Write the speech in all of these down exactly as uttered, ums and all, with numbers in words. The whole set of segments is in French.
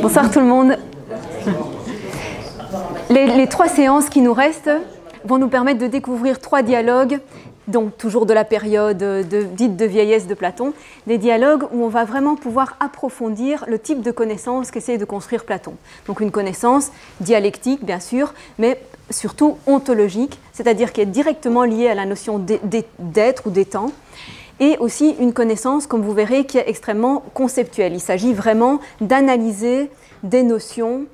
Bonsoir tout le monde. Les, les trois séances qui nous restent vont nous permettre de découvrir trois dialogues, donc toujours de la période de, dite de vieillesse de Platon, des dialogues où on va vraiment pouvoir approfondir le type de connaissance qu'essaie de construire Platon. Donc une connaissance dialectique, bien sûr, mais surtout ontologique, c'est-à-dire qui est directement liée à la notion d'être ou d'étant, et aussi une connaissance, comme vous verrez, qui est extrêmement conceptuelle. Il s'agit vraiment d'analyser des notions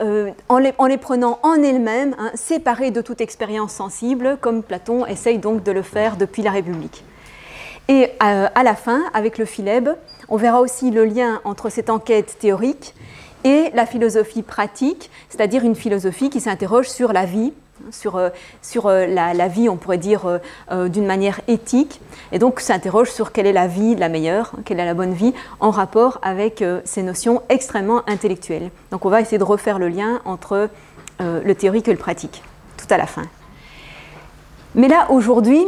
euh, en, les, en les prenant en elles-mêmes, hein, séparées de toute expérience sensible, comme Platon essaye donc de le faire depuis la République. Et euh, à la fin, avec le Philèbe, on verra aussi le lien entre cette enquête théorique et la philosophie pratique, c'est-à-dire une philosophie qui s'interroge sur la vie, sur, euh, sur euh, la, la vie, on pourrait dire, euh, euh, d'une manière éthique, et donc s'interroge sur quelle est la vie la meilleure, quelle est la bonne vie, en rapport avec euh, ces notions extrêmement intellectuelles. Donc on va essayer de refaire le lien entre euh, le théorique et le pratique, tout à la fin. Mais là, aujourd'hui,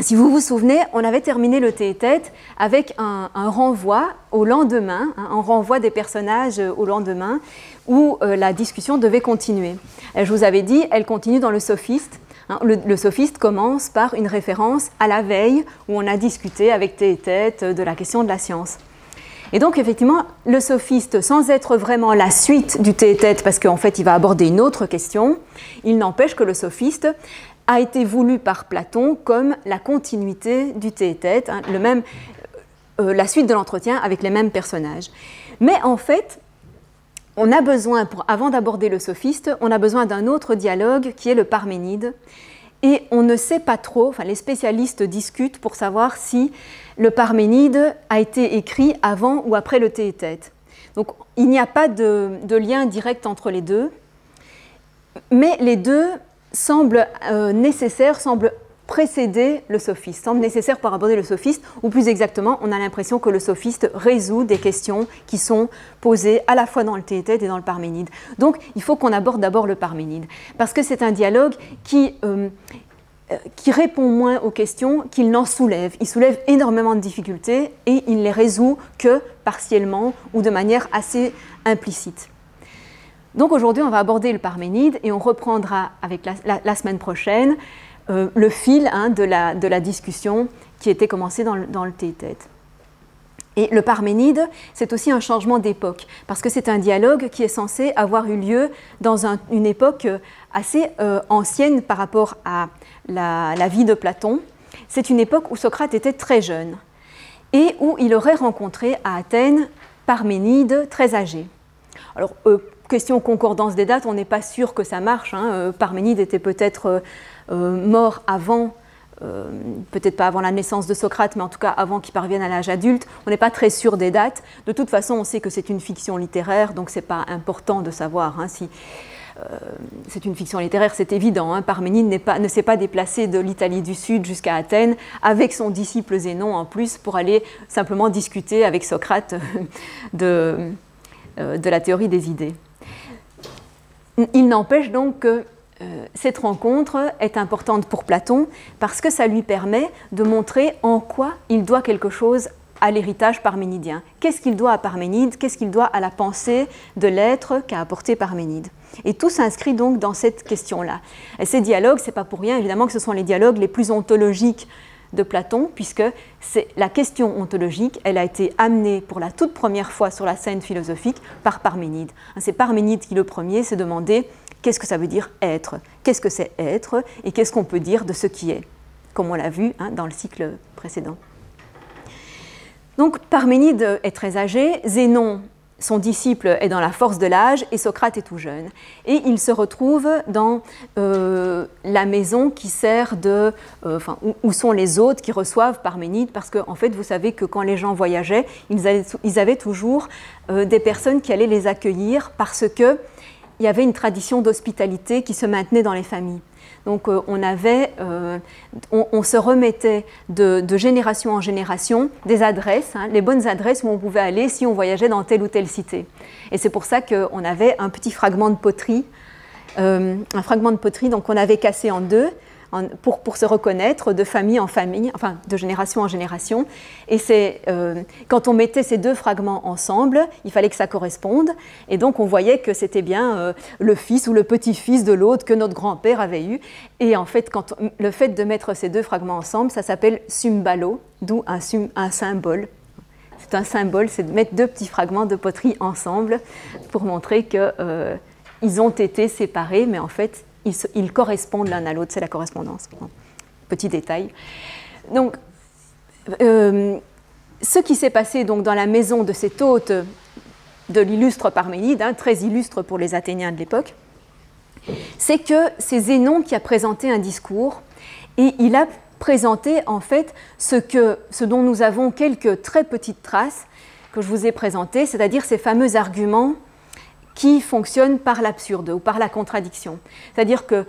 si vous vous souvenez, on avait terminé le Théétète avec un, un renvoi au lendemain, hein, un renvoi des personnages au lendemain, où euh, la discussion devait continuer. Et je vous avais dit, elle continue dans le Sophiste. Hein, le, le Sophiste commence par une référence à la veille, où on a discuté avec Théétète de la question de la science. Et donc, effectivement, le Sophiste, sans être vraiment la suite du Théétète, parce qu'en fait, il va aborder une autre question, il n'empêche que le Sophiste a été voulu par Platon comme la continuité du Théétète, hein, le même, euh, la suite de l'entretien avec les mêmes personnages. Mais en fait, on a besoin, pour, avant d'aborder le Sophiste, on a besoin d'un autre dialogue qui est le Parménide. Et on ne sait pas trop, enfin, les spécialistes discutent pour savoir si le Parménide a été écrit avant ou après le Théétète. Donc il n'y a pas de, de lien direct entre les deux, mais les deux semble euh, nécessaire, semble précéder le sophiste, semble nécessaire pour aborder le sophiste, ou plus exactement, on a l'impression que le sophiste résout des questions qui sont posées à la fois dans le Théétète et dans le Parménide. Donc, il faut qu'on aborde d'abord le Parménide, parce que c'est un dialogue qui, euh, qui répond moins aux questions qu'il n'en soulève. Il soulève énormément de difficultés et il ne les résout que partiellement ou de manière assez implicite. Donc aujourd'hui, on va aborder le Parménide et on reprendra avec la, la, la semaine prochaine euh, le fil hein, de, la, de la discussion qui était commencée dans le, dans le Théétète. Et le Parménide, c'est aussi un changement d'époque, parce que c'est un dialogue qui est censé avoir eu lieu dans un, une époque assez euh, ancienne par rapport à la, la vie de Platon. C'est une époque où Socrate était très jeune et où il aurait rencontré à Athènes Parménide très âgé. Alors, euh, question concordance des dates, on n'est pas sûr que ça marche. Hein. Parménide était peut-être euh, mort avant, euh, peut-être pas avant la naissance de Socrate, mais en tout cas avant qu'il parvienne à l'âge adulte. On n'est pas très sûr des dates. De toute façon, on sait que c'est une fiction littéraire, donc c'est pas important de savoir hein, si euh, c'est une fiction littéraire, c'est évident. Hein. Parménide pas, ne s'est pas déplacé de l'Italie du Sud jusqu'à Athènes avec son disciple Zénon en plus pour aller simplement discuter avec Socrate de, euh, de la théorie des idées. Il n'empêche donc que euh, cette rencontre est importante pour Platon parce que ça lui permet de montrer en quoi il doit quelque chose à l'héritage parménidien. Qu'est-ce qu'il doit à Parménide? Qu'est-ce qu'il doit à la pensée de l'être qu'a apporté Parménide? Et tout s'inscrit donc dans cette question-là. Et ces dialogues, c'est pas pour rien évidemment que ce sont les dialogues les plus ontologiques de Platon, puisque c'est la question ontologique, elle a été amenée pour la toute première fois sur la scène philosophique par Parménide. C'est Parménide qui, le premier, s'est demandé qu'est-ce que ça veut dire être, qu'est-ce que c'est être et qu'est-ce qu'on peut dire de ce qui est, comme on l'a vu hein, dans le cycle précédent. Donc Parménide est très âgé, Zénon, son disciple, est dans la force de l'âge et Socrate est tout jeune. Et il se retrouve dans euh, la maison qui sert de... Euh, enfin, où, où sont les hôtes qui reçoivent Parménide, parce que, en fait, vous savez que quand les gens voyageaient, ils avaient, ils avaient toujours euh, des personnes qui allaient les accueillir parce que il y avait une tradition d'hospitalité qui se maintenait dans les familles. Donc euh, on, avait, euh, on, on se remettait de, de génération en génération des adresses, hein, les bonnes adresses où on pouvait aller si on voyageait dans telle ou telle cité. Et c'est pour ça qu'on avait un petit fragment de poterie, euh, un fragment de poterie donc on avait cassé en deux, pour, pour se reconnaître de famille en famille, enfin de génération en génération. Et c'est, euh, quand on mettait ces deux fragments ensemble, il fallait que ça corresponde. Et donc on voyait que c'était bien euh, le fils ou le petit-fils de l'autre que notre grand-père avait eu. Et en fait, quand on, le fait de mettre ces deux fragments ensemble, ça s'appelle cymbalo, d'où un, un symbole. C'est un symbole, c'est de mettre deux petits fragments de poterie ensemble pour montrer que euh, ils ont été séparés, mais en fait, ils, se, ils correspondent l'un à l'autre. C'est la correspondance. Petit détail. Donc, euh, ce qui s'est passé donc, dans la maison de cet hôte de l'illustre Parménide, hein, très illustre pour les Athéniens de l'époque, c'est que c'est Zénon qui a présenté un discours et il a présenté en fait ce, que, ce dont nous avons quelques très petites traces que je vous ai présentées, c'est-à-dire ces fameux arguments qui fonctionnent par l'absurde ou par la contradiction. C'est-à-dire que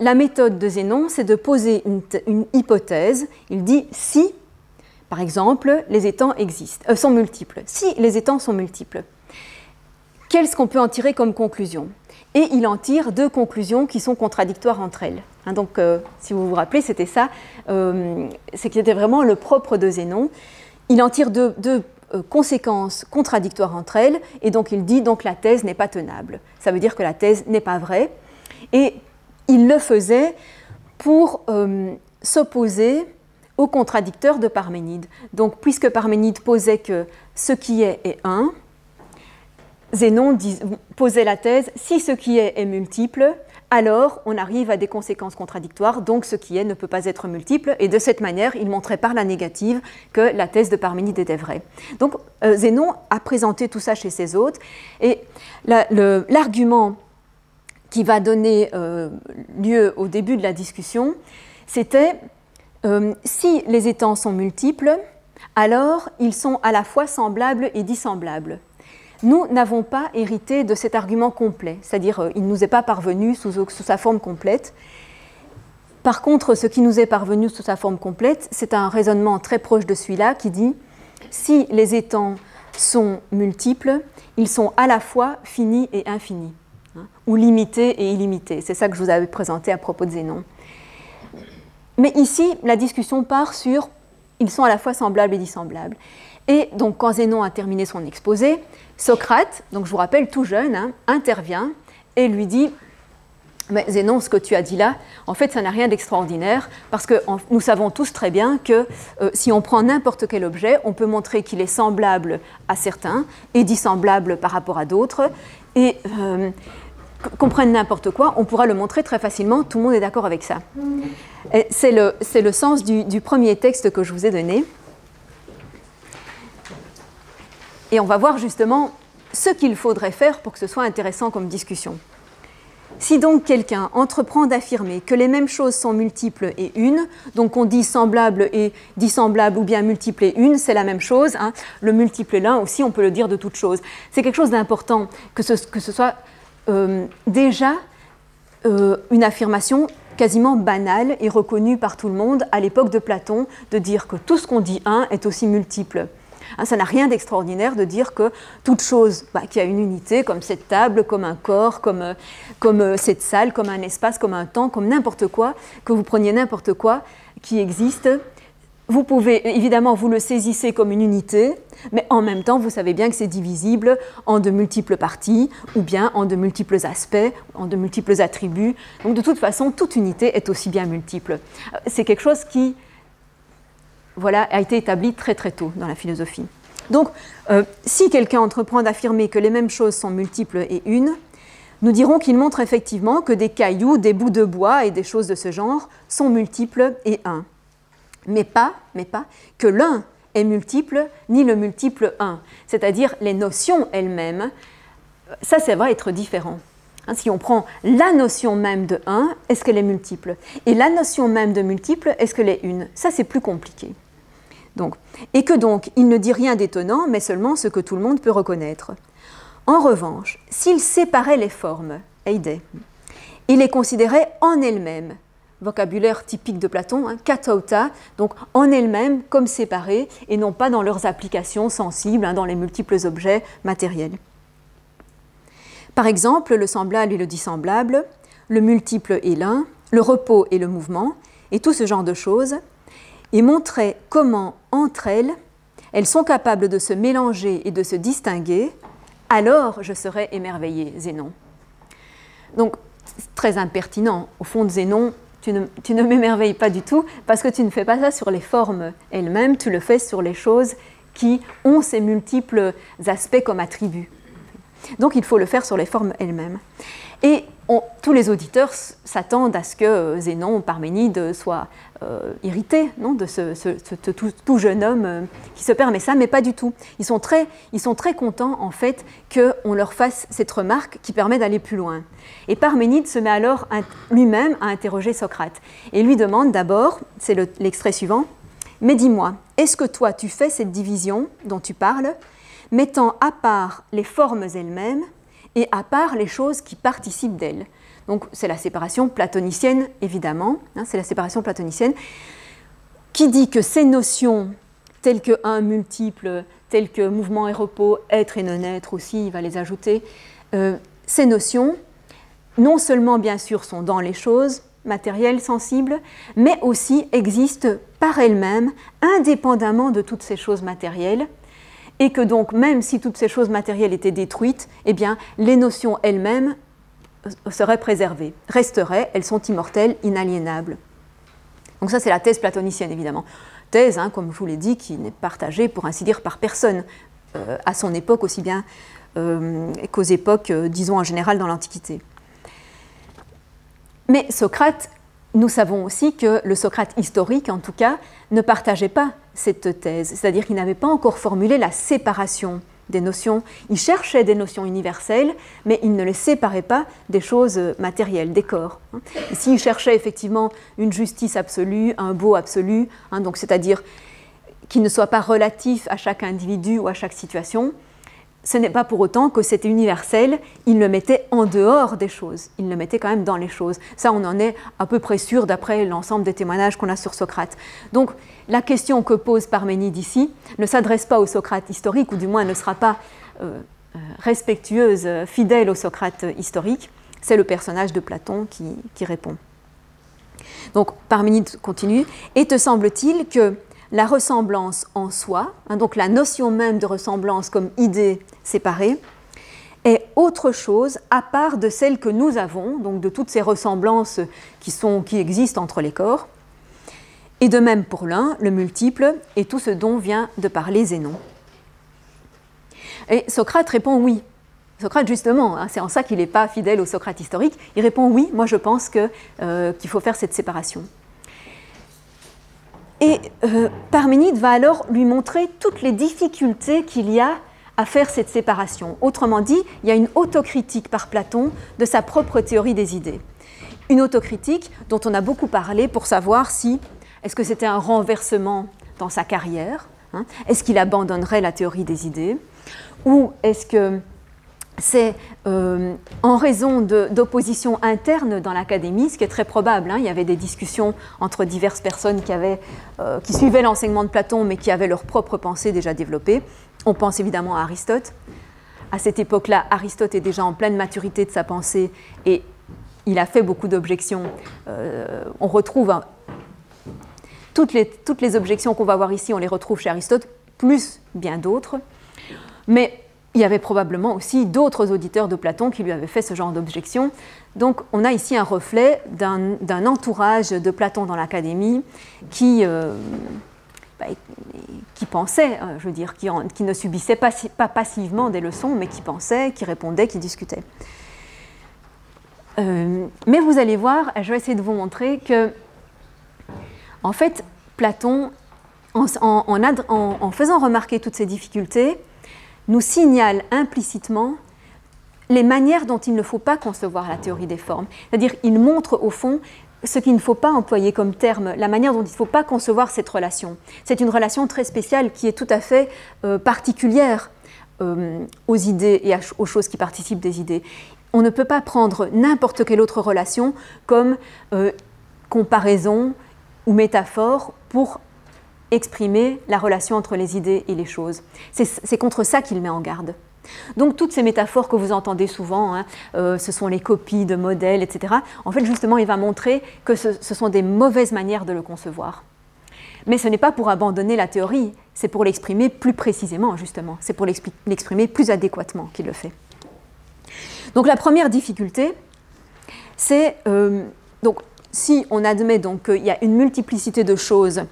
la méthode de Zénon, c'est de poser une, une hypothèse. Il dit si, par exemple, les étangs existent, euh, sont multiples. Si les étangs sont multiples, qu'est-ce qu'on peut en tirer comme conclusion? Et il en tire deux conclusions qui sont contradictoires entre elles. Hein, donc, euh, si vous vous rappelez, c'était ça, euh, c'était vraiment le propre de Zénon. Il en tire deux, deux euh, conséquences contradictoires entre elles, et donc il dit donc la thèse n'est pas tenable. Ça veut dire que la thèse n'est pas vraie. Et il le faisait pour euh, s'opposer aux contradicteurs de Parménide. Donc, puisque Parménide posait que ce qui est est un, Zénon dis, posait la thèse, si ce qui est est multiple, alors on arrive à des conséquences contradictoires, donc ce qui est ne peut pas être multiple, et de cette manière, il montrait par la négative que la thèse de Parménide était vraie. Donc euh, Zénon a présenté tout ça chez ses hôtes, et l'argument qui va donner euh, lieu au début de la discussion, c'était euh, si les étangs sont multiples, alors ils sont à la fois semblables et dissemblables. Nous n'avons pas hérité de cet argument complet, c'est-à-dire euh, il ne nous est pas parvenu sous, sous sa forme complète. Par contre, ce qui nous est parvenu sous sa forme complète, c'est un raisonnement très proche de celui-là qui dit « si les étangs sont multiples, ils sont à la fois finis et infinis, hein, ou limités et illimités ». C'est ça que je vous avais présenté à propos de Zénon. Mais ici, la discussion part sur « ils sont à la fois semblables et dissemblables ». Et donc, quand Zénon a terminé son exposé, Socrate, donc je vous rappelle tout jeune, hein, intervient et lui dit « Mais Zénon, ce que tu as dit là, en fait, ça n'a rien d'extraordinaire, parce que en, nous savons tous très bien que euh, si on prend n'importe quel objet, on peut montrer qu'il est semblable à certains et dissemblable par rapport à d'autres, et euh, qu'on prenne n'importe quoi, on pourra le montrer très facilement, tout le monde est d'accord avec ça. » C'est le, c'est le sens du, du premier texte que je vous ai donné. Et on va voir justement ce qu'il faudrait faire pour que ce soit intéressant comme discussion. Si donc quelqu'un entreprend d'affirmer que les mêmes choses sont multiples et une, donc on dit semblable et dissemblable ou bien multiple et une, c'est la même chose, hein. Le multiple et l'un aussi, on peut le dire de toute chose. C'est quelque chose d'important que ce, que ce soit euh, déjà euh, une affirmation quasiment banale et reconnue par tout le monde à l'époque de Platon, de dire que tout ce qu'on dit un est aussi multiple. Ça n'a rien d'extraordinaire de dire que toute chose bah, qui a une unité, comme cette table, comme un corps, comme, comme cette salle, comme un espace, comme un temps, comme n'importe quoi, que vous preniez n'importe quoi qui existe, vous pouvez, évidemment, vous le saisissez comme une unité, mais en même temps, vous savez bien que c'est divisible en de multiples parties, ou bien en de multiples aspects, en de multiples attributs. Donc, de toute façon, toute unité est aussi bien multiple. C'est quelque chose qui... Voilà, a été établi très très tôt dans la philosophie. Donc, euh, si quelqu'un entreprend d'affirmer que les mêmes choses sont multiples et une, nous dirons qu'il montre effectivement que des cailloux, des bouts de bois et des choses de ce genre sont multiples et un. Mais pas, mais pas que l'un est multiple ni le multiple un, c'est-à-dire les notions elles-mêmes, ça, ça va être différent. Hein, si on prend la notion même de un, est-ce qu'elle est multiple? Et la notion même de multiple, est-ce qu'elle est une? Ça, c'est plus compliqué. Donc, et que donc, il ne dit rien d'étonnant, mais seulement ce que tout le monde peut reconnaître. En revanche, s'il séparait les formes, Eide, il les considérait en elles-mêmes, vocabulaire typique de Platon, hein, katauta, donc en elles-mêmes comme séparées, et non pas dans leurs applications sensibles, hein, dans les multiples objets matériels. Par exemple, le semblable et le dissemblable, le multiple et l'un, le repos et le mouvement, et tout ce genre de choses, et montrait comment, entre elles, elles sont capables de se mélanger et de se distinguer, alors je serais émerveillé, Zénon. Donc, c'est très impertinent. Au fond, de Zénon, tu ne, tu ne m'émerveilles pas du tout, parce que tu ne fais pas ça sur les formes elles-mêmes, tu le fais sur les choses qui ont ces multiples aspects comme attributs. Donc, il faut le faire sur les formes elles-mêmes. Et on, tous les auditeurs s'attendent à ce que Zénon, Parménide, soit euh, irrité, non, de ce, ce, ce tout, tout jeune homme euh, qui se permet ça, mais pas du tout. Ils sont très, ils sont très contents, en fait, qu'on leur fasse cette remarque qui permet d'aller plus loin. Et Parménide se met alors lui-même à interroger Socrate. Et lui demande d'abord, c'est l'extrait suivant, « Mais dis-moi, est-ce que toi, tu fais cette division dont tu parles, mettant à part les formes elles-mêmes et à part les choses qui participent d'elles. » Donc c'est la séparation platonicienne, évidemment, hein, c'est la séparation platonicienne, qui dit que ces notions telles que un multiple, telles que mouvement et repos, être et non-être aussi, il va les ajouter, euh, ces notions, non seulement bien sûr sont dans les choses, matérielles, sensibles, mais aussi existent par elles-mêmes, indépendamment de toutes ces choses matérielles, et que donc, même si toutes ces choses matérielles étaient détruites, eh bien, les notions elles-mêmes seraient préservées, resteraient, elles sont immortelles, inaliénables. Donc ça, c'est la thèse platonicienne, évidemment. Thèse, hein, comme je vous l'ai dit, qui n'est partagée, pour ainsi dire, par personne, euh, à son époque, aussi bien euh, qu'aux époques, euh, disons, en général, dans l'Antiquité. Mais Socrate, nous savons aussi que le Socrate historique, en tout cas, ne partageait pas cette thèse, c'est-à-dire qu'il n'avait pas encore formulé la séparation des notions. Il cherchait des notions universelles, mais il ne les séparait pas des choses matérielles, des corps. Ici, il cherchait effectivement une justice absolue, un beau absolu, hein, donc c'est-à-dire qu'il ne soit pas relatif à chaque individu ou à chaque situation. Ce n'est pas pour autant que c'était universel, il le mettait en dehors des choses, il le mettait quand même dans les choses. Ça, on en est à peu près sûr d'après l'ensemble des témoignages qu'on a sur Socrate. Donc, la question que pose Parménide ici ne s'adresse pas au Socrate historique, ou du moins ne sera pas euh, respectueuse, fidèle au Socrate historique. C'est le personnage de Platon qui, qui répond. Donc, Parménide continue. « Et te semble-t-il que la ressemblance en soi, hein, donc la notion même de ressemblance comme idée séparée, est autre chose à part de celle que nous avons, donc de toutes ces ressemblances qui, sont, qui existent entre les corps, et de même pour l'un, le multiple, et tout ce dont vient de parler Zénon. » Et Socrate répond oui. Socrate, justement, hein, c'est en ça qu'il n'est pas fidèle au Socrate historique, il répond oui, moi je pense que, euh, qu'il faut faire cette séparation. Et euh, Parménide va alors lui montrer toutes les difficultés qu'il y a à faire cette séparation. Autrement dit, il y a une autocritique par Platon de sa propre théorie des idées. Une autocritique dont on a beaucoup parlé pour savoir si, est-ce que c'était un renversement dans sa carrière, hein, est-ce qu'il abandonnerait la théorie des idées, ou est-ce que c'est euh, en raison d'opposition interne dans l'Académie, ce qui est très probable. Hein, il y avait des discussions entre diverses personnes qui, avaient, euh, qui suivaient l'enseignement de Platon, mais qui avaient leur propre pensée déjà développée. On pense évidemment à Aristote. À cette époque-là, Aristote est déjà en pleine maturité de sa pensée et il a fait beaucoup d'objections. Euh, on retrouve hein, toutes, les, toutes les objections qu'on va voir ici, on les retrouve chez Aristote, plus bien d'autres. Mais il y avait probablement aussi d'autres auditeurs de Platon qui lui avaient fait ce genre d'objection. Donc on a ici un reflet d'un entourage de Platon dans l'Académie qui, euh, bah, qui pensait, je veux dire, qui, en, qui ne subissait pas, pas passivement des leçons, mais qui pensait, qui répondait, qui discutait. Euh, mais vous allez voir, je vais essayer de vous montrer que, en fait, Platon, en, en, en, en faisant remarquer toutes ces difficultés, nous signale implicitement les manières dont il ne faut pas concevoir la théorie des formes. C'est-à-dire, il montre au fond ce qu'il ne faut pas employer comme terme, la manière dont il ne faut pas concevoir cette relation. C'est une relation très spéciale qui est tout à fait euh, particulière euh, aux idées et à, aux choses qui participent des idées. On ne peut pas prendre n'importe quelle autre relation comme euh, comparaison ou métaphore pour exprimer la relation entre les idées et les choses. C'est contre ça qu'il met en garde. Donc toutes ces métaphores que vous entendez souvent, hein, euh, ce sont les copies de modèles, et cetera. En fait, justement, il va montrer que ce, ce sont des mauvaises manières de le concevoir. Mais ce n'est pas pour abandonner la théorie, c'est pour l'exprimer plus précisément, justement. C'est pour l'exprimer plus adéquatement qu'il le fait. Donc la première difficulté, c'est... Euh, donc, si on admet donc qu'il y a une multiplicité de choses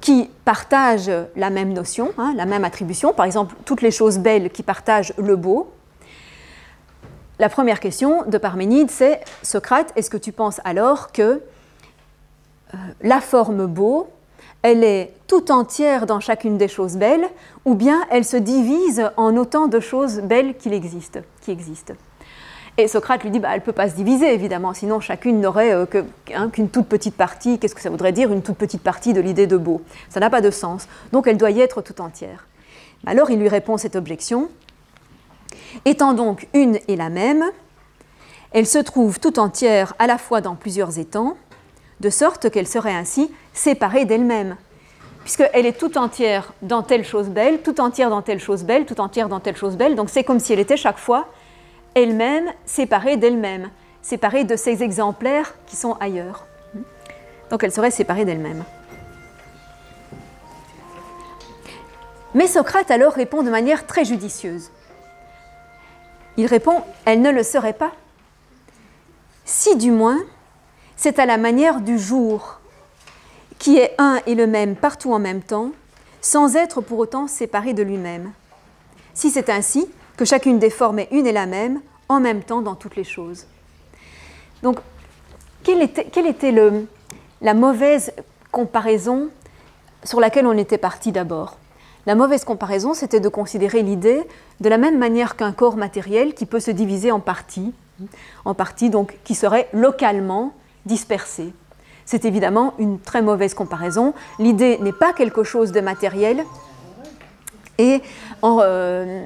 qui partagent la même notion, hein, la même attribution, par exemple toutes les choses belles qui partagent le beau, la première question de Parménide, c'est « Socrate, est-ce que tu penses alors que euh, la forme beau, elle est tout entière dans chacune des choses belles, ou bien elle se divise en autant de choses belles qu'il existe, qui existent ?» Et Socrate lui dit, bah, elle ne peut pas se diviser, évidemment, sinon chacune n'aurait euh, que, hein, qu'une toute petite partie. Qu'est-ce que ça voudrait dire, une toute petite partie de l'idée de beau? Ça n'a pas de sens, donc elle doit y être tout entière. Alors il lui répond cette objection. Étant donc une et la même, elle se trouve tout entière à la fois dans plusieurs étangs, de sorte qu'elle serait ainsi séparée d'elle-même. Puisqu'elle est toute entière dans telle chose belle, toute entière dans telle chose belle, toute entière dans telle chose belle, donc c'est comme si elle était chaque fois elle-même séparée d'elle-même, séparée de ses exemplaires qui sont ailleurs. Donc elle serait séparée d'elle-même. Mais Socrate alors répond de manière très judicieuse. Il répond, elle ne le serait pas. Si du moins, c'est à la manière du jour, qui est un et le même partout en même temps, sans être pour autant séparé de lui-même. Si c'est ainsi, que chacune des formes est une et la même, en même temps dans toutes les choses. Donc, quelle était, quelle était le, la mauvaise comparaison sur laquelle on était parti d'abord? La mauvaise comparaison, c'était de considérer l'idée de la même manière qu'un corps matériel qui peut se diviser en parties, en parties donc qui seraient localement dispersées. C'est évidemment une très mauvaise comparaison. L'idée n'est pas quelque chose de matériel et en... Euh,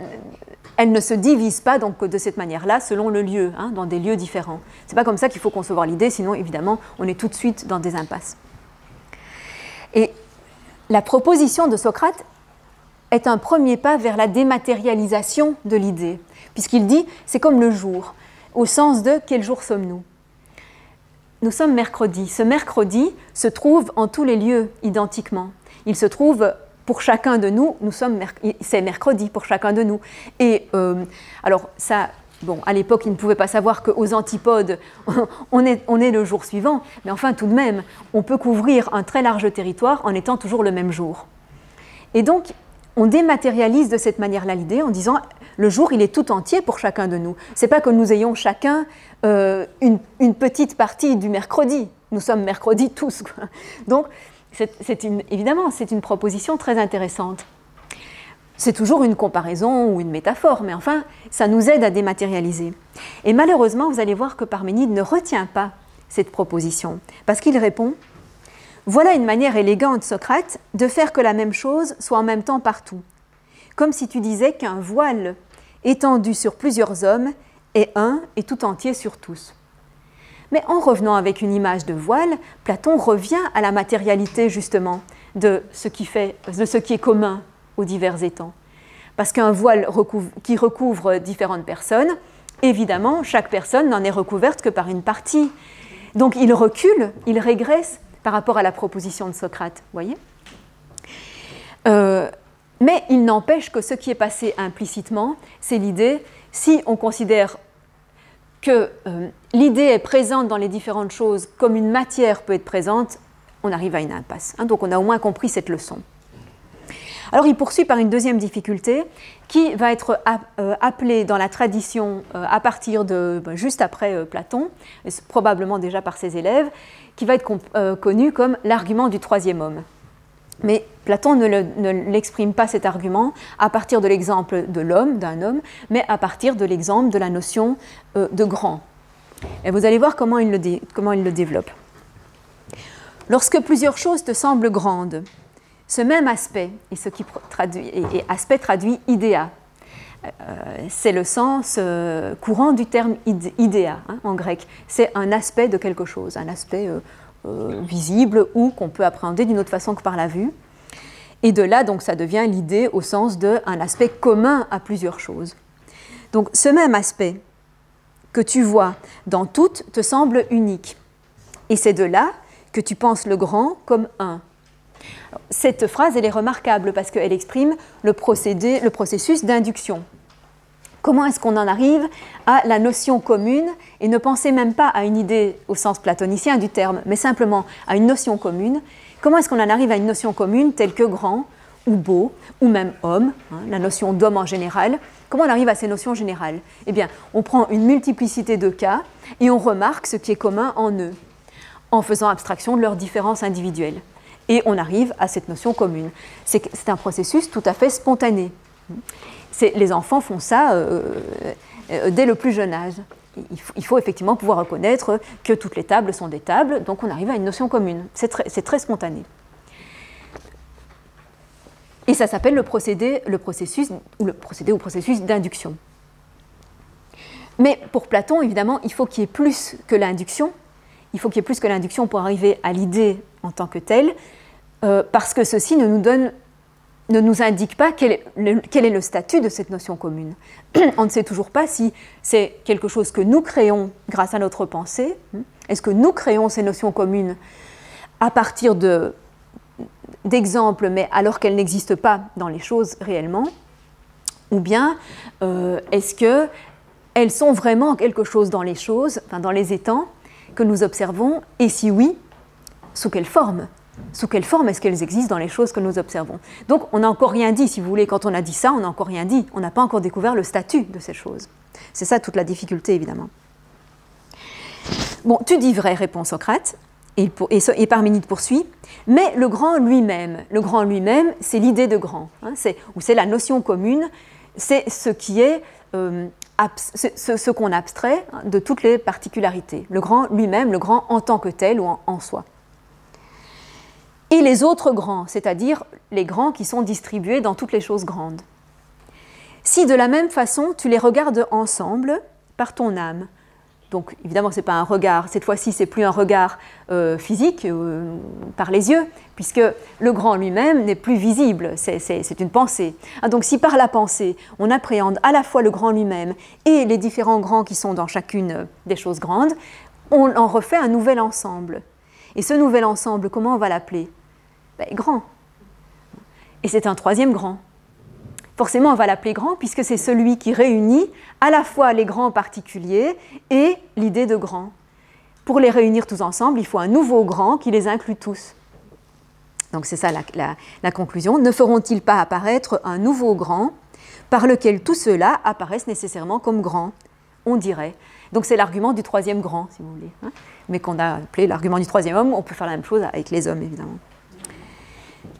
elle ne se divise pas donc, de cette manière-là selon le lieu, hein, dans des lieux différents. Ce n'est pas comme ça qu'il faut concevoir l'idée, sinon évidemment on est tout de suite dans des impasses. Et la proposition de Socrate est un premier pas vers la dématérialisation de l'idée, puisqu'il dit c'est comme le jour, au sens de quel jour sommes-nous? Nous sommes mercredi. Ce mercredi se trouve en tous les lieux identiquement. Il se trouve... Pour chacun de nous, nous sommes merc c'est mercredi pour chacun de nous. Et euh, alors ça, bon, à l'époque, ils ne pouvaient pas savoir qu'aux antipodes, on est, on est le jour suivant. Mais enfin, tout de même, on peut couvrir un très large territoire en étant toujours le même jour. Et donc, on dématérialise de cette manière-là l'idée en disant le jour, il est tout entier pour chacun de nous. C'est pas que nous ayons chacun euh, une, une petite partie du mercredi. Nous sommes mercredi tous, quoi. Donc, C'est une, évidemment, c'est une proposition très intéressante. C'est toujours une comparaison ou une métaphore, mais enfin, ça nous aide à dématérialiser. Et malheureusement, vous allez voir que Parménide ne retient pas cette proposition, parce qu'il répond « Voilà une manière élégante, Socrate, de faire que la même chose soit en même temps partout, comme si tu disais qu'un voile étendu sur plusieurs hommes est un et tout entier sur tous. » Mais en revenant avec une image de voile, Platon revient à la matérialité justement de ce qui, fait, de ce qui est commun aux divers étangs. Parce qu'un voile recouvre, qui recouvre différentes personnes, évidemment, chaque personne n'en est recouverte que par une partie. Donc il recule, il régresse par rapport à la proposition de Socrate, voyez. Euh, mais il n'empêche que ce qui est passé implicitement, c'est l'idée, si on considère que euh, l'idée est présente dans les différentes choses comme une matière peut être présente, on arrive à une impasse. Hein, donc on a au moins compris cette leçon. Alors il poursuit par une deuxième difficulté qui va être appelée dans la tradition à partir de, ben, juste après euh, Platon, et probablement déjà par ses élèves, qui va être euh, connue comme l'argument du troisième homme. Mais Platon ne l'exprime pas cet argument à partir de l'exemple de l'homme, d'un homme, mais à partir de l'exemple de la notion euh, de grand. Et vous allez voir comment il le, dé, comment il le développe. Lorsque plusieurs choses te semblent grandes, ce même aspect, et ce qui traduit, et, et aspect traduit idéa, euh, c'est le sens euh, courant du terme idéa, hein, en grec. C'est un aspect de quelque chose, un aspect... Euh, Euh, visible ou qu'on peut appréhender d'une autre façon que par la vue. Et de là, donc, ça devient l'idée au sens d'un aspect commun à plusieurs choses. Donc ce même aspect que tu vois dans toutes te semble unique. Et c'est de là que tu penses le grand comme un. Cette phrase, elle est remarquable parce qu'elle exprime le, procédé, le processus d'induction. Comment est-ce qu'on en arrive à la notion commune et ne penser même pas à une idée au sens platonicien du terme, mais simplement à une notion commune? Comment est-ce qu'on en arrive à une notion commune telle que grand ou beau ou même homme, hein, la notion d'homme en général? Comment on arrive à ces notions générales? Eh bien, on prend une multiplicité de cas et on remarque ce qui est commun en eux, en faisant abstraction de leurs différences individuelles. Et on arrive à cette notion commune. C'est un processus tout à fait spontané. Les enfants font ça euh, euh, dès le plus jeune âge. Il faut, il faut effectivement pouvoir reconnaître que toutes les tables sont des tables, donc on arrive à une notion commune. C'est très, très spontané. Et ça s'appelle le procédé, le processus, ou le procédé ou processus d'induction. Mais pour Platon, évidemment, il faut qu'il y ait plus que l'induction. Il faut qu'il y ait plus que l'induction pour arriver à l'idée en tant que telle, euh, parce que ceci ne nous donne... ne nous indique pas quel est, le, quel est le statut de cette notion commune. On ne sait toujours pas si c'est quelque chose que nous créons grâce à notre pensée. Est-ce que nous créons ces notions communes à partir de, d'exemples, mais alors qu'elles n'existent pas dans les choses réellement? Ou bien euh, est-ce qu'elles sont vraiment quelque chose dans les choses, enfin, dans les étangs que nous observons? Et si oui, sous quelle forme ? Sous quelle forme est-ce qu'elles existent dans les choses que nous observons? Donc, on n'a encore rien dit, si vous voulez. Quand on a dit ça, on n'a encore rien dit. On n'a pas encore découvert le statut de ces choses. C'est ça toute la difficulté, évidemment. Bon, tu dis vrai, répond Socrate, et, pour, et, et Parménide poursuit, mais le grand lui-même, le grand lui-même, c'est l'idée de grand, hein, ou c'est la notion commune, c'est ce qui est... Euh, ce, ce, ce qu'on abstrait de toutes les particularités. Le grand lui-même, le grand en tant que tel ou en, en soi. Et les autres grands, c'est-à-dire les grands qui sont distribués dans toutes les choses grandes. Si de la même façon tu les regardes ensemble par ton âme, donc évidemment ce n'est pas un regard, cette fois-ci c'est plus un regard euh, physique euh, par les yeux, puisque le grand lui-même n'est plus visible, c'est une pensée. Ah, donc si par la pensée on appréhende à la fois le grand lui-même et les différents grands qui sont dans chacune des choses grandes, on en refait un nouvel ensemble. Et ce nouvel ensemble, comment on va l'appeler ? Ben, grand. Et c'est un troisième grand. Forcément, on va l'appeler grand puisque c'est celui qui réunit à la fois les grands particuliers et l'idée de grand. Pour les réunir tous ensemble, il faut un nouveau grand qui les inclut tous. Donc c'est ça la, la, la conclusion. Ne feront-ils pas apparaître un nouveau grand par lequel tous ceux-là apparaissent nécessairement comme grands ? On dirait. Donc c'est l'argument du troisième grand, si vous voulez, hein, mais qu'on a appelé l'argument du troisième homme. On peut faire la même chose avec les hommes, évidemment.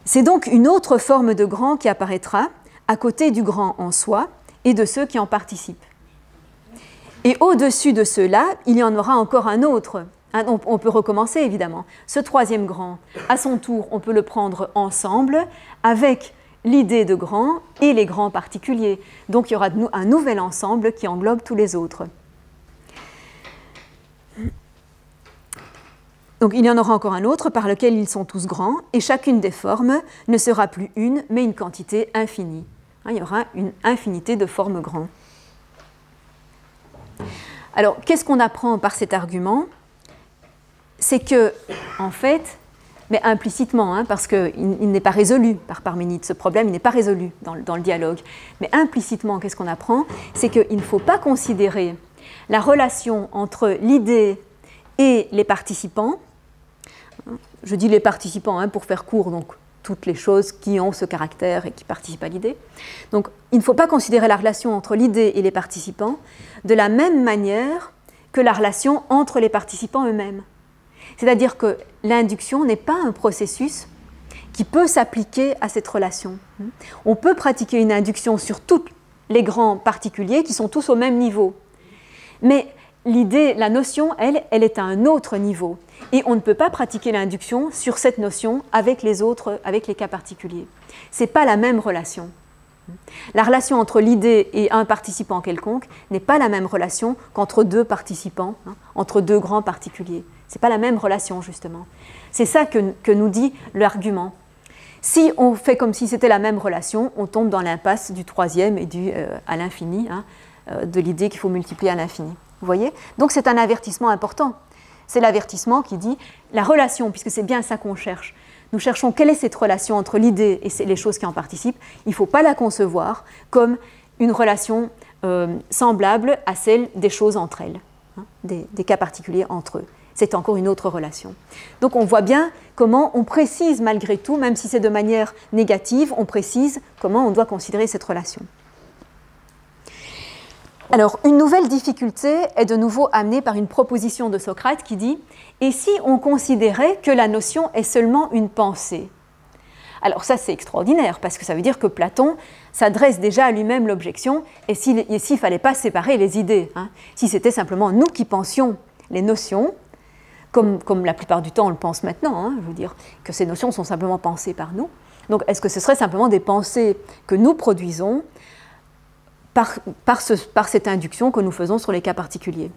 C'est donc une autre forme de grand qui apparaîtra à côté du grand en soi et de ceux qui en participent. Et au-dessus de ceux-là, il y en aura encore un autre. Hein, on, on peut recommencer, évidemment. Ce troisième grand, à son tour, on peut le prendre ensemble avec l'idée de grand et les grands particuliers. Donc il y aura un nouvel ensemble qui englobe tous les autres. Donc il y en aura encore un autre par lequel ils sont tous grands, et chacune des formes ne sera plus une, mais une quantité infinie. Hein, il y aura une infinité de formes grands. Alors, qu'est-ce qu'on apprend par cet argument? C'est que, en fait, mais implicitement, hein, parce qu'il il, n'est pas résolu par Parménide, ce problème, il n'est pas résolu dans, dans le dialogue. Mais implicitement, qu'est-ce qu'on apprend? C'est qu'il ne faut pas considérer la relation entre l'idée et les participants. Je dis les participants, hein, pour faire court, donc toutes les choses qui ont ce caractère et qui participent à l'idée. Donc il ne faut pas considérer la relation entre l'idée et les participants de la même manière que la relation entre les participants eux-mêmes. C'est-à-dire que l'induction n'est pas un processus qui peut s'appliquer à cette relation. On peut pratiquer une induction sur tous les grands particuliers qui sont tous au même niveau. Mais l'idée, la notion, elle, elle est à un autre niveau. Et on ne peut pas pratiquer l'induction sur cette notion avec les autres, avec les cas particuliers. Ce n'est pas la même relation. La relation entre l'idée et un participant quelconque n'est pas la même relation qu'entre deux participants, hein, entre deux grands particuliers. Ce n'est pas la même relation, justement. C'est ça que, que nous dit l'argument. Si on fait comme si c'était la même relation, on tombe dans l'impasse du troisième et du euh, à l'infini, hein, euh, de l'idée qu'il faut multiplier à l'infini. Vous voyez? Donc c'est un avertissement important. C'est l'avertissement qui dit la relation, puisque c'est bien ça qu'on cherche. Nous cherchons quelle est cette relation entre l'idée et les choses qui en participent. Il ne faut pas la concevoir comme une relation euh, semblable à celle des choses entre elles, hein, des, des cas particuliers entre eux. C'est encore une autre relation. Donc on voit bien comment on précise malgré tout, même si c'est de manière négative, on précise comment on doit considérer cette relation. Alors une nouvelle difficulté est de nouveau amenée par une proposition de Socrate qui dit « Et si on considérait que la notion est seulement une pensée ?» Alors ça c'est extraordinaire parce que ça veut dire que Platon s'adresse déjà à lui-même l'objection et s'il ne fallait pas séparer les idées, hein, si c'était simplement nous qui pensions les notions, Comme, comme la plupart du temps on le pense maintenant, hein, je veux dire que ces notions sont simplement pensées par nous. Donc est-ce que ce serait simplement des pensées que nous produisons par, par, ce, par cette induction que nous faisons sur les cas particuliers?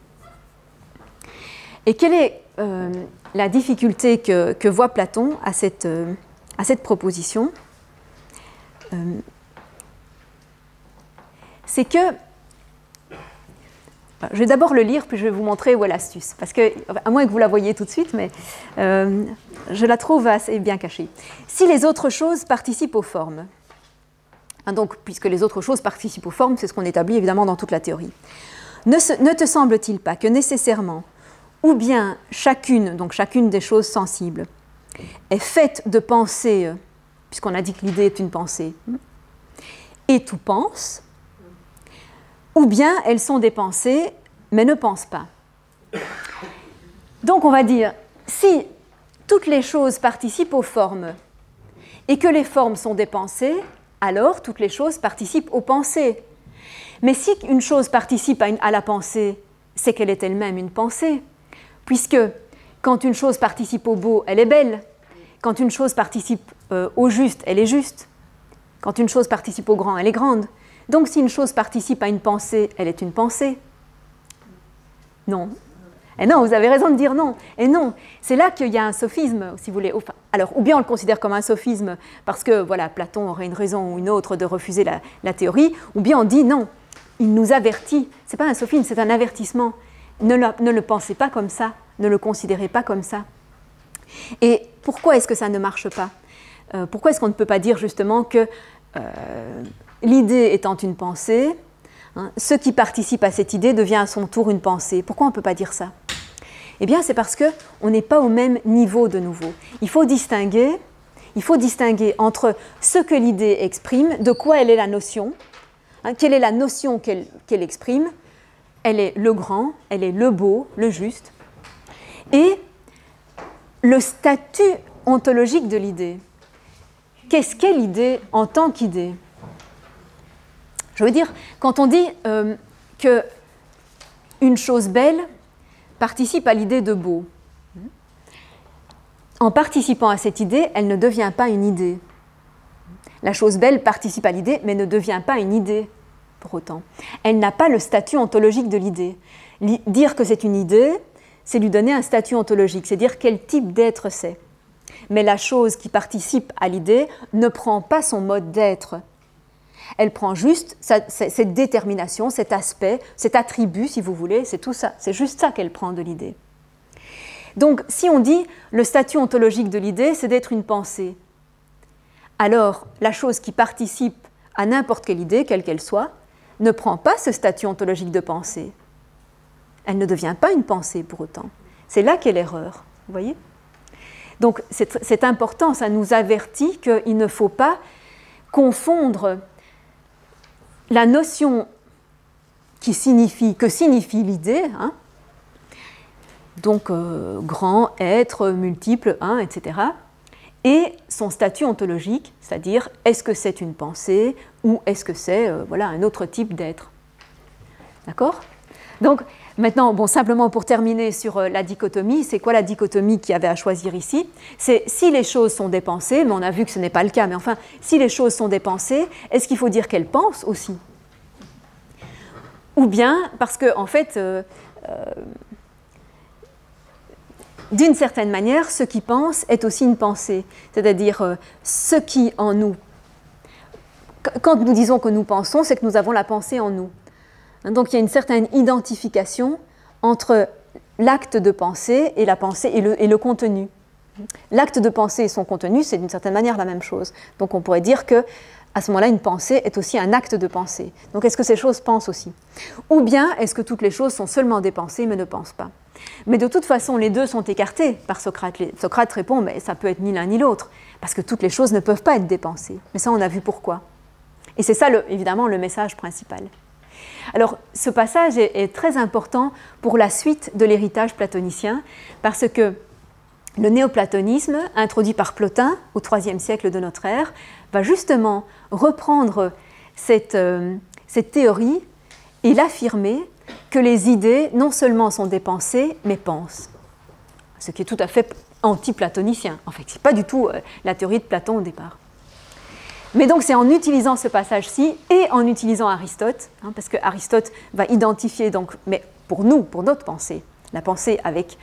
Et quelle est euh, la difficulté que, que voit Platon à cette, euh, à cette proposition? euh, C'est que... Je vais d'abord le lire, puis je vais vous montrer où est l'astuce. Parce que, à moins que vous la voyez tout de suite, mais euh, je la trouve assez bien cachée. Si les autres choses participent aux formes, hein, donc puisque les autres choses participent aux formes, c'est ce qu'on établit évidemment dans toute la théorie, ne, se, ne te semble-t-il pas que nécessairement, ou bien chacune, donc chacune des choses sensibles, est faite de pensée, puisqu'on a dit que l'idée est une pensée, et tout pense, ou bien elles sont des pensées, mais ne pensent pas. Donc on va dire, si toutes les choses participent aux formes et que les formes sont des pensées, alors toutes les choses participent aux pensées. Mais si une chose participe à, une, à la pensée, c'est qu'elle est elle-même une pensée, puisque quand une chose participe au beau, elle est belle, quand une chose participe euh, au juste, elle est juste, quand une chose participe au grand, elle est grande. Donc, si une chose participe à une pensée, elle est une pensée. Non. Et non, vous avez raison de dire non. Et non, c'est là qu'il y a un sophisme, si vous voulez. Enfin, alors, ou bien on le considère comme un sophisme parce que, voilà, Platon aurait une raison ou une autre de refuser la, la théorie, ou bien on dit non, il nous avertit. Ce n'est pas un sophisme, c'est un avertissement. Ne le, ne le pensez pas comme ça, ne le considérez pas comme ça. Et pourquoi est-ce que ça ne marche pas? euh, Pourquoi est-ce qu'on ne peut pas dire justement que... Euh, l'idée étant une pensée, hein, ce qui participe à cette idée devient à son tour une pensée. Pourquoi on ne peut pas dire ça? Eh bien, c'est parce qu'on n'est pas au même niveau de nouveau. Il faut distinguer, il faut distinguer entre ce que l'idée exprime, de quoi elle est la notion, hein, quelle est la notion qu'elle qu'elle exprime, elle est le grand, elle est le beau, le juste, et le statut ontologique de l'idée. Qu'est-ce qu'est l'idée en tant qu'idée? Je veux dire, quand on dit euh, qu'une chose belle participe à l'idée de beau, en participant à cette idée, elle ne devient pas une idée. La chose belle participe à l'idée, mais ne devient pas une idée, pour autant. Elle n'a pas le statut ontologique de l'idée. Dire que c'est une idée, c'est lui donner un statut ontologique, c'est dire quel type d'être c'est. Mais la chose qui participe à l'idée ne prend pas son mode d'être. Elle prend juste sa, sa, cette détermination, cet aspect, cet attribut, si vous voulez, c'est tout ça. C'est juste ça qu'elle prend de l'idée. Donc, si on dit le statut ontologique de l'idée, c'est d'être une pensée, alors la chose qui participe à n'importe quelle idée, quelle qu'elle soit, ne prend pas ce statut ontologique de pensée. Elle ne devient pas une pensée pour autant. C'est là qu'est l'erreur, vous voyez? Donc, c'est important, ça nous avertit qu'il ne faut pas confondre la notion qui signifie, que signifie l'idée, hein, donc euh, grand, être, multiple, hein, et cetera, et son statut ontologique, c'est-à-dire est-ce que c'est une pensée ou est-ce que c'est euh, voilà, un autre type d'être. D'accord? Donc maintenant, bon, simplement pour terminer sur euh, la dichotomie, c'est quoi la dichotomie qu'il y avait à choisir ici? C'est si les choses sont des pensées, mais on a vu que ce n'est pas le cas, mais enfin, si les choses sont des pensées, est-ce qu'il faut dire qu'elles pensent aussi? Ou bien, parce que, en fait, euh, euh, d'une certaine manière, ce qui pense est aussi une pensée, c'est-à-dire euh, ce qui en nous. Quand nous disons que nous pensons, c'est que nous avons la pensée en nous. Donc il y a une certaine identification entre l'acte de pensée et la pensée et le, et le contenu. L'acte de pensée et son contenu, c'est d'une certaine manière la même chose. Donc on pourrait dire que, à ce moment-là, une pensée est aussi un acte de pensée. Donc est-ce que ces choses pensent aussi? Ou bien est-ce que toutes les choses sont seulement des pensées mais ne pensent pas? Mais de toute façon, les deux sont écartés par Socrate. Socrate répond, mais ça peut être ni l'un ni l'autre, parce que toutes les choses ne peuvent pas être des pensées. Mais ça, on a vu pourquoi. Et c'est ça, le, évidemment, le message principal. Alors, ce passage est, est très important pour la suite de l'héritage platonicien, parce que le néoplatonisme, introduit par Plotin au troisième siècle de notre ère, va justement reprendre cette, euh, cette théorie et l'affirmer que les idées non seulement sont des pensées, mais pensent. Ce qui est tout à fait anti-platonicien. En fait, ce n'est pas du tout euh, la théorie de Platon au départ. Mais donc, c'est en utilisant ce passage-ci et en utilisant Aristote, hein, parce que Aristote va identifier, donc, mais pour nous, pour notre pensée, la pensée avec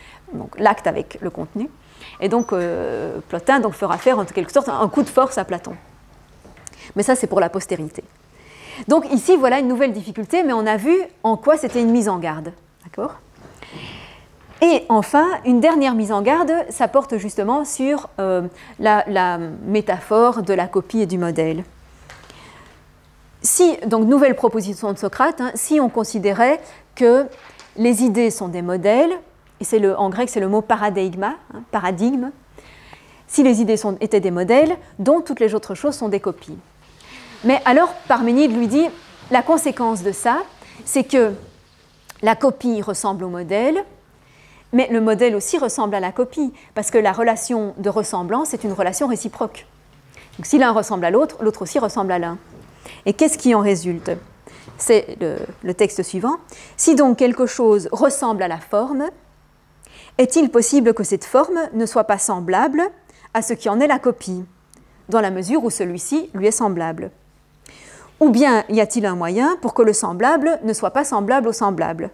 l'acte avec le contenu. Et donc, euh, Plotin donc, fera faire, en quelque sorte, un coup de force à Platon. Mais ça, c'est pour la postérité. Donc, ici, voilà une nouvelle difficulté, mais on a vu en quoi c'était une mise en garde. D'accord ? Et enfin, une dernière mise en garde, ça porte justement sur euh, la, la métaphore de la copie et du modèle. Si, donc, nouvelle proposition de Socrate, hein, si on considérait que les idées sont des modèles, et c'est le, en grec c'est le mot paradigma, hein, paradigme, si les idées sont, étaient des modèles, dont toutes les autres choses sont des copies. Mais alors Parménide lui dit, la conséquence de ça, c'est que la copie ressemble au modèle, mais le modèle aussi ressemble à la copie, parce que la relation de ressemblance est une relation réciproque. Donc si l'un ressemble à l'autre, l'autre aussi ressemble à l'un. Et qu'est-ce qui en résulte ? C'est le, le texte suivant. Si donc quelque chose ressemble à la forme, est-il possible que cette forme ne soit pas semblable à ce qui en est la copie, dans la mesure où celui-ci lui est semblable? Ou bien y a-t-il un moyen pour que le semblable ne soit pas semblable au semblable?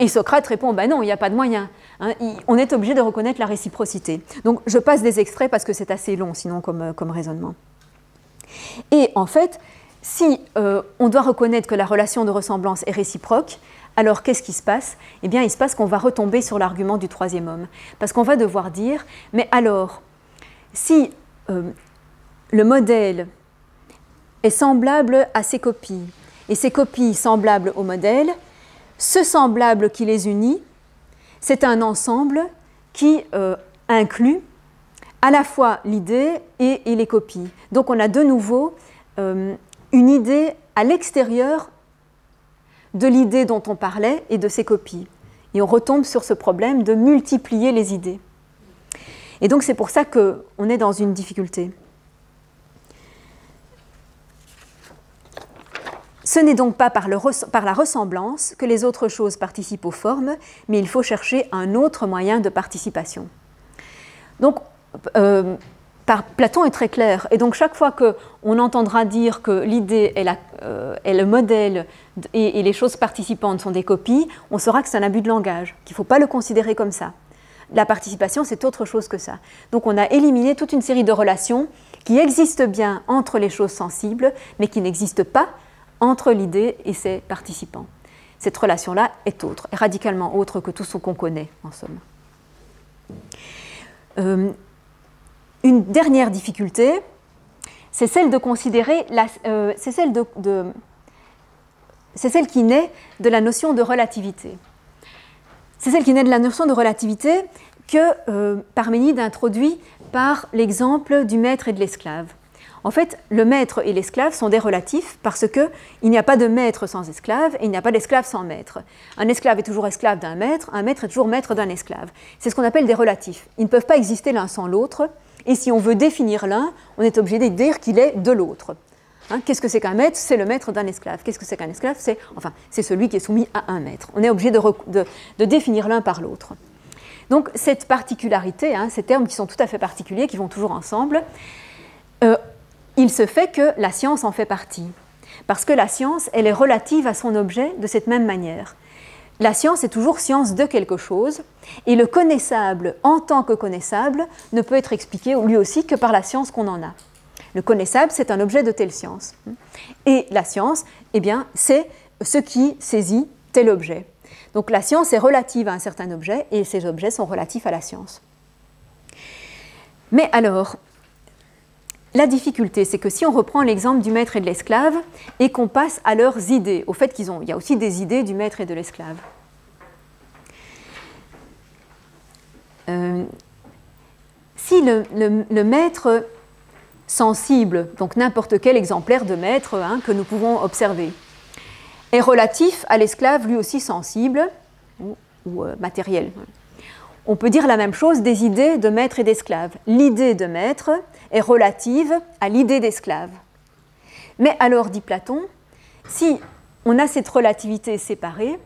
Et Socrate répond, ben non, il n'y a pas de moyen. Hein, on est obligé de reconnaître la réciprocité. Donc je passe des extraits parce que c'est assez long, sinon, comme, comme raisonnement. Et en fait, si euh, on doit reconnaître que la relation de ressemblance est réciproque, alors qu'est-ce qui se passe? Eh bien, il se passe qu'on va retomber sur l'argument du troisième homme. Parce qu'on va devoir dire, mais alors, si euh, le modèle est semblable à ses copies, et ses copies semblables au modèle, ce semblable qui les unit, c'est un ensemble qui euh, inclut à la fois l'idée et, et les copies. Donc on a de nouveau euh, une idée à l'extérieur de l'idée dont on parlait et de ses copies. Et on retombe sur ce problème de multiplier les idées. Et donc c'est pour ça qu'on est dans une difficulté. Ce n'est donc pas par, le, par la ressemblance que les autres choses participent aux formes, mais il faut chercher un autre moyen de participation. Donc, euh, par, Platon est très clair, et donc chaque fois qu'on entendra dire que l'idée est, euh, est le modèle et, et les choses participantes sont des copies, on saura que c'est un abus de langage, qu'il ne faut pas le considérer comme ça. La participation, c'est autre chose que ça. Donc on a éliminé toute une série de relations qui existent bien entre les choses sensibles, mais qui n'existent pas entre l'idée et ses participants. Cette relation-là est autre, radicalement autre que tout ce qu'on connaît, en somme. Euh, une dernière difficulté, c'est celle de considérer, euh, c'est celle, de, de, c'est celle qui naît de la notion de relativité. C'est celle qui naît de la notion de relativité que euh, Parménide introduit par l'exemple du maître et de l'esclave. En fait, le maître et l'esclave sont des relatifs parce qu'il n'y a pas de maître sans esclave et il n'y a pas d'esclave sans maître. Un esclave est toujours esclave d'un maître, un maître est toujours maître d'un esclave. C'est ce qu'on appelle des relatifs. Ils ne peuvent pas exister l'un sans l'autre et si on veut définir l'un, on est obligé de dire qu'il est de l'autre. Hein, qu'est-ce que c'est qu'un maître? C'est le maître d'un esclave. Qu'est-ce que c'est qu'un esclave? C'est enfin, c'est celui qui est soumis à un maître. On est obligé de, de, de définir l'un par l'autre. Donc cette particularité, hein, ces termes qui sont tout à fait particuliers, qui vont toujours ensemble, euh, il se fait que la science en fait partie, parce que la science, elle est relative à son objet de cette même manière. La science est toujours science de quelque chose, et le connaissable en tant que connaissable ne peut être expliqué lui aussi que par la science qu'on en a. Le connaissable, c'est un objet de telle science. Et la science, eh bien, c'est ce qui saisit tel objet. Donc la science est relative à un certain objet et ces objets sont relatifs à la science. Mais alors, la difficulté, c'est que si on reprend l'exemple du maître et de l'esclave et qu'on passe à leurs idées, au fait qu'ils ont, il y a aussi des idées du maître et de l'esclave. Euh, si le, le, le maître sensible, donc n'importe quel exemplaire de maître hein, que nous pouvons observer, est relatif à l'esclave lui aussi sensible ou, ou euh, matériel. On peut dire la même chose des idées de maître et d'esclave. L'idée de maître est relative à l'idée d'esclave. Mais alors, dit Platon, si on a cette relativité séparée,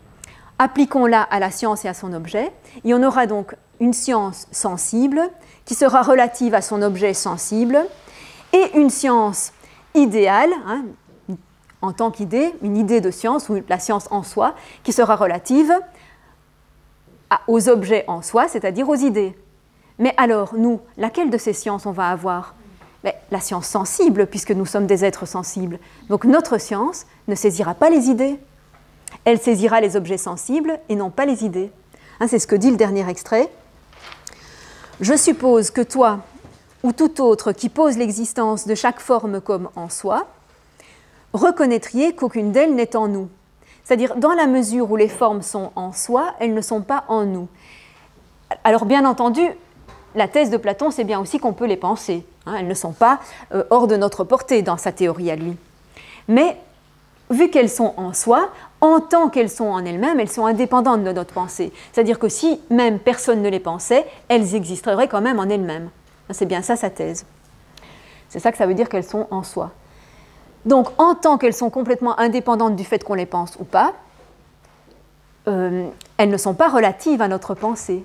appliquons-la à la science et à son objet, et on aura donc une science sensible qui sera relative à son objet sensible, et une science idéale, hein, en tant qu'idée, une idée de science ou la science en soi, qui sera relative aux objets en soi, c'est-à-dire aux idées. Mais alors, nous, laquelle de ces sciences on va avoir? Mais la science sensible, puisque nous sommes des êtres sensibles. Donc notre science ne saisira pas les idées. Elle saisira les objets sensibles et non pas les idées. Hein, c'est ce que dit le dernier extrait. « Je suppose que toi, ou tout autre qui pose l'existence de chaque forme comme en soi, reconnaîtriez qu'aucune d'elles n'est en nous. » C'est-à-dire, dans la mesure où les formes sont en soi, elles ne sont pas en nous. Alors, bien entendu, la thèse de Platon, c'est bien aussi qu'on peut les penser. Hein, elles ne sont pas euh, hors de notre portée dans sa théorie à lui. Mais, vu qu'elles sont en soi, en tant qu'elles sont en elles-mêmes, elles sont indépendantes de notre pensée. C'est-à-dire que si même personne ne les pensait, elles existeraient quand même en elles-mêmes. C'est bien ça, sa thèse. C'est ça que ça veut dire qu'elles sont en soi. Donc, en tant qu'elles sont complètement indépendantes du fait qu'on les pense ou pas, euh, elles ne sont pas relatives à notre pensée.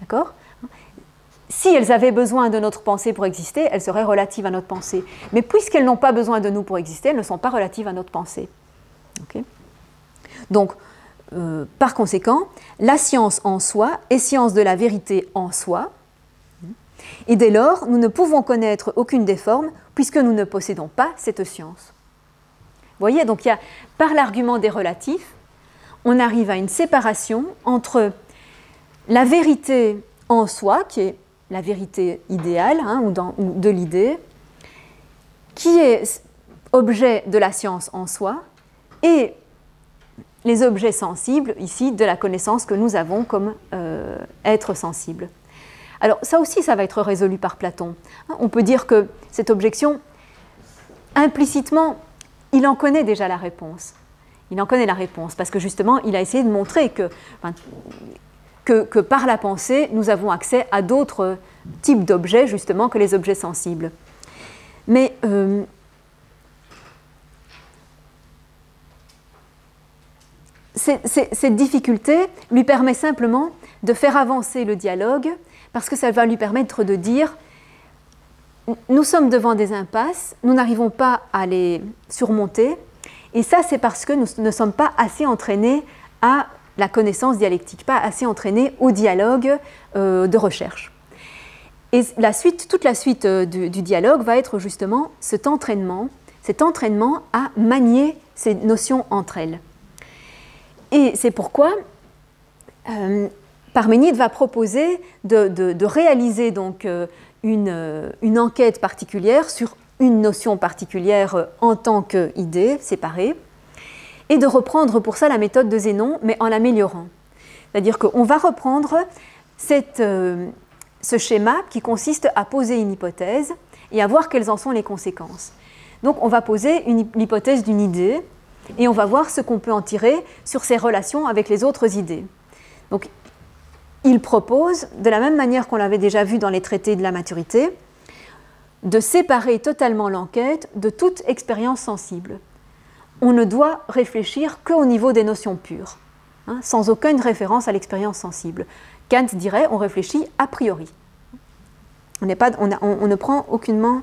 D'accord ? Si elles avaient besoin de notre pensée pour exister, elles seraient relatives à notre pensée. Mais puisqu'elles n'ont pas besoin de nous pour exister, elles ne sont pas relatives à notre pensée. Okay ? Donc, euh, par conséquent, la science en soi est science de la vérité en soi. Et dès lors, nous ne pouvons connaître aucune des formes puisque nous ne possédons pas cette science. Vous voyez, donc il y a, par l'argument des relatifs, on arrive à une séparation entre la vérité en soi, qui est la vérité idéale hein, ou, dans, ou de l'idée, qui est objet de la science en soi, et les objets sensibles, ici, de la connaissance que nous avons comme euh, être sensible. Alors, ça aussi, ça va être résolu par Platon. On peut dire que cette objection, implicitement, il en connaît déjà la réponse. Il en connaît la réponse, parce que justement, il a essayé de montrer que, enfin, que, que par la pensée, nous avons accès à d'autres types d'objets, justement, que les objets sensibles. Mais euh, c'est, c'est, cette difficulté lui permet simplement de faire avancer le dialogue, parce que ça va lui permettre de dire « Nous sommes devant des impasses, nous n'arrivons pas à les surmonter, et ça c'est parce que nous ne sommes pas assez entraînés à la connaissance dialectique, pas assez entraînés au dialogue euh, de recherche. » Et la suite, toute la suite euh, du, du dialogue va être justement cet entraînement, cet entraînement à manier ces notions entre elles. Et c'est pourquoi... Euh, Parménide va proposer de, de, de réaliser donc une, une enquête particulière sur une notion particulière en tant qu'idée séparée et de reprendre pour ça la méthode de Zénon, mais en l'améliorant. C'est-à-dire qu'on va reprendre cette, ce schéma qui consiste à poser une hypothèse et à voir quelles en sont les conséquences. Donc on va poser l'hypothèse d'une idée et on va voir ce qu'on peut en tirer sur ses relations avec les autres idées. Donc, il propose, de la même manière qu'on l'avait déjà vu dans les traités de la maturité, de séparer totalement l'enquête de toute expérience sensible. On ne doit réfléchir qu'au niveau des notions pures, hein, sans aucune référence à l'expérience sensible. Kant dirait, on réfléchit a priori. On, n'est pas, on, a, on, on ne prend aucunement,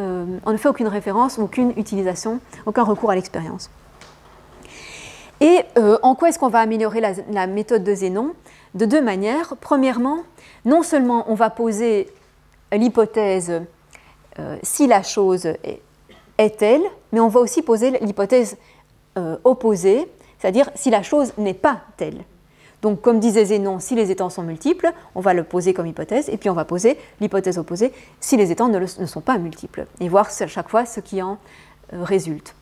euh, on ne fait aucune référence, aucune utilisation, aucun recours à l'expérience. Et euh, en quoi est-ce qu'on va améliorer la, la méthode de Zénon? De deux manières. Premièrement, non seulement on va poser l'hypothèse euh, si la chose est, est telle, mais on va aussi poser l'hypothèse euh, opposée, c'est-à-dire si la chose n'est pas telle. Donc, comme disait Zénon, si les étangs sont multiples, on va le poser comme hypothèse, et puis on va poser l'hypothèse opposée si les étangs ne, le, ne sont pas multiples, et voir à chaque fois ce qui en euh, résulte.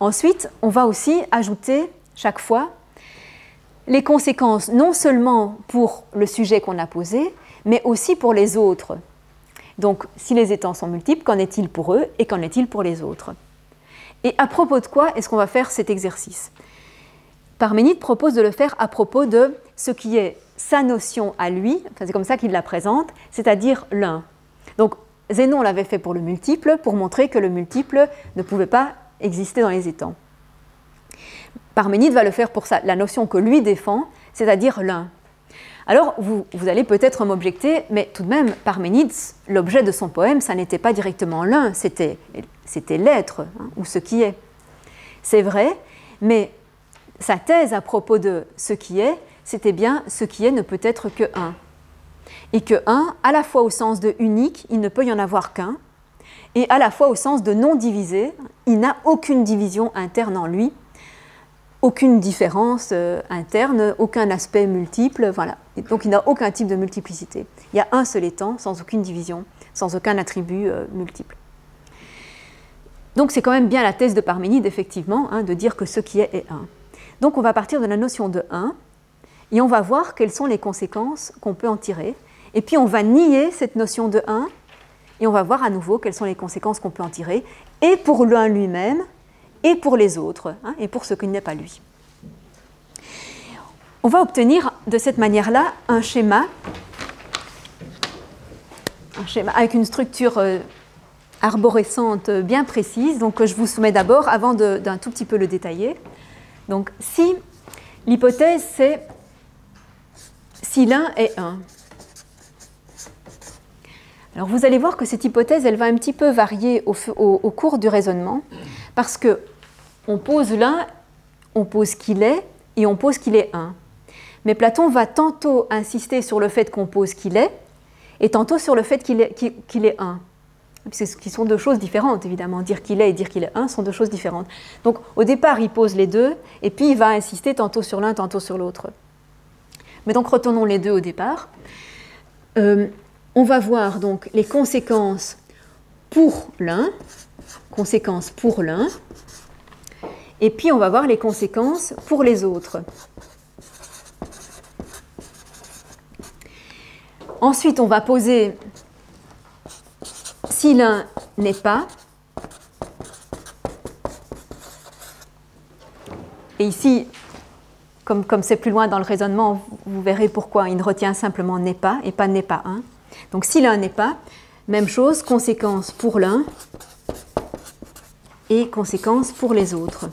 Ensuite, on va aussi ajouter chaque fois les conséquences, non seulement pour le sujet qu'on a posé, mais aussi pour les autres. Donc, si les étangs sont multiples, qu'en est-il pour eux et qu'en est-il pour les autres? Et à propos de quoi est-ce qu'on va faire cet exercice? Parménide propose de le faire à propos de ce qui est sa notion à lui, c'est comme ça qu'il la présente, c'est-à-dire l'un. Donc, Zénon l'avait fait pour le multiple, pour montrer que le multiple ne pouvait pas exister dans les étangs. Parménide va le faire pour ça, la notion que lui défend, c'est-à-dire l'un. Alors, vous, vous allez peut-être m'objecter, mais tout de même, Parménide, l'objet de son poème, ça n'était pas directement l'un, c'était l'être, hein, ou ce qui est. C'est vrai, mais sa thèse à propos de ce qui est, c'était bien ce qui est ne peut être que un. Et que un, à la fois au sens de unique, il ne peut y en avoir qu'un, et à la fois au sens de non divisé, il n'a aucune division interne en lui, aucune différence euh, interne, aucun aspect multiple, voilà. Et donc il n'a aucun type de multiplicité. Il y a un seul étant, sans aucune division, sans aucun attribut euh, multiple. Donc c'est quand même bien la thèse de Parménide, effectivement, hein, de dire que ce qui est est un. Donc on va partir de la notion de un, et on va voir quelles sont les conséquences qu'on peut en tirer, et puis on va nier cette notion de un, et on va voir à nouveau quelles sont les conséquences qu'on peut en tirer, et pour l'un lui-même, et pour les autres, hein, et pour ce qui n'est pas lui. On va obtenir de cette manière-là un schéma, un schéma avec une structure euh, arborescente bien précise, donc que je vous soumets d'abord avant d'un tout petit peu le détailler. Donc si l'hypothèse c'est si l'un est un. Alors vous allez voir que cette hypothèse, elle va un petit peu varier au, au, au cours du raisonnement, parce que on pose l'un, on pose qu'il est, et on pose qu'il est un. Mais Platon va tantôt insister sur le fait qu'on pose qu'il est, et tantôt sur le fait qu'il est, qu'il est un. Ce qui sont deux choses différentes, évidemment. Dire qu'il est et dire qu'il est un sont deux choses différentes. Donc au départ, il pose les deux, et puis il va insister tantôt sur l'un, tantôt sur l'autre. Mais donc retenons les deux au départ. Euh, On va voir donc les conséquences pour l'un, conséquences pour l'un, et puis on va voir les conséquences pour les autres. Ensuite, on va poser si l'un n'est pas, et ici, comme comme c'est plus loin dans le raisonnement, vous verrez pourquoi il retient simplement n'est pas et pas n'est pas un. Donc si l'un n'est pas, même chose, conséquence pour l'un et conséquence pour les autres.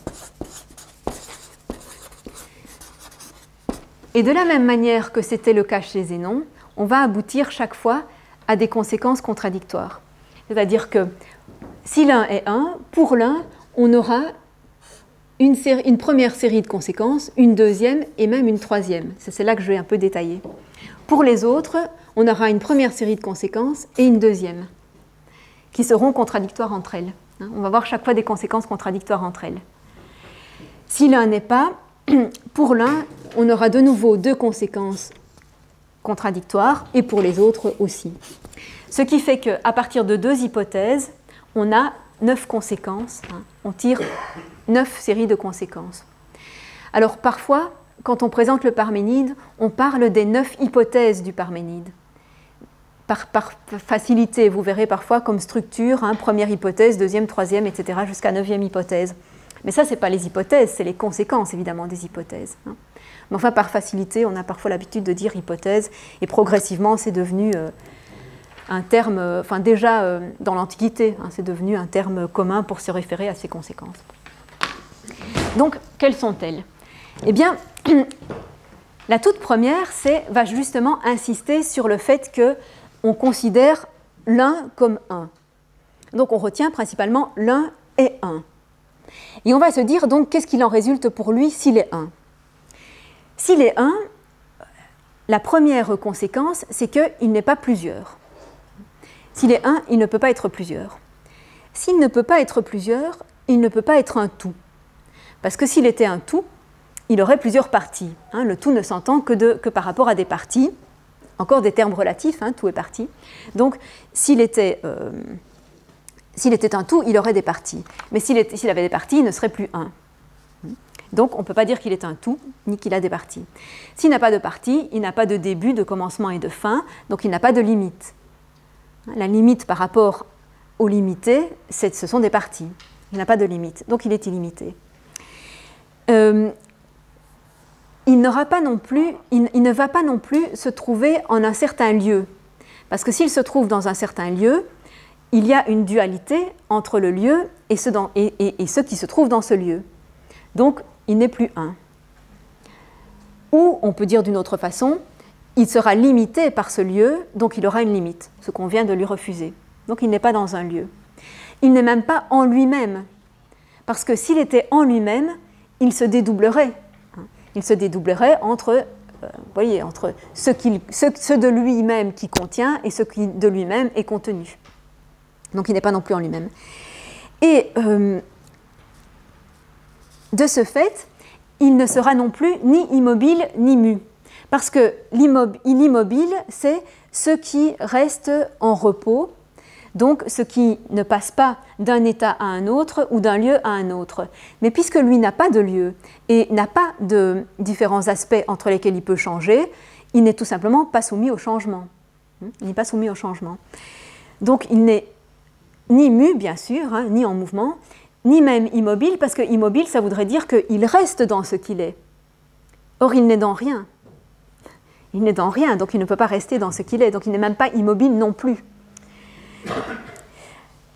Et de la même manière que c'était le cas chez Zénon, on va aboutir chaque fois à des conséquences contradictoires. C'est-à-dire que si l'un est un, pour l'un, on aura une, série, une première série de conséquences, une deuxième et même une troisième. C'est celle-là que je vais un peu détailler. Pour les autres, on aura une première série de conséquences et une deuxième, qui seront contradictoires entre elles. On va voir chaque fois des conséquences contradictoires entre elles. Si l'un n'est pas, pour l'un, on aura de nouveau deux conséquences contradictoires, et pour les autres aussi. Ce qui fait qu'à partir de deux hypothèses, on a neuf conséquences, on tire neuf séries de conséquences. Alors parfois, quand on présente le Parménide, on parle des neuf hypothèses du Parménide. Par, par facilité, vous verrez parfois comme structure, hein, première hypothèse, deuxième, troisième, et cetera, jusqu'à neuvième hypothèse. Mais ça, ce n'est pas les hypothèses, c'est les conséquences, évidemment, des hypothèses. Hein. Mais enfin, par facilité, on a parfois l'habitude de dire hypothèse, et progressivement, c'est devenu euh, un terme, euh, enfin déjà euh, dans l'Antiquité, hein, c'est devenu un terme commun pour se référer à ces conséquences. Donc, quelles sont-elles? Eh bien, la toute première, c'est va justement insister sur le fait que on considère l'un comme un. Donc on retient principalement l'un et un. Et on va se dire donc qu'est-ce qu'il en résulte pour lui s'il est un. S'il est un, la première conséquence, c'est qu'il n'est pas plusieurs. S'il est un, il ne peut pas être plusieurs. S'il ne peut pas être plusieurs, il ne peut pas être un tout. Parce que s'il était un tout, il aurait plusieurs parties. Hein, le tout ne s'entend que, de, que par rapport à des parties, encore des termes relatifs, hein, tout est partie. Donc, s'il était, euh, s'il était un tout, il aurait des parties. Mais s'il avait des parties, il ne serait plus un. Donc, on ne peut pas dire qu'il est un tout, ni qu'il a des parties. S'il n'a pas de parties, il n'a pas de début, de commencement et de fin, donc il n'a pas de limite. La limite par rapport au limité, ce sont des parties. Il n'a pas de limite, donc il est illimité. Euh, il, n'aura pas non plus, il, il ne va pas non plus se trouver en un certain lieu. Parce que s'il se trouve dans un certain lieu, il y a une dualité entre le lieu et ce, dans, et, et, et ce qui se trouve dans ce lieu. Donc, il n'est plus un. Ou, on peut dire d'une autre façon, il sera limité par ce lieu, donc il aura une limite, ce qu'on vient de lui refuser. Donc, il n'est pas dans un lieu. Il n'est même pas en lui-même, parce que s'il était en lui-même, il se dédoublerait. Il se dédoublerait entre, euh, vous voyez, entre ce, qu'il, ce, ce de lui-même qui contient et ce qui de lui-même est contenu. Donc, il n'est pas non plus en lui-même. Et... Euh, de ce fait, il ne sera non plus ni immobile ni mu. Parce que l'immobile, c'est ce qui reste en repos, donc ce qui ne passe pas d'un état à un autre ou d'un lieu à un autre. Mais puisque lui n'a pas de lieu et n'a pas de différents aspects entre lesquels il peut changer, il n'est tout simplement pas soumis au changement. Il n'est pas soumis au changement. Donc il n'est ni mu, bien sûr, hein, ni en mouvement, ni même immobile, parce que immobile, ça voudrait dire qu'il reste dans ce qu'il est. Or, il n'est dans rien. Il n'est dans rien, donc il ne peut pas rester dans ce qu'il est. Donc, il n'est même pas immobile non plus.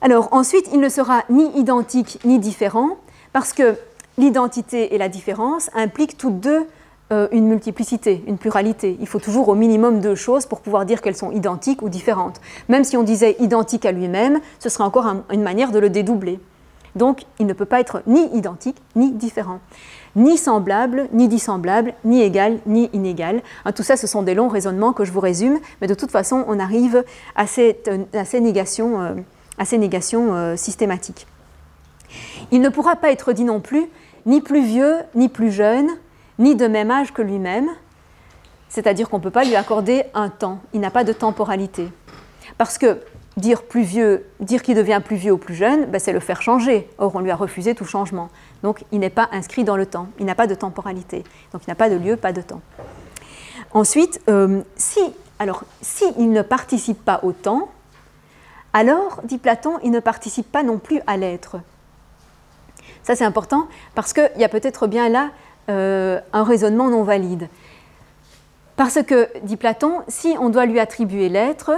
Alors, ensuite, il ne sera ni identique ni différent, parce que l'identité et la différence impliquent toutes deux euh, une multiplicité, une pluralité. Il faut toujours au minimum deux choses pour pouvoir dire qu'elles sont identiques ou différentes. Même si on disait identique à lui-même, ce serait encore un, une manière de le dédoubler. Donc, il ne peut pas être ni identique, ni différent, ni semblable, ni dissemblable, ni égal, ni inégal. Hein, tout ça, ce sont des longs raisonnements que je vous résume, mais de toute façon, on arrive à ces négations euh, à ces négations euh, systématiques. Il ne pourra pas être dit non plus, ni plus vieux, ni plus jeune, ni de même âge que lui-même, c'est-à-dire qu'on ne peut pas lui accorder un temps, il n'a pas de temporalité. Parce que, Dire plus vieux, dire qu'il devient plus vieux ou plus jeune, ben c'est le faire changer. Or, on lui a refusé tout changement. Donc, il n'est pas inscrit dans le temps. Il n'a pas de temporalité. Donc, il n'a pas de lieu, pas de temps. Ensuite, euh, si, alors, si il ne participe pas au temps, alors, dit Platon, il ne participe pas non plus à l'être. Ça, c'est important parce qu'il y a peut-être bien là euh, un raisonnement non valide. Parce que, dit Platon, si on doit lui attribuer l'être,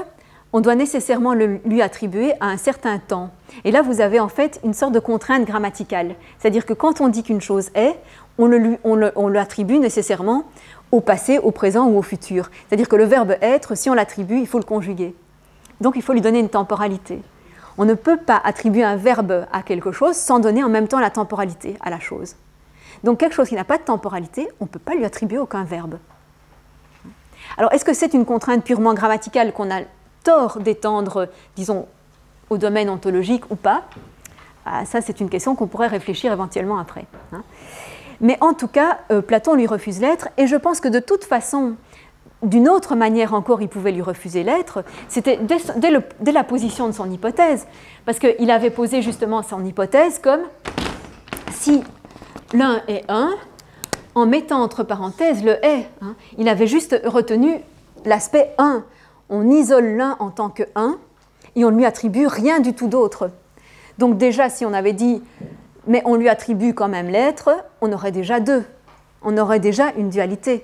on doit nécessairement le, lui attribuer à un certain temps. Et là, vous avez en fait une sorte de contrainte grammaticale. C'est-à-dire que quand on dit qu'une chose est, on le, on le, on l'attribue nécessairement au passé, au présent ou au futur. C'est-à-dire que le verbe être, si on l'attribue, il faut le conjuguer. Donc, il faut lui donner une temporalité. On ne peut pas attribuer un verbe à quelque chose sans donner en même temps la temporalité à la chose. Donc, quelque chose qui n'a pas de temporalité, on ne peut pas lui attribuer aucun verbe. Alors, est-ce que c'est une contrainte purement grammaticale qu'on a tort d'étendre, disons, au domaine ontologique ou pas? Ah, ça, c'est une question qu'on pourrait réfléchir éventuellement après. Hein. Mais en tout cas, euh, Platon lui refuse l'être, et je pense que de toute façon, d'une autre manière encore, il pouvait lui refuser l'être, c'était dès, dès, le, dès la position de son hypothèse, parce qu'il avait posé justement son hypothèse comme si l'un est un, en mettant entre parenthèses le est. Hein. Il avait juste retenu l'aspect un. On isole l'un en tant que un et on ne lui attribue rien du tout d'autre. Donc déjà, si on avait dit « mais on lui attribue quand même l'être », on aurait déjà deux, on aurait déjà une dualité.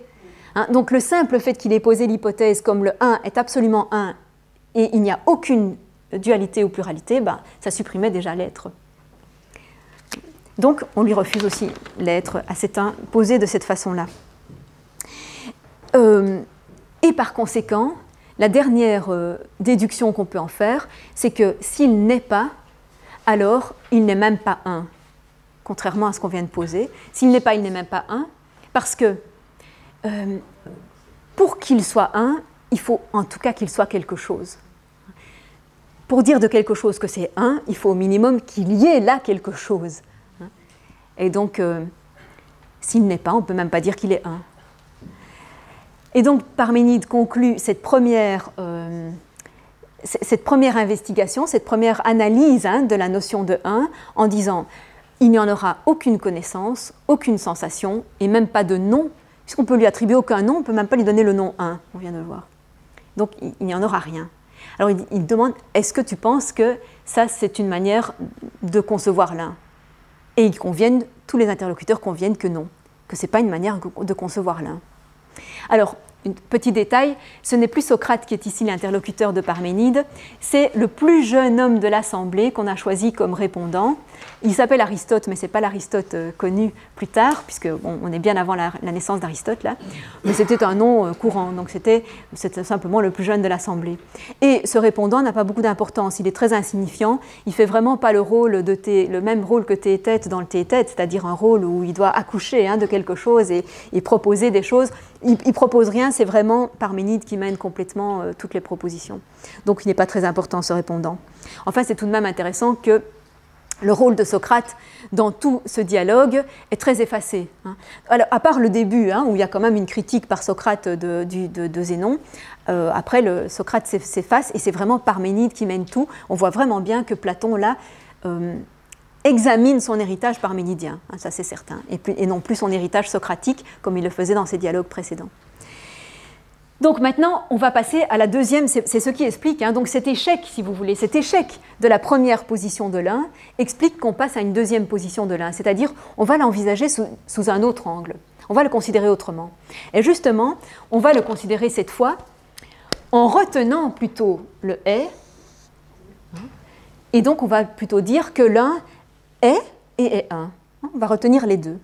Hein? Donc le simple fait qu'il ait posé l'hypothèse comme le un est absolument un et il n'y a aucune dualité ou pluralité, ben, ça supprimait déjà l'être. Donc on lui refuse aussi l'être à cet un posé de cette façon-là. Euh, et par conséquent, la dernière euh, déduction qu'on peut en faire, c'est que s'il n'est pas, alors il n'est même pas un, contrairement à ce qu'on vient de poser. S'il n'est pas, il n'est même pas un, parce que euh, pour qu'il soit un, il faut en tout cas qu'il soit quelque chose. Pour dire de quelque chose que c'est un, il faut au minimum qu'il y ait là quelque chose. Et donc, euh, s'il n'est pas, on ne peut même pas dire qu'il est un. Et donc, Parménide conclut cette première, euh, cette première investigation, cette première analyse hein, de la notion de un, en disant il n'y en aura aucune connaissance, aucune sensation, et même pas de nom, puisqu'on ne peut lui attribuer aucun nom, on ne peut même pas lui donner le nom un, on vient de le voir. Donc, il n'y en aura rien. Alors, il, il demande, est-ce que tu penses que ça, c'est une manière de concevoir l'un? Et ils conviennent, tous les interlocuteurs conviennent que non, que ce n'est pas une manière de concevoir l'un. Alors, un petit détail, ce n'est plus Socrate qui est ici l'interlocuteur de Parménide, c'est le plus jeune homme de l'Assemblée qu'on a choisi comme répondant. Il s'appelle Aristote, mais ce n'est pas l'Aristote connu plus tard, puisqu'on on est bien avant la, la naissance d'Aristote, là. Mais c'était un nom courant, donc c'était simplement le plus jeune de l'Assemblée. Et ce répondant n'a pas beaucoup d'importance, il est très insignifiant, il ne fait vraiment pas le, rôle de thé, le même rôle que Théétète dans le Théétète, c'est-à-dire un rôle où il doit accoucher hein, de quelque chose et, et proposer des choses. Il ne propose rien, c'est vraiment Parménide qui mène complètement euh, toutes les propositions. Donc il n'est pas très important ce répondant. Enfin, c'est tout de même intéressant que le rôle de Socrate dans tout ce dialogue est très effacé. Hein. Alors, à part le début, hein, où il y a quand même une critique par Socrate de, du, de, de Zénon, euh, après le, Socrate s'efface et c'est vraiment Parménide qui mène tout. On voit vraiment bien que Platon, là, euh, examine son héritage parménidien, hein, ça c'est certain, et, plus, et non plus son héritage socratique comme il le faisait dans ses dialogues précédents. Donc maintenant, on va passer à la deuxième, c'est ce qui explique, hein, donc cet échec, si vous voulez, cet échec de la première position de l'un explique qu'on passe à une deuxième position de l'un, c'est-à-dire on va l'envisager sous, sous un autre angle, on va le considérer autrement. Et justement, on va le considérer cette fois en retenant plutôt le « est », et donc on va plutôt dire que l'un est et est un. On va retenir les deux.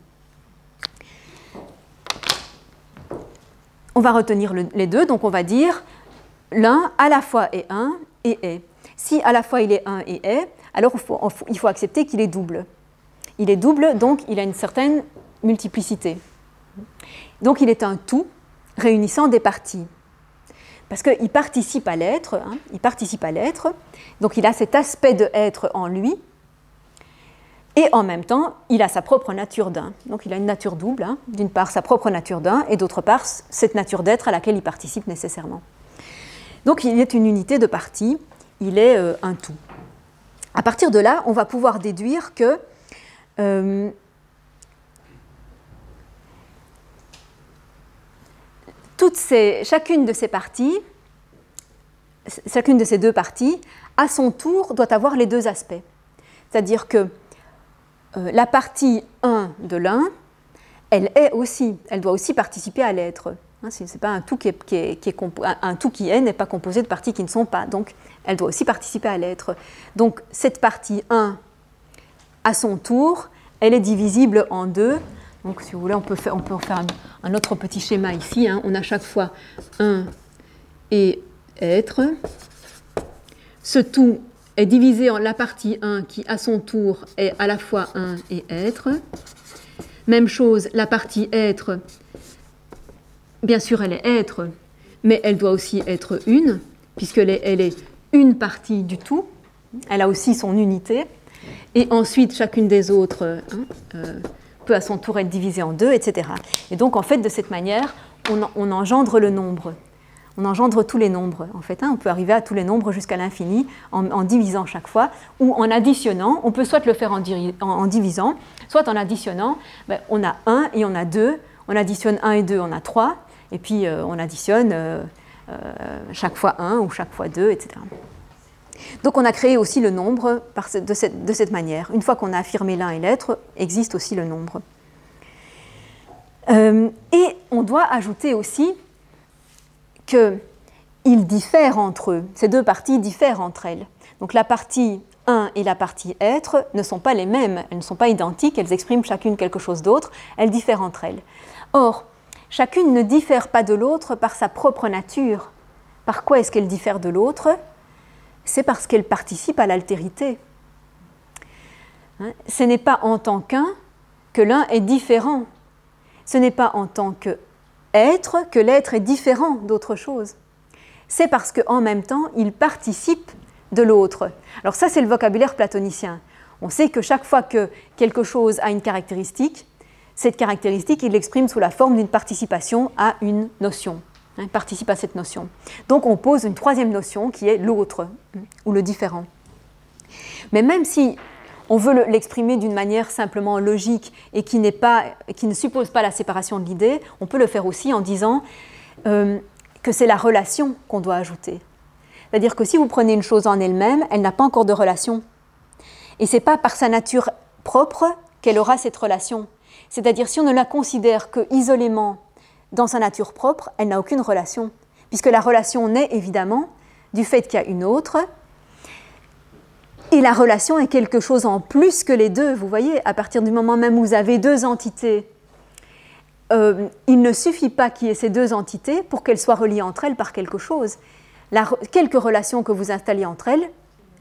On va retenir le, les deux, donc on va dire l'un à la fois est un et est. Si à la fois il est un et est, alors il faut, il faut accepter qu'il est double. Il est double, donc il a une certaine multiplicité. Donc il est un tout réunissant des parties. Parce qu'il participe à l'être, hein, il participe à l'être, donc il a cet aspect de être en lui, et en même temps, il a sa propre nature d'un. Donc il a une nature double, hein. D'une part sa propre nature d'un, et d'autre part cette nature d'être à laquelle il participe nécessairement. Donc il est une unité de partie, il est euh, un tout. À partir de là, on va pouvoir déduire que euh, toutes ces, chacune de ces parties, chacune de ces deux parties, à son tour, doit avoir les deux aspects. C'est-à-dire que la partie un de l'un, elle est aussi, elle doit aussi participer à l'être. Hein, c'est pas un tout qui est, qui est, qui est un tout qui est n'est pas composé de parties qui ne sont pas. Donc, elle doit aussi participer à l'être. Donc, cette partie un, à son tour, elle est divisible en deux. Donc, si vous voulez, on peut faire, on peut en faire un, un autre petit schéma ici. Hein. On a chaque fois un et être. Ce tout est divisé en la partie un qui, à son tour, est à la fois un et être. Même chose, la partie être, bien sûr, elle est être, mais elle doit aussi être une, puisqu'elle est, elle est une partie du tout. Elle a aussi son unité. Et ensuite, chacune des autres hein, euh, peut à son tour être divisée en deux, et cetera. Et donc, en fait, de cette manière, on, en, on engendre le nombre. On engendre tous les nombres, en fait. Hein, on peut arriver à tous les nombres jusqu'à l'infini en, en divisant chaque fois, ou en additionnant. On peut soit le faire en, diri, en, en divisant, soit en additionnant. Ben, on a un et on a deux. On additionne un et deux, on a trois. Et puis, euh, on additionne euh, euh, chaque fois un ou chaque fois deux, et cetera. Donc, on a créé aussi le nombre par ce, de, cette, de cette manière. Une fois qu'on a affirmé l'un et l'être, existe aussi le nombre. Euh, et on doit ajouter aussi qu'ils diffèrent entre eux, ces deux parties diffèrent entre elles. Donc la partie un et la partie être ne sont pas les mêmes, elles ne sont pas identiques, elles expriment chacune quelque chose d'autre, elles diffèrent entre elles. Or, chacune ne diffère pas de l'autre par sa propre nature. Par quoi est-ce qu'elle diffère de l'autre? C'est parce qu'elle participe à l'altérité. Hein? Ce n'est pas en tant qu'un que l'un est différent. Ce n'est pas en tant que être que l'être est différent d'autre chose. C'est parce qu'en même temps, il participe de l'autre. Alors ça, c'est le vocabulaire platonicien. On sait que chaque fois que quelque chose a une caractéristique, cette caractéristique, il l'exprime sous la forme d'une participation à une notion. Hein, participe à cette notion. Donc on pose une troisième notion qui est l'autre, ou le différent. Mais même si on veut l'exprimer d'une manière simplement logique et qui, n'est pas, qui ne suppose pas la séparation de l'idée, on peut le faire aussi en disant euh, que c'est la relation qu'on doit ajouter. C'est-à-dire que si vous prenez une chose en elle-même, elle n'a pas encore de relation. Et ce n'est pas par sa nature propre qu'elle aura cette relation. C'est-à-dire si on ne la considère que isolément dans sa nature propre, elle n'a aucune relation. Puisque la relation naît évidemment du fait qu'il y a une autre. Et la relation est quelque chose en plus que les deux, vous voyez, à partir du moment même où vous avez deux entités, euh, il ne suffit pas qu'il y ait ces deux entités pour qu'elles soient reliées entre elles par quelque chose. La, quelque relation que vous installez entre elles,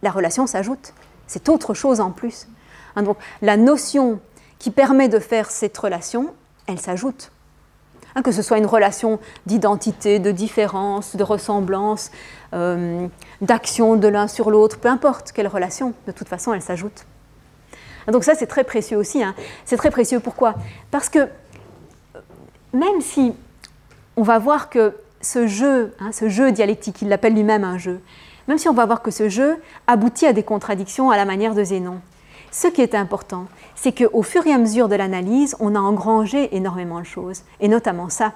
la relation s'ajoute. C'est autre chose en plus. Hein, donc, la notion qui permet de faire cette relation, elle s'ajoute. Hein, que ce soit une relation d'identité, de différence, de ressemblance, euh, d'action de l'un sur l'autre, peu importe quelle relation, de toute façon, elle s'ajoute. Donc ça, c'est très précieux aussi. Hein. C'est très précieux, pourquoi? Parce que même si on va voir que ce jeu, hein, ce jeu dialectique, il l'appelle lui-même un jeu, même si on va voir que ce jeu aboutit à des contradictions à la manière de Zénon. Ce qui est important, c'est qu'au fur et à mesure de l'analyse, on a engrangé énormément de choses, et notamment ça,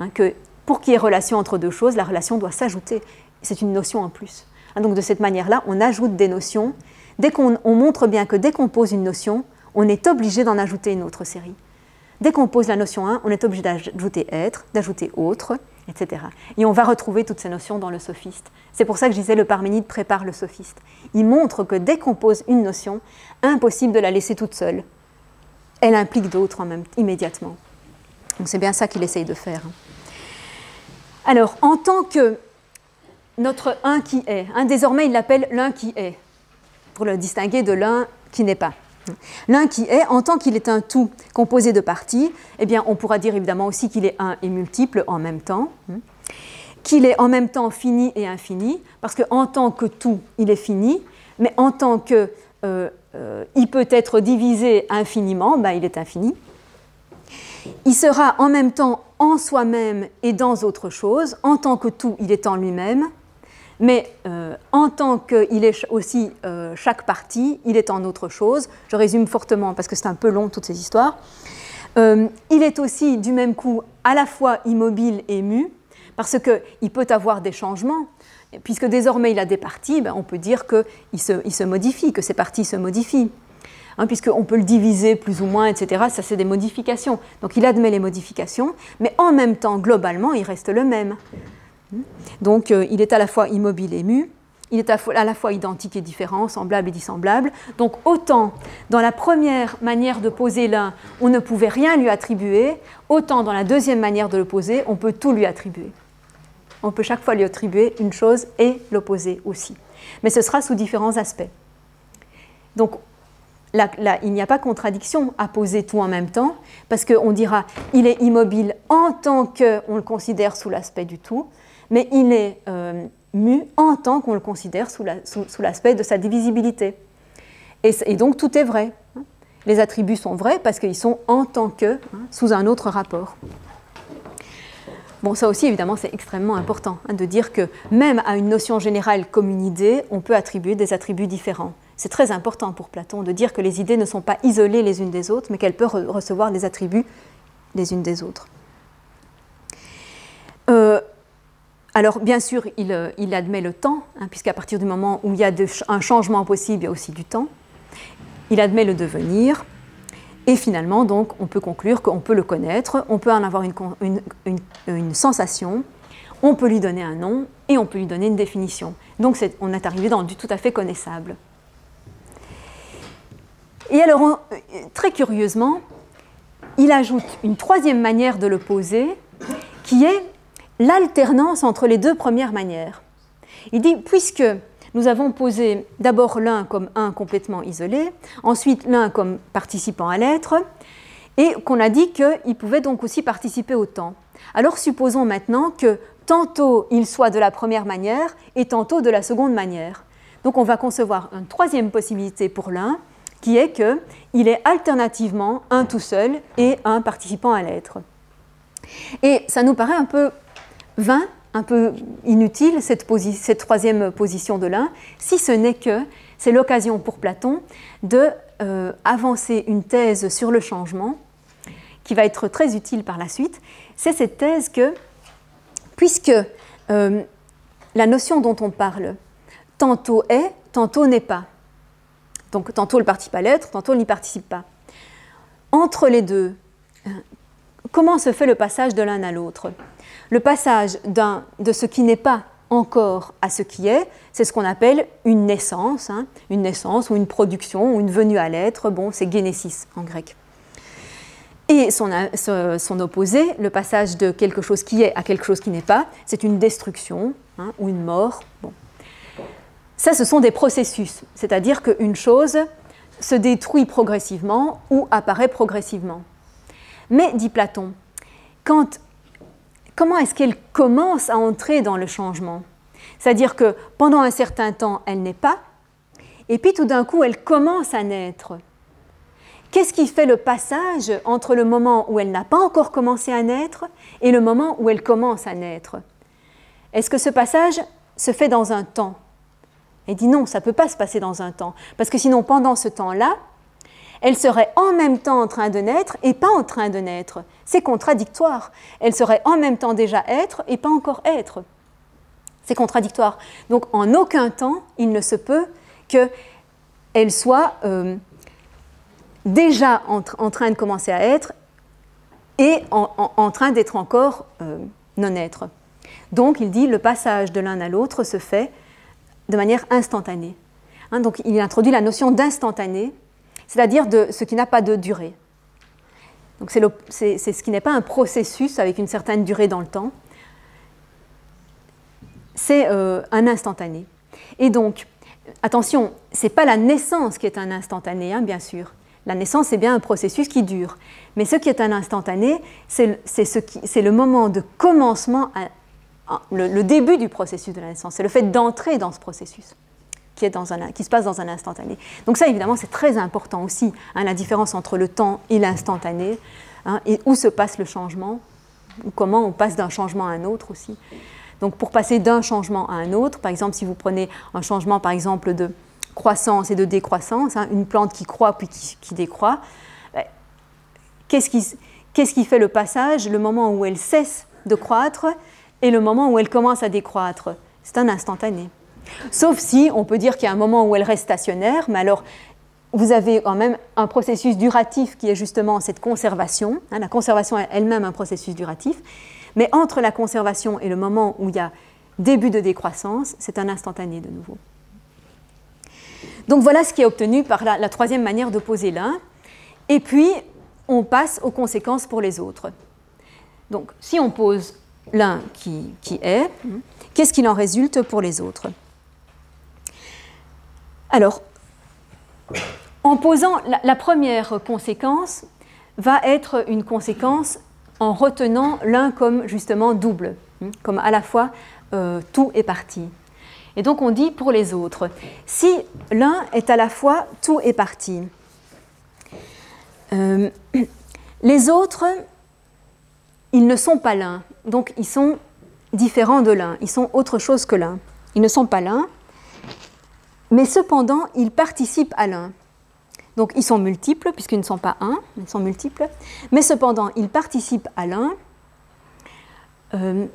hein, que pour qu'il y ait relation entre deux choses, la relation doit s'ajouter. C'est une notion en plus. Hein, donc de cette manière-là, on ajoute des notions. Dès qu'on on montre bien que dès qu'on pose une notion, on est obligé d'en ajouter une autre série. Dès qu'on pose la notion un, on est obligé d'ajouter être, d'ajouter autre, et cetera. Et on va retrouver toutes ces notions dans le sophiste. C'est pour ça que je disais, le Parménide prépare le sophiste. Il montre que dès qu'on pose une notion, impossible de la laisser toute seule. Elle implique d'autres en même, immédiatement. Donc c'est bien ça qu'il essaye de faire. Alors, en tant que notre un qui est, hein, désormais il l'appelle l'un qui est, pour le distinguer de l'un qui n'est pas. L'un qui est, en tant qu'il est un tout composé de parties, eh bien, on pourra dire évidemment aussi qu'il est un et multiple en même temps, hein, qu'il est en même temps fini et infini, parce qu'en tant que tout, il est fini, mais en tant que euh, euh, il peut être divisé infiniment, ben, il est infini. Il sera en même temps en soi-même et dans autre chose. En tant que tout, il est en lui-même. Mais euh, en tant qu'il est aussi euh, chaque partie, il est en autre chose. Je résume fortement parce que c'est un peu long toutes ces histoires. Euh, il est aussi du même coup à la fois immobile et mu, parce qu'il peut avoir des changements. Puisque désormais il a des parties, ben, on peut dire qu'il se, il se modifie, que ces parties se modifient. Hein, puisqu'on peut le diviser plus ou moins, et cetera. Ça, c'est des modifications. Donc il admet les modifications, mais en même temps, globalement, il reste le même. Donc, euh, il est à la fois immobile et mu, il est à, à la fois identique et différent, semblable et dissemblable. Donc, autant dans la première manière de poser l'un, on ne pouvait rien lui attribuer, autant dans la deuxième manière de le poser, on peut tout lui attribuer. On peut chaque fois lui attribuer une chose et l'opposer aussi. Mais ce sera sous différents aspects. Donc, là, là, il n'y a pas contradiction à poser tout en même temps, parce qu'on dira il est immobile en tant qu'on le considère sous l'aspect du tout, mais il est euh, mu en tant qu'on le considère sous, la, sous, sous l'aspect de sa divisibilité. Et, et donc tout est vrai. Les attributs sont vrais parce qu'ils sont en tant que, hein, sous un autre rapport. Bon, ça aussi, évidemment, c'est extrêmement important, hein, de dire que même à une notion générale comme une idée, on peut attribuer des attributs différents. C'est très important pour Platon de dire que les idées ne sont pas isolées les unes des autres, mais qu'elles peuvent re- recevoir des attributs les unes des autres. Euh, Alors, bien sûr, il, il admet le temps, hein, puisqu'à partir du moment où il y a de, un changement possible, il y a aussi du temps. Il admet le devenir. Et finalement, donc, on peut conclure qu'on peut le connaître, on peut en avoir une, une, une, une sensation, on peut lui donner un nom et on peut lui donner une définition. Donc, c'est, on est arrivé dans du tout à fait connaissable. Et alors, on, très curieusement, il ajoute une troisième manière de le poser, qui est l'alternance entre les deux premières manières. Il dit, puisque nous avons posé d'abord l'un comme un complètement isolé, ensuite l'un comme participant à l'être, et qu'on a dit qu'il pouvait donc aussi participer au temps. Alors supposons maintenant que tantôt il soit de la première manière et tantôt de la seconde manière. Donc on va concevoir une troisième possibilité pour l'un qui est qu'il est alternativement un tout seul et un participant à l'être. Et ça nous paraît un peu vain, un peu inutile, cette, posi cette troisième position de l'un, si ce n'est que c'est l'occasion pour Platon de euh, avancer une thèse sur le changement qui va être très utile par la suite. C'est cette thèse que, puisque euh, la notion dont on parle tantôt est, tantôt n'est pas, donc tantôt le participe à l'être, tantôt n'y participe pas, entre les deux, comment se fait le passage de l'un à l'autre? Le passage d'un de ce qui n'est pas encore à ce qui est, c'est ce qu'on appelle une naissance, hein, une naissance ou une production ou une venue à l'être, bon, c'est génésis en grec. Et son, son opposé, le passage de quelque chose qui est à quelque chose qui n'est pas, c'est une destruction, hein, ou une mort. Bon. Ça, ce sont des processus, c'est-à-dire qu'une chose se détruit progressivement ou apparaît progressivement. Mais, dit Platon, quand... comment est-ce qu'elle commence à entrer dans le changement? C'est-à-dire que pendant un certain temps, elle n'est pas, et puis tout d'un coup, elle commence à naître. Qu'est-ce qui fait le passage entre le moment où elle n'a pas encore commencé à naître et le moment où elle commence à naître? Est-ce que ce passage se fait dans un temps? Il dit non, ça ne peut pas se passer dans un temps, parce que sinon, pendant ce temps-là, elle serait en même temps en train de naître et pas en train de naître. C'est contradictoire. Elle serait en même temps déjà être et pas encore être. C'est contradictoire. Donc, en aucun temps, il ne se peut qu'elle soit euh, déjà en, en train de commencer à être et en, en, en train d'être encore euh, non-être. Donc, il dit, le passage de l'un à l'autre se fait de manière instantanée. Hein, donc, il introduit la notion d'instantané, c'est-à-dire de ce qui n'a pas de durée. Donc c'est ce qui n'est pas un processus avec une certaine durée dans le temps. C'est euh, un instantané. Et donc, attention, ce n'est pas la naissance qui est un instantané, hein, bien sûr. La naissance, c'est bien un processus qui dure. Mais ce qui est un instantané, c'est ce le moment de commencement, à, à, le, le début du processus de la naissance. C'est le fait d'entrer dans ce processus. Qui, est dans un, qui se passe dans un instantané. Donc ça, évidemment, c'est très important aussi, hein, la différence entre le temps et l'instantané, hein, et où se passe le changement, ou comment on passe d'un changement à un autre aussi. Donc pour passer d'un changement à un autre, par exemple, si vous prenez un changement, par exemple, de croissance et de décroissance, hein, une plante qui croît puis qui, qui décroît, ben, qu'est-ce qui, qu'est-ce qui fait le passage, le moment où elle cesse de croître et le moment où elle commence à décroître? C'est un instantané. Sauf si on peut dire qu'il y a un moment où elle reste stationnaire, mais alors vous avez quand même un processus duratif qui est justement cette conservation. Hein, la conservation est elle-même un processus duratif, mais entre la conservation et le moment où il y a début de décroissance, c'est un instantané de nouveau. Donc voilà ce qui est obtenu par la, la troisième manière de poser l'un. Et puis, on passe aux conséquences pour les autres. Donc si on pose l'un qui, qui est, qu'est-ce qu'il en résulte pour les autres ? Alors, en posant, la, la première conséquence va être une conséquence en retenant l'un comme justement double, comme à la fois euh, tout et partie. Et donc on dit pour les autres, si l'un est à la fois tout et partie, euh, les autres, ils ne sont pas l'un, donc ils sont différents de l'un, ils sont autre chose que l'un, ils ne sont pas l'un, mais cependant, ils participent à l'un. Donc, ils sont multiples, puisqu'ils ne sont pas un, ils sont multiples. Mais cependant, ils participent à l'un euh,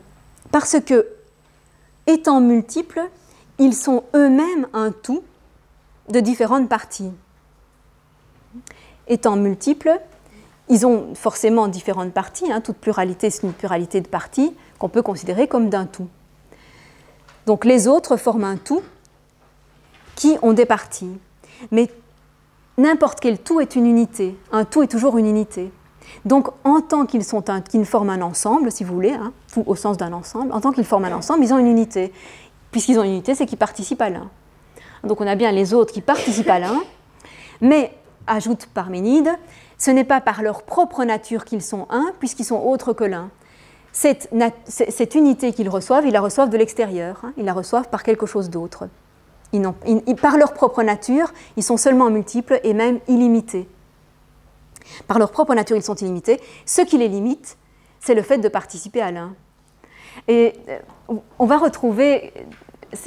parce que, étant multiples, ils sont eux-mêmes un tout de différentes parties. Étant multiples, ils ont forcément différentes parties. Hein, toute pluralité, c'est une pluralité de parties qu'on peut considérer comme d'un tout. Donc, les autres forment un tout qui ont des parties. Mais n'importe quel tout est une unité. Un tout est toujours une unité. Donc, en tant qu'ils qu'ils forment un ensemble, si vous voulez, hein, tout au sens d'un ensemble, en tant qu'ils forment un ensemble, ils ont une unité. Puisqu'ils ont une unité, c'est qu'ils participent à l'un. Donc, on a bien les autres qui participent à l'un, mais, ajoute Parménide, ce n'est pas par leur propre nature qu'ils sont un, puisqu'ils sont autres que l'un. Cette, cette unité qu'ils reçoivent, ils la reçoivent de l'extérieur, hein, ils la reçoivent par quelque chose d'autre. Ils n'ont, ils, ils, par leur propre nature, ils sont seulement multiples et même illimités. Par leur propre nature, ils sont illimités. Ce qui les limite, c'est le fait de participer à l'un. Et on va retrouver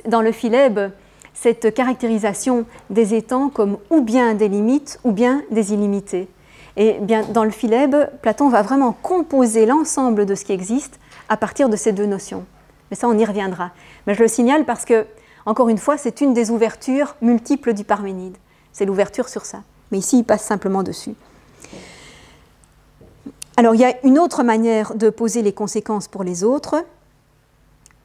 dans le Philèbe cette caractérisation des étangs comme ou bien des limites ou bien des illimités. Et bien, dans le Philèbe, Platon va vraiment composer l'ensemble de ce qui existe à partir de ces deux notions. Mais ça, on y reviendra. Mais je le signale parce que, encore une fois, c'est une des ouvertures multiples du Parménide. C'est l'ouverture sur ça. Mais ici, il passe simplement dessus. Alors, il y a une autre manière de poser les conséquences pour les autres,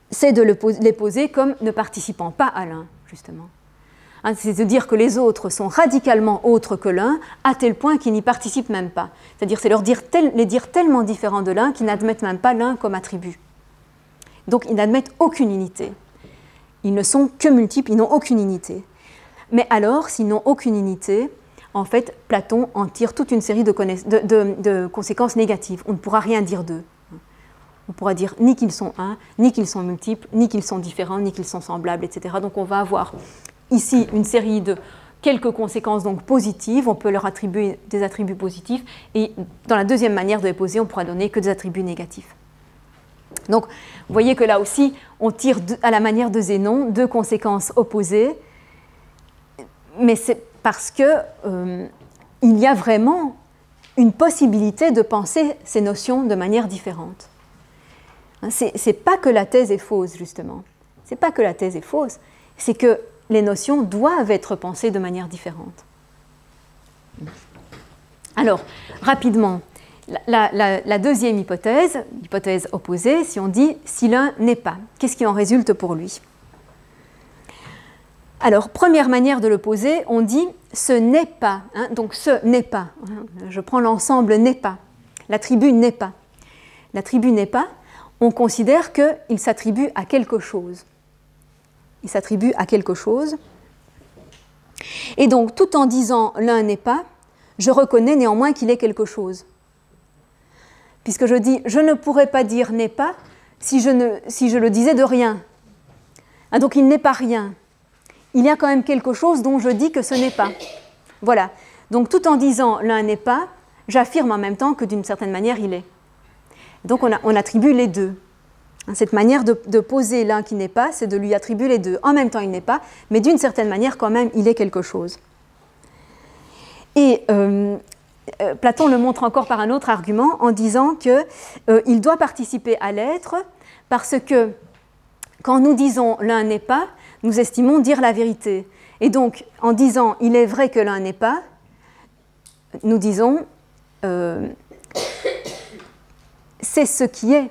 c'est de les poser comme ne participant pas à l'un, justement. Hein, c'est de dire que les autres sont radicalement autres que l'un, à tel point qu'ils n'y participent même pas. C'est-à-dire, c'est leur dire tel, les dire tellement différents de l'un qu'ils n'admettent même pas l'un comme attribut. Donc, ils n'admettent aucune unité. Ils ne sont que multiples, ils n'ont aucune unité. Mais alors, s'ils n'ont aucune unité, en fait, Platon en tire toute une série de, de, de, de conséquences négatives. On ne pourra rien dire d'eux. On pourra dire ni qu'ils sont un, ni qu'ils sont multiples, ni qu'ils sont différents, ni qu'ils sont semblables, et cetera. Donc on va avoir ici une série de quelques conséquences donc, positives. On peut leur attribuer des attributs positifs. Et dans la deuxième manière de les poser, on pourra donner que des attributs négatifs. Donc vous voyez que là aussi, on tire de, à la manière de Zénon deux conséquences opposées. Mais c'est parce que euh, il y a vraiment une possibilité de penser ces notions de manière différente. Hein, c'est, c'est pas que la thèse est fausse, justement. C'est pas que la thèse est fausse, c'est que les notions doivent être pensées de manière différente. Alors, rapidement, la, la, la deuxième hypothèse, l'hypothèse opposée, si on dit « si l'un n'est pas », qu'est-ce qui en résulte pour lui ? Alors, première manière de le poser, on dit « ce n'est pas hein, ». Donc, « ce n'est pas hein, ». Je prends l'ensemble « n'est pas ». L'attribut « n'est pas ». L'attribut « n'est pas », on considère qu'il s'attribue à quelque chose. Il s'attribue à quelque chose. Et donc, tout en disant « l'un n'est pas », je reconnais néanmoins qu'il est quelque chose. Puisque je dis « je ne pourrais pas dire « n'est pas » si je ne, si je le disais de rien hein, ». Donc, il n'est pas rien. Il y a quand même quelque chose dont je dis que ce n'est pas. Voilà. Donc tout en disant l'un n'est pas, j'affirme en même temps que d'une certaine manière il est. Donc on, a, on attribue les deux. Cette manière de, de poser l'un qui n'est pas, c'est de lui attribuer les deux. En même temps il n'est pas, mais d'une certaine manière quand même il est quelque chose. Et euh, euh, Platon le montre encore par un autre argument en disant qu'il euh, doit participer à l'être parce que quand nous disons l'un n'est pas, nous estimons dire la vérité. Et donc, en disant « il est vrai que l'un n'est pas », nous disons euh, « c'est ce qui est ».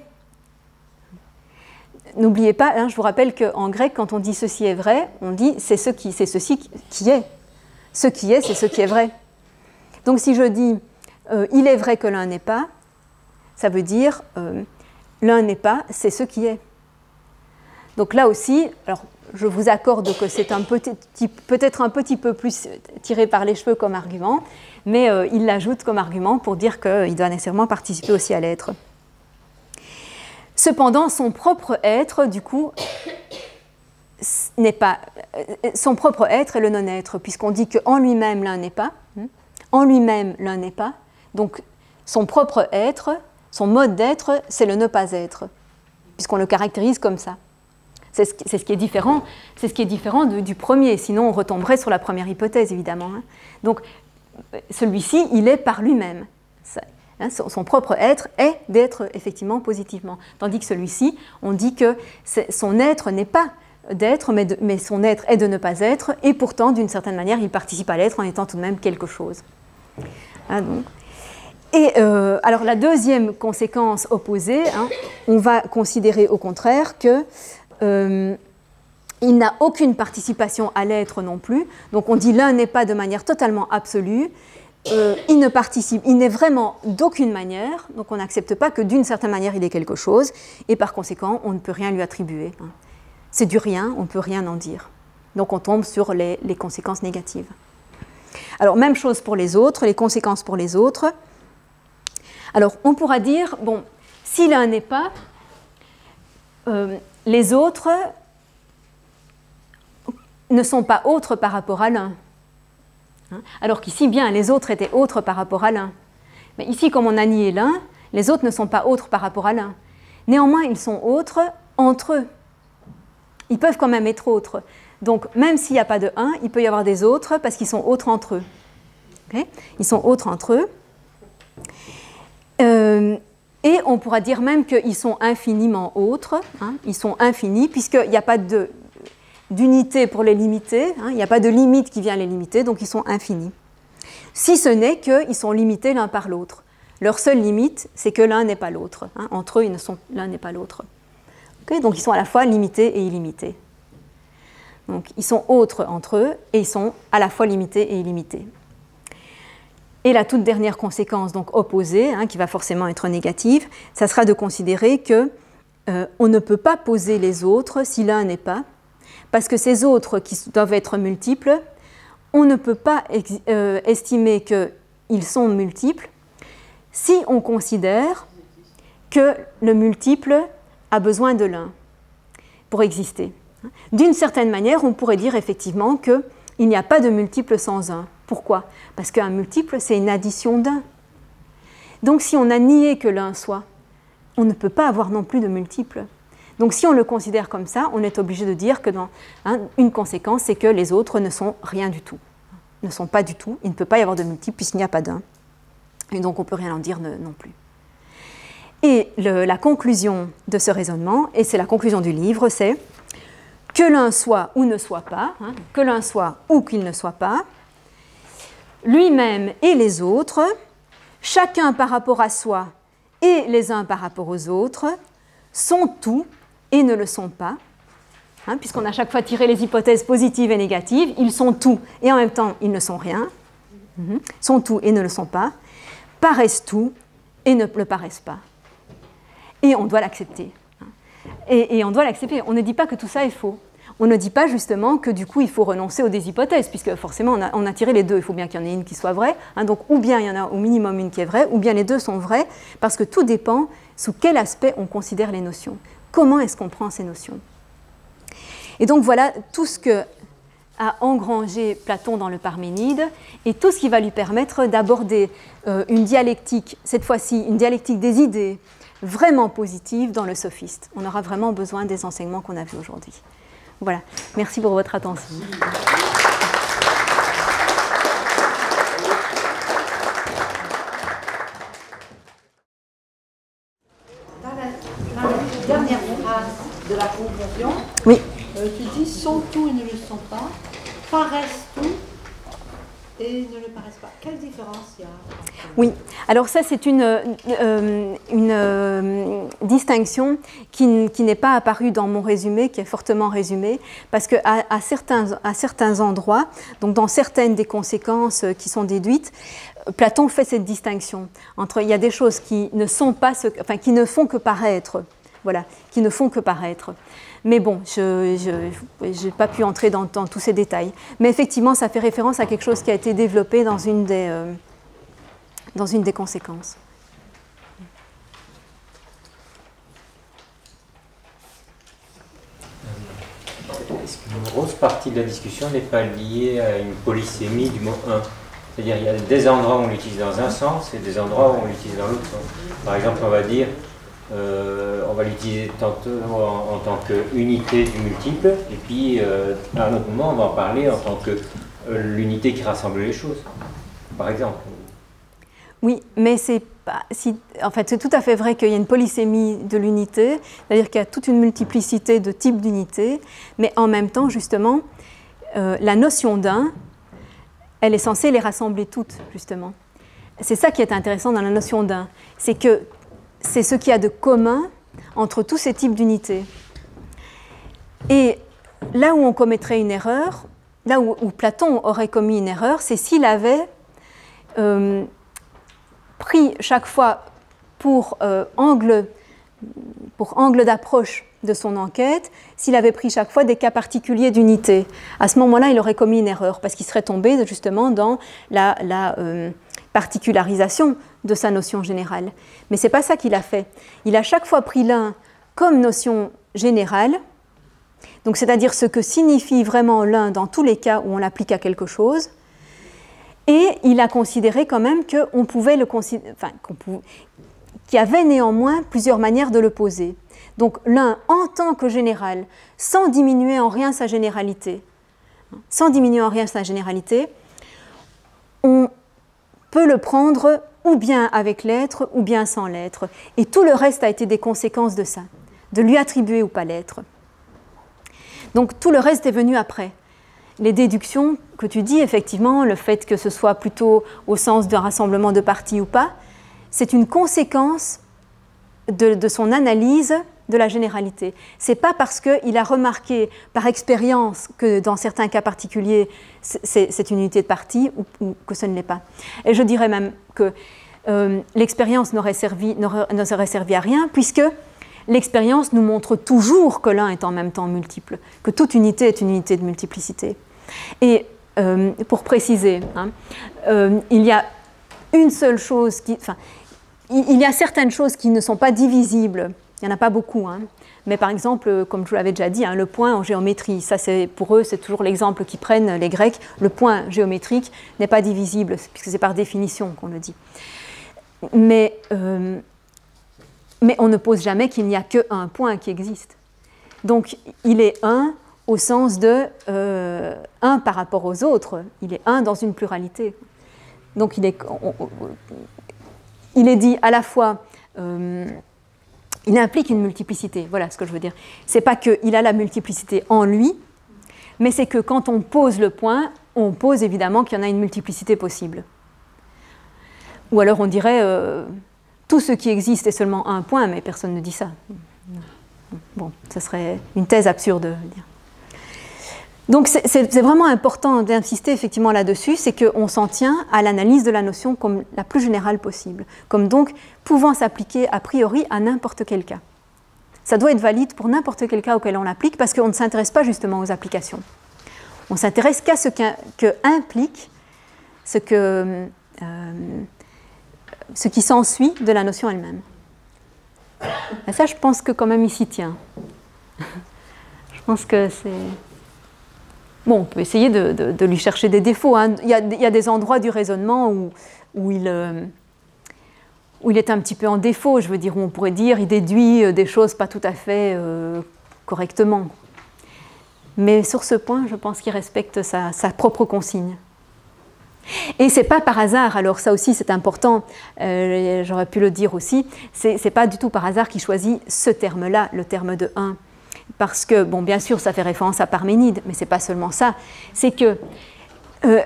N'oubliez pas, hein, je vous rappelle qu'en grec, quand on dit « ceci est vrai », on dit « c'est ce qui, c'est ceci qui est ». Ce qui est, c'est ce qui est vrai. Donc, si je dis euh, « il est vrai que l'un n'est pas », ça veut dire euh, « l'un n'est pas, c'est ce qui est ». Donc là aussi, alors, je vous accorde que c'est peut-être un petit peu plus tiré par les cheveux comme argument, mais euh, il l'ajoute comme argument pour dire qu'il doit nécessairement participer aussi à l'être. Cependant, son propre être, du coup, n'est pas... Son propre être est le non-être, puisqu'on dit qu'en lui-même, l'un n'est pas. Hein, en lui-même, l'un n'est pas. Donc, son propre être, son mode d'être, c'est le ne pas être, puisqu'on le caractérise comme ça. C'est ce, ce qui est différent, c'est ce qui est différent de, du premier, sinon on retomberait sur la première hypothèse, évidemment. Hein. Donc, celui-ci, il est par lui-même. Hein, son, son propre être est d'être, effectivement, positivement. Tandis que celui-ci, on dit que son être n'est pas d'être, mais, mais son être est de ne pas être, et pourtant, d'une certaine manière, il participe à l'être en étant tout de même quelque chose. Hein, donc. Et euh, alors la deuxième conséquence opposée, hein, on va considérer au contraire que Euh, il n'a aucune participation à l'être non plus. Donc on dit l'un n'est pas de manière totalement absolue. Euh, il ne participe, il n'est vraiment d'aucune manière. Donc on n'accepte pas que d'une certaine manière il est quelque chose. Et par conséquent, on ne peut rien lui attribuer. C'est du rien, on ne peut rien en dire. Donc on tombe sur les, les conséquences négatives. Alors même chose pour les autres, les conséquences pour les autres. Alors on pourra dire, bon, si l'un n'est pas... Euh, les autres ne sont pas autres par rapport à l'un. Alors qu'ici, bien, les autres étaient autres par rapport à l'un. Mais ici, comme on a nié l'un, les autres ne sont pas autres par rapport à l'un. Néanmoins, ils sont autres entre eux. Ils peuvent quand même être autres. Donc, même s'il n'y a pas de un, il peut y avoir des autres parce qu'ils sont autres entre eux. Okay? Ils sont autres entre eux. Euh, et on pourra dire même qu'ils sont infiniment autres. Hein? Ils sont infinis puisqu'il n'y a pas de... d'unité pour les limiter, hein, il n'y a pas de limite qui vient les limiter, donc ils sont infinis. Si ce n'est qu'ils sont limités l'un par l'autre. Leur seule limite, c'est que l'un n'est pas l'autre. Hein, entre eux, ils ne sont, l'un n'est pas l'autre. Okay, donc ils sont à la fois limités et illimités. Donc ils sont autres entre eux, et ils sont à la fois limités et illimités. Et la toute dernière conséquence, donc opposée, hein, qui va forcément être négative, ça sera de considérer que euh, on ne peut pas poser les autres si l'un n'est pas, parce que ces autres qui doivent être multiples, on ne peut pas estimer qu'ils sont multiples si on considère que le multiple a besoin de l'un pour exister. D'une certaine manière, on pourrait dire effectivement qu'il n'y a pas de multiple sans un. Pourquoi? Parce qu'un multiple, c'est une addition d'un. Donc si on a nié que l'un soit, on ne peut pas avoir non plus de multiple. Donc si on le considère comme ça, on est obligé de dire que dans, hein, une conséquence, c'est que les autres ne sont rien du tout, ne sont pas du tout. Il ne peut pas y avoir de multiple puisqu'il n'y a pas d'un. Et donc on ne peut rien en dire ne, non plus. Et le, la conclusion de ce raisonnement, et c'est la conclusion du livre, c'est que l'un soit ou ne soit pas, hein, que l'un soit ou qu'il ne soit pas, lui-même et les autres, chacun par rapport à soi et les uns par rapport aux autres, sont tout et ne le sont pas, hein, puisqu'on a à chaque fois tiré les hypothèses positives et négatives, ils sont tout et en même temps ils ne sont rien, mm-hmm. sont tout et ne le sont pas, paraissent tout et ne le paraissent pas. Et on doit l'accepter. Et, et on doit l'accepter, on ne dit pas que tout ça est faux. On ne dit pas justement que du coup il faut renoncer aux des hypothèses, puisque forcément on a, on a tiré les deux, il faut bien qu'il y en ait une qui soit vraie, hein, donc ou bien il y en a au minimum une qui est vraie, ou bien les deux sont vraies, parce que tout dépend sous quel aspect on considère les notions. Comment est-ce qu'on prend ces notions? Et donc voilà tout ce que a engrangé Platon dans le Parménide, et tout ce qui va lui permettre d'aborder euh, une dialectique, cette fois-ci une dialectique des idées, vraiment positive dans le sophiste. On aura vraiment besoin des enseignements qu'on a vus aujourd'hui. Voilà, merci pour votre attention. Dans la, dans la dernière phrase de la conclusion, oui. euh, tu dis sont tout et ne le sont pas, paraissent tout et ne le paraissent pas. Quelle différence il y a? Oui, alors ça c'est une, euh, une euh, distinction qui, qui n'est pas apparue dans mon résumé, qui est fortement résumée, parce qu'à à certains, à certains endroits, donc dans certaines des conséquences qui sont déduites, Platon fait cette distinction entre il y a des choses qui ne sont pas, ce, enfin qui ne font que paraître, voilà, qui ne font que paraître. Mais bon, je n'ai pas pu entrer dans, dans tous ces détails. Mais effectivement, ça fait référence à quelque chose qui a été développé dans une des, euh, dans une des conséquences. Est-ce qu'une grosse partie de la discussion n'est pas liée à une polysémie du mot un? C'est-à-dire qu'il y a des endroits où on l'utilise dans un sens et des endroits où on l'utilise dans l'autre sens. Par exemple, on va dire... Euh, on va l'utiliser tantôt en, en tant qu'unité du multiple, et puis euh, à un autre moment, on va en parler en tant que euh, l'unité qui rassemble les choses, par exemple. Oui, mais c'est pas, si, en fait, c'est tout à fait vrai qu'il y a une polysémie de l'unité, c'est-à-dire qu'il y a toute une multiplicité de types d'unités, mais en même temps, justement, euh, la notion d'un, elle est censée les rassembler toutes, justement. C'est ça qui est intéressant dans la notion d'un, c'est que c'est ce qu'il y a de commun entre tous ces types d'unités. Et là où on commettrait une erreur, là où, où Platon aurait commis une erreur, c'est s'il avait euh, pris chaque fois pour, euh, angle, pour angle d'approche de son enquête, s'il avait pris chaque fois des cas particuliers d'unité. À ce moment-là, il aurait commis une erreur, parce qu'il serait tombé justement dans la... la euh, particularisation de sa notion générale. Mais ce n'est pas ça qu'il a fait. Il a chaque fois pris l'un comme notion générale, Donc c'est-à-dire ce que signifie vraiment l'un dans tous les cas où on l'applique à quelque chose. Et il a considéré quand même qu'on pouvait le considérer, enfin, qu'on pouvait, qu'il y avait néanmoins plusieurs manières de le poser. Donc l'un en tant que général, sans diminuer en rien sa généralité, sans diminuer en rien sa généralité, on peut le prendre ou bien avec l'être ou bien sans l'être. Et tout le reste a été des conséquences de ça, de lui attribuer ou pas l'être. Donc tout le reste est venu après. Les déductions que tu dis, effectivement, le fait que ce soit plutôt au sens d'un rassemblement de partis ou pas, c'est une conséquence de, de son analyse de la généralité. C'est pas parce qu'il a remarqué par expérience que dans certains cas particuliers, c'est une unité de parti ou, ou que ce ne l'est pas. Et je dirais même que euh, l'expérience n'aurait servi, n'aurait servi à rien, puisque l'expérience nous montre toujours que l'un est en même temps multiple, que toute unité est une unité de multiplicité. Et euh, pour préciser, hein, euh, il y a une seule chose qui... Enfin, il y a certaines choses qui ne sont pas divisibles. Il n'y en a pas beaucoup. Hein. Mais par exemple, comme je vous l'avais déjà dit, hein, le point en géométrie, ça c'est pour eux, c'est toujours l'exemple qu'ils prennent, les Grecs, le point géométrique n'est pas divisible, puisque c'est par définition qu'on le dit. Mais... Euh, Mais on ne pose jamais qu'il n'y a qu'un point qui existe. Donc, il est un au sens de euh, un par rapport aux autres. Il est un dans une pluralité. Donc, il est, on, on, il est dit à la fois... Euh, il implique une multiplicité. Voilà ce que je veux dire. C'est pas qu'il a la multiplicité en lui, mais c'est que quand on pose le point, on pose évidemment qu'il y en a une multiplicité possible. Ou alors on dirait... Euh, tout ce qui existe est seulement un point, mais personne ne dit ça. Bon, ce serait une thèse absurde. Donc c'est vraiment important d'insister effectivement là-dessus, c'est qu'on s'en tient à l'analyse de la notion comme la plus générale possible, comme donc pouvant s'appliquer a priori à n'importe quel cas. Ça doit être valide pour n'importe quel cas auquel on l'applique, parce qu'on ne s'intéresse pas justement aux applications. On s'intéresse qu'à ce qu'implique ce que... Euh, ce qui s'ensuit de la notion elle-même. Ça, je pense que quand même, il s'y tient. Je pense que c'est... Bon, on peut essayer de, de, de lui chercher des défauts. Hein. Il y a, il y a des endroits du raisonnement où, où, il, où il est un petit peu en défaut, je veux dire, où on pourrait dire, il déduit des choses pas tout à fait euh, correctement. Mais sur ce point, je pense qu'il respecte sa, sa propre consigne. Et c'est pas par hasard, alors ça aussi c'est important, euh, j'aurais pu le dire aussi, c'est pas du tout par hasard qu'il choisit ce terme-là, le terme de un. Parce que, bon, bien sûr, ça fait référence à Parménide, mais c'est pas seulement ça. C'est que euh,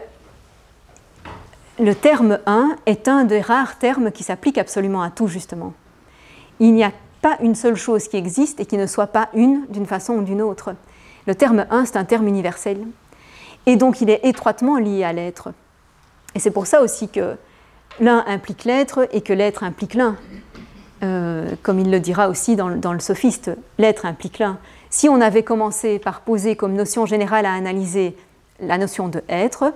le terme un est un des rares termes qui s'applique absolument à tout, justement. Il n'y a pas une seule chose qui existe et qui ne soit pas une d'une façon ou d'une autre. Le terme un, c'est un terme universel. Et donc il est étroitement lié à l'être. Et c'est pour ça aussi que l'un implique l'être et que l'être implique l'un. Euh, comme il le dira aussi dans, dans le Sophiste, l'être implique l'un. Si on avait commencé par poser comme notion générale à analyser la notion de être,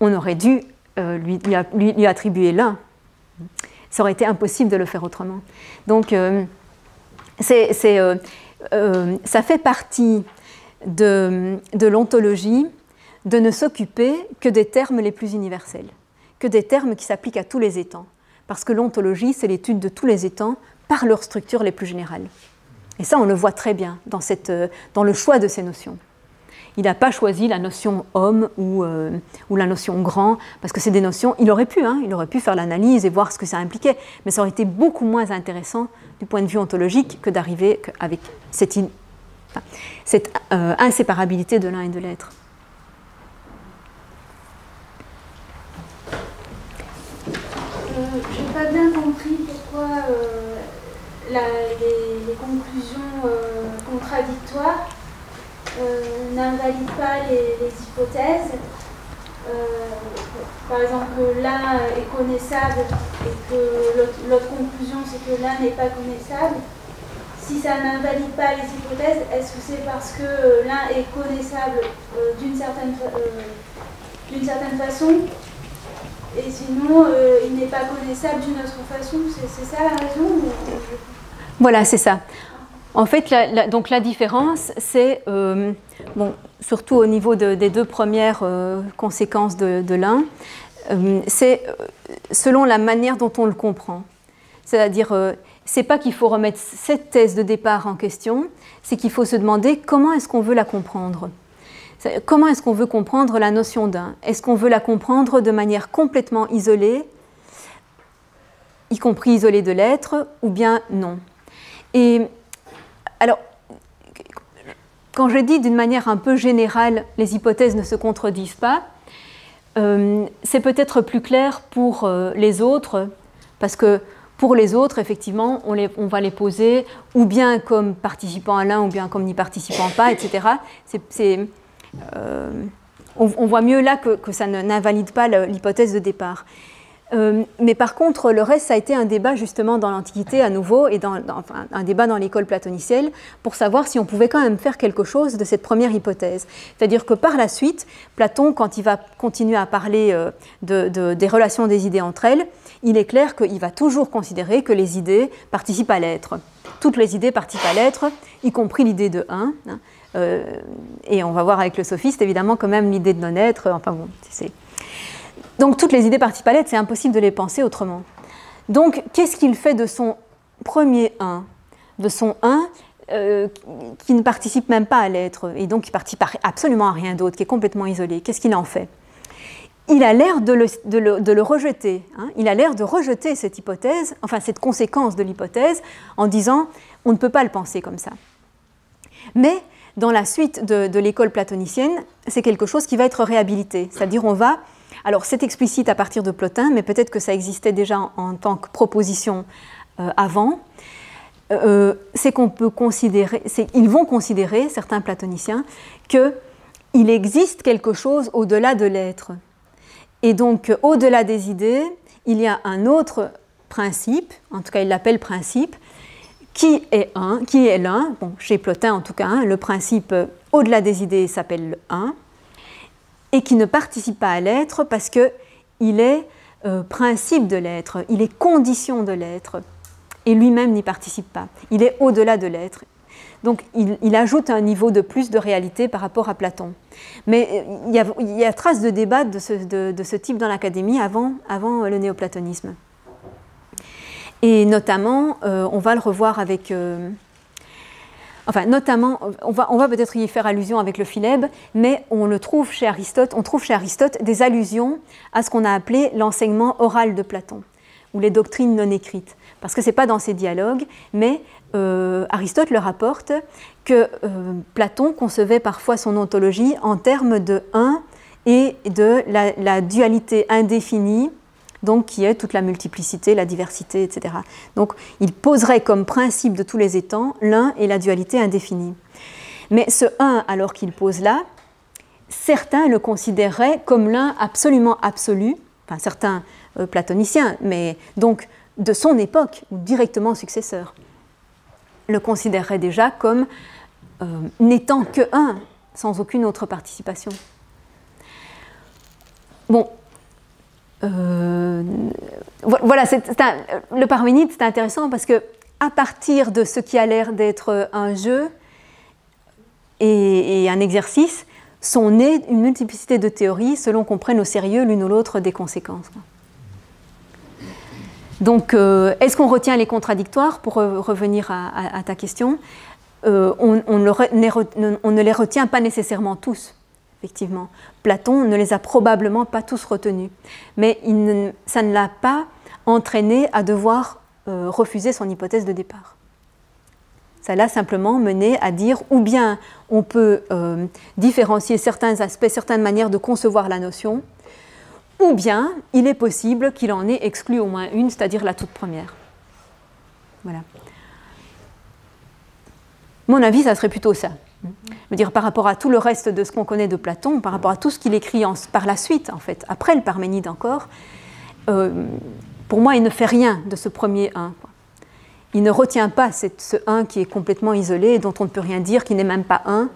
on aurait dû euh, lui, lui, lui attribuer l'un. Ça aurait été impossible de le faire autrement. Donc, euh, c'est, c'est, euh, euh, ça fait partie de, de l'ontologie de ne s'occuper que des termes les plus universels, que des termes qui s'appliquent à tous les étangs. Parce que l'ontologie, c'est l'étude de tous les étangs par leurs structures les plus générales. Et ça, on le voit très bien dans, cette, dans le choix de ces notions. Il n'a pas choisi la notion homme ou, euh, ou la notion grand, parce que c'est des notions... Il aurait pu, hein, il aurait pu faire l'analyse et voir ce que ça impliquait, mais ça aurait été beaucoup moins intéressant du point de vue ontologique que d'arriver avec cette, in... enfin, cette euh, inséparabilité de l'un et de l'être. Je n'ai pas bien compris pourquoi euh, la, les, les conclusions euh, contradictoires euh, n'invalident pas les, les hypothèses. Euh, par exemple, l'un est connaissable et que l'autre conclusion, c'est que l'un n'est pas connaissable. Si ça n'invalide pas les hypothèses, est-ce que c'est parce que l'un est connaissable euh, d'une certaine, euh, d'une certaine façon ? Et sinon, euh, il n'est pas connaissable d'une autre façon, c'est ça la raison ou... Voilà, c'est ça. En fait, la, la, donc la différence, c'est, euh, bon, surtout au niveau de, des deux premières euh, conséquences de, de l'un, euh, c'est selon la manière dont on le comprend. C'est-à-dire, euh, c'est pas qu'il faut remettre cette thèse de départ en question, c'est qu'il faut se demander comment est-ce qu'on veut la comprendre. Comment est-ce qu'on veut comprendre la notion d'un? Est-ce qu'on veut la comprendre de manière complètement isolée, y compris isolée de l'être, ou bien non? Et alors, quand je dis d'une manière un peu générale, les hypothèses ne se contredisent pas, euh, c'est peut-être plus clair pour euh, les autres, parce que pour les autres, effectivement, on, les, on va les poser ou bien comme participant à l'un ou bien comme n'y participant pas, et cetera. C'est, c'est, euh, on, on voit mieux là que, que ça n'invalide pas l'hypothèse de départ. Euh, mais par contre, le reste, ça a été un débat justement dans l'Antiquité à nouveau et dans, dans, enfin, un débat dans l'école platonicienne pour savoir si on pouvait quand même faire quelque chose de cette première hypothèse. C'est-à-dire que par la suite, Platon, quand il va continuer à parler euh, de, de, des relations des idées entre elles, il est clair qu'il va toujours considérer que les idées participent à l'être. Toutes les idées participent à l'être, y compris l'idée de un. Hein, euh, et on va voir avec le sophiste, évidemment, quand même l'idée de non-être. Enfin bon, c'est... Donc toutes les idées participent à l'être, c'est impossible de les penser autrement. Donc qu'est-ce qu'il fait de son premier un, de son un euh, qui ne participe même pas à l'être et donc qui participe absolument à rien d'autre, qui est complètement isolé? Qu'est-ce qu'il en fait? Il a l'air de le, de le, de le rejeter. Hein, il a l'air de rejeter cette hypothèse, enfin cette conséquence de l'hypothèse, en disant on ne peut pas le penser comme ça. Mais dans la suite de, de l'école platonicienne, c'est quelque chose qui va être réhabilité, c'est-à-dire on va... Alors, c'est explicite à partir de Plotin, mais peut-être que ça existait déjà en, en tant que proposition euh, avant. Euh, c'est qu'on peut considérer, ils vont considérer, certains platoniciens, qu'il existe quelque chose au-delà de l'être. Et donc, au-delà des idées, il y a un autre principe, en tout cas, il l'appelle principe, qui est un, qui est l'un. Bon, chez Plotin, en tout cas, hein, le principe euh, au-delà des idées s'appelle le un. Et qui ne participe pas à l'être parce qu'il est euh, principe de l'être, il est condition de l'être, et lui-même n'y participe pas. Il est au-delà de l'être. Donc il, il ajoute un niveau de plus de réalité par rapport à Platon. Mais il y a, il y a trace de débat de ce, de, de ce type dans l'Académie avant, avant le néoplatonisme. Et notamment, euh, on va le revoir avec... Euh, Enfin, notamment, on va, on va peut-être y faire allusion avec le Philèbe, mais on le trouve chez Aristote, on trouve chez Aristote des allusions à ce qu'on a appelé l'enseignement oral de Platon, ou les doctrines non écrites. Parce que ce n'est pas dans ces dialogues, mais euh, Aristote le rapporte que euh, Platon concevait parfois son ontologie en termes de un et de la, la dualité indéfinie, donc qui est toute la multiplicité, la diversité, et cetera. Donc il poserait comme principe de tous les étangs l'un et la dualité indéfinie. Mais ce un, alors qu'il pose là, certains le considéreraient comme l'un absolument absolu, enfin certains euh, platoniciens, mais donc de son époque, ou directement successeur, le considéreraient déjà comme euh, n'étant que un, sans aucune autre participation. Bon. Euh, voilà, c'est un, le Parménide, c'est intéressant parce que à partir de ce qui a l'air d'être un jeu et, et un exercice, sont nées une multiplicité de théories selon qu'on prenne au sérieux l'une ou l'autre des conséquences. Donc, euh, est-ce qu'on retient les contradictoires pour re revenir à, à, à ta question? euh, on, on, le re, on ne les retient pas nécessairement tous. Effectivement, Platon ne les a probablement pas tous retenus, mais il ne, ça ne l'a pas entraîné à devoir euh, refuser son hypothèse de départ. Ça l'a simplement mené à dire ou bien on peut euh, différencier certains aspects, certaines manières de concevoir la notion, ou bien il est possible qu'il en ait exclu au moins une, c'est-à-dire la toute première. Voilà. Mon avis, ça serait plutôt ça. Je veux dire, par rapport à tout le reste de ce qu'on connaît de Platon, par rapport à tout ce qu'il écrit en, par la suite, en fait, après le Parménide encore, euh, pour moi, il ne fait rien de ce premier un. Il ne retient pas cette, ce un qui est complètement isolé, dont on ne peut rien dire, qui n'est même pas un.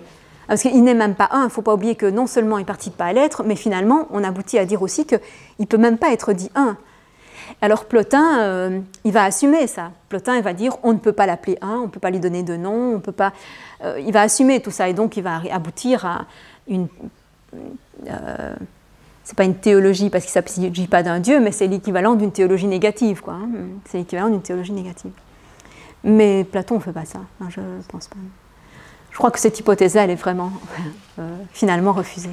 Parce qu'il n'est même pas un, il ne faut pas oublier que non seulement il ne participe pas à l'être, mais finalement, on aboutit à dire aussi qu'il ne peut même pas être dit un. Alors Plotin, euh, il va assumer ça. Plotin, il va dire, on ne peut pas l'appeler un, on ne peut pas lui donner de nom, on peut pas... Euh, il va assumer tout ça, et donc il va aboutir à une... Euh, c'est pas une théologie, parce qu'il ne s'agit pas d'un dieu, mais c'est l'équivalent d'une théologie négative, quoi. Hein, c'est l'équivalent d'une théologie négative. Mais Platon ne fait pas ça, hein, je ne pense pas. Je crois que cette hypothèse-là, elle est vraiment, euh, finalement, refusée.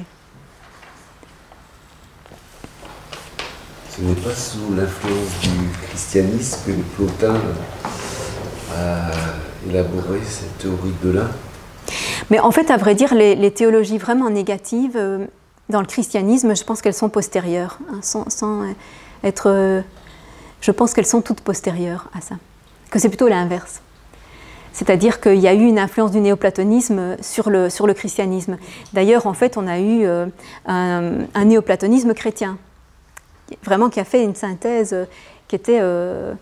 Ce n'est pas sous l'influence du christianisme que Plotin a élaboré cette théorie de l'un. Mais en fait, à vrai dire, les, les théologies vraiment négatives, euh, dans le christianisme, je pense qu'elles sont postérieures. Hein, sans, sans être, euh, je pense qu'elles sont toutes postérieures à ça. Que c'est plutôt l'inverse. C'est-à-dire qu'il y a eu une influence du néoplatonisme sur le, sur le christianisme. D'ailleurs, en fait, on a eu euh, un, un néoplatonisme chrétien. Vraiment qui a fait une synthèse qui était euh,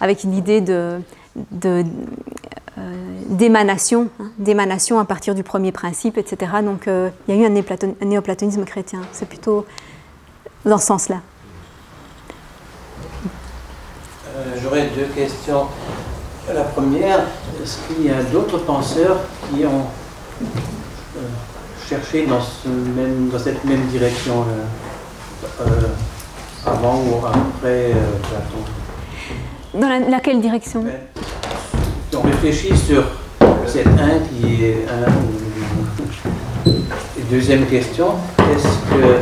avec une idée de, de, euh, d'émanation, hein, d'émanation à partir du premier principe, et cetera. Donc euh, il y a eu un néoplatonisme chrétien, c'est plutôt dans ce sens-là. Euh, J'aurais deux questions. La première, est-ce qu'il y a d'autres penseurs qui ont euh, cherché dans, ce même, dans cette même direction euh, euh, avant ou après euh, Platon? Dans la, laquelle direction? On réfléchit sur cette un qui est un ou... Et deuxième question, est-ce que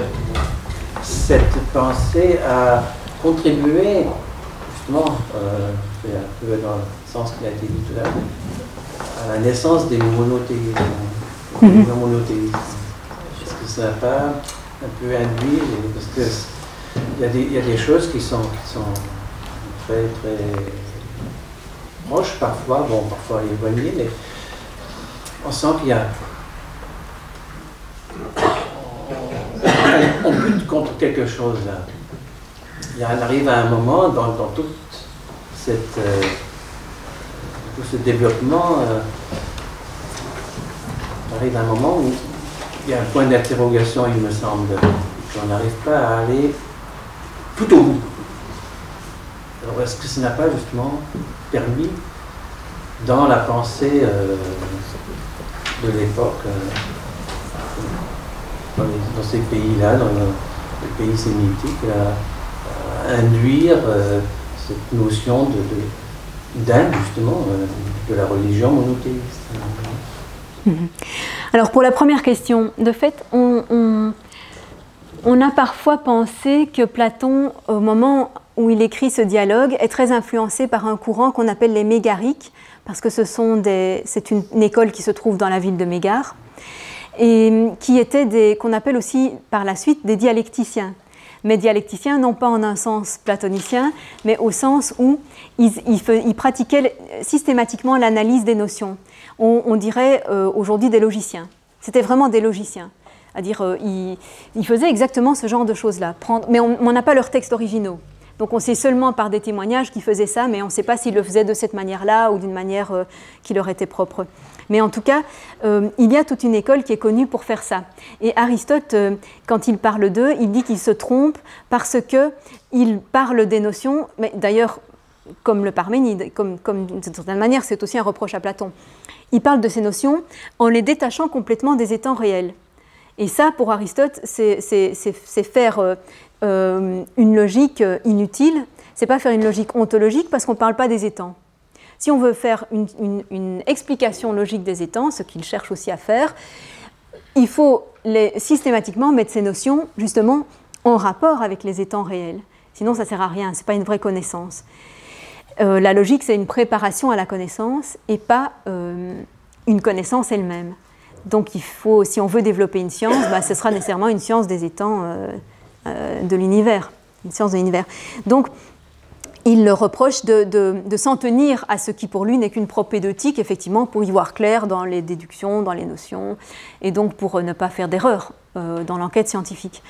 cette pensée a contribué, justement, euh, c'est un peu dans le sens qui a été dit tout à l'heure, à la naissance des monothéismes? Mm-hmm. Non monothéismes. Est-ce que ça n'a pas un peu induit, parce que Il y, a des, il y a des choses qui sont, qui sont très, très proches, parfois, bon, parfois éloignées, mais on sent qu'il y a... On bute contre quelque chose, là. Il y a, on arrive à un moment, dans, dans toute cette, euh, tout ce développement, euh, on arrive à un moment où il y a un point d'interrogation, il me semble, qu'on n'arrive pas à aller... tout au bout. Alors est-ce que ça n'a pas justement permis, dans la pensée euh, de l'époque, euh, dans, dans ces pays-là, dans le, les pays sémitiques, à, à induire euh, cette notion d'âme, justement, euh, de la religion monothéiste? Alors pour la première question, de fait, on... on... On a parfois pensé que Platon, au moment où il écrit ce dialogue, est très influencé par un courant qu'on appelle les mégariques, parce que ce sont des, c'est une, une école qui se trouve dans la ville de Mégare, et qui étaient des, qu'on appelle aussi par la suite des dialecticiens. Mais dialecticiens, non pas en un sens platonicien, mais au sens où ils, ils, ils pratiquaient systématiquement l'analyse des notions. On, on dirait euh, aujourd'hui des logiciens. C'était vraiment des logiciens. C'est-à-dire, euh, ils, ils faisaient exactement ce genre de choses-là. Mais on n'a pas leurs textes originaux. Donc on sait seulement par des témoignages qu'ils faisaient ça, mais on ne sait pas s'ils le faisaient de cette manière-là ou d'une manière euh, qui leur était propre. Mais en tout cas, euh, il y a toute une école qui est connue pour faire ça. Et Aristote, euh, quand il parle d'eux, il dit qu'ils se trompent parce qu'ils parlent des notions, mais d'ailleurs, comme le Parménide, comme, comme d'une certaine manière, c'est aussi un reproche à Platon. Il parle de ces notions en les détachant complètement des états réels. Et ça, pour Aristote, c'est faire euh, euh, une logique inutile. C'est pas faire une logique ontologique parce qu'on ne parle pas des étangs. Si on veut faire une, une, une explication logique des étangs, ce qu'il cherche aussi à faire, il faut les, systématiquement mettre ces notions justement en rapport avec les étangs réels. Sinon, ça ne sert à rien. C'est pas une vraie connaissance. Euh, la logique, c'est une préparation à la connaissance et pas euh, une connaissance elle-même. Donc, il faut, si on veut développer une science, bah, ce sera nécessairement une science des étangs euh, euh, de l'univers, une science de l'univers. Donc, il le reproche de, de, de s'en tenir à ce qui, pour lui, n'est qu'une propédeutique, effectivement, pour y voir clair dans les déductions, dans les notions, et donc pour ne pas faire d'erreur euh, dans l'enquête scientifique.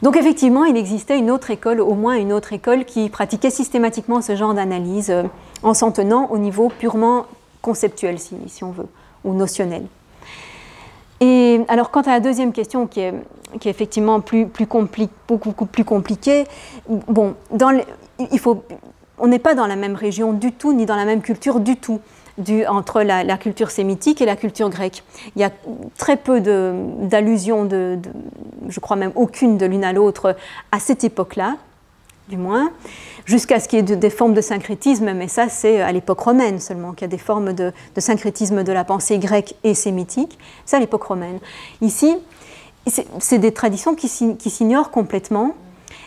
Donc, effectivement, il existait une autre école, au moins une autre école, qui pratiquait systématiquement ce genre d'analyse, euh, en s'en tenant au niveau purement conceptuel, si, si on veut, ou notionnel. Et alors, quant à la deuxième question, qui est qui est effectivement plus, plus compliqué, beaucoup, beaucoup plus compliqué. Bon, dans le, il faut, on n'est pas dans la même région du tout, ni dans la même culture du tout, du, entre la, la culture sémitique et la culture grecque. Il y a très peu d'allusions, de, de, de, je crois même aucune de l'une à l'autre à cette époque-là, du moins, jusqu'à ce qu'il y ait de, des formes de syncrétisme, mais ça c'est à l'époque romaine seulement, qu'il y a des formes de, de syncrétisme de la pensée grecque et sémitique, c'est à l'époque romaine. Ici, c'est des traditions qui, qui s'ignorent complètement,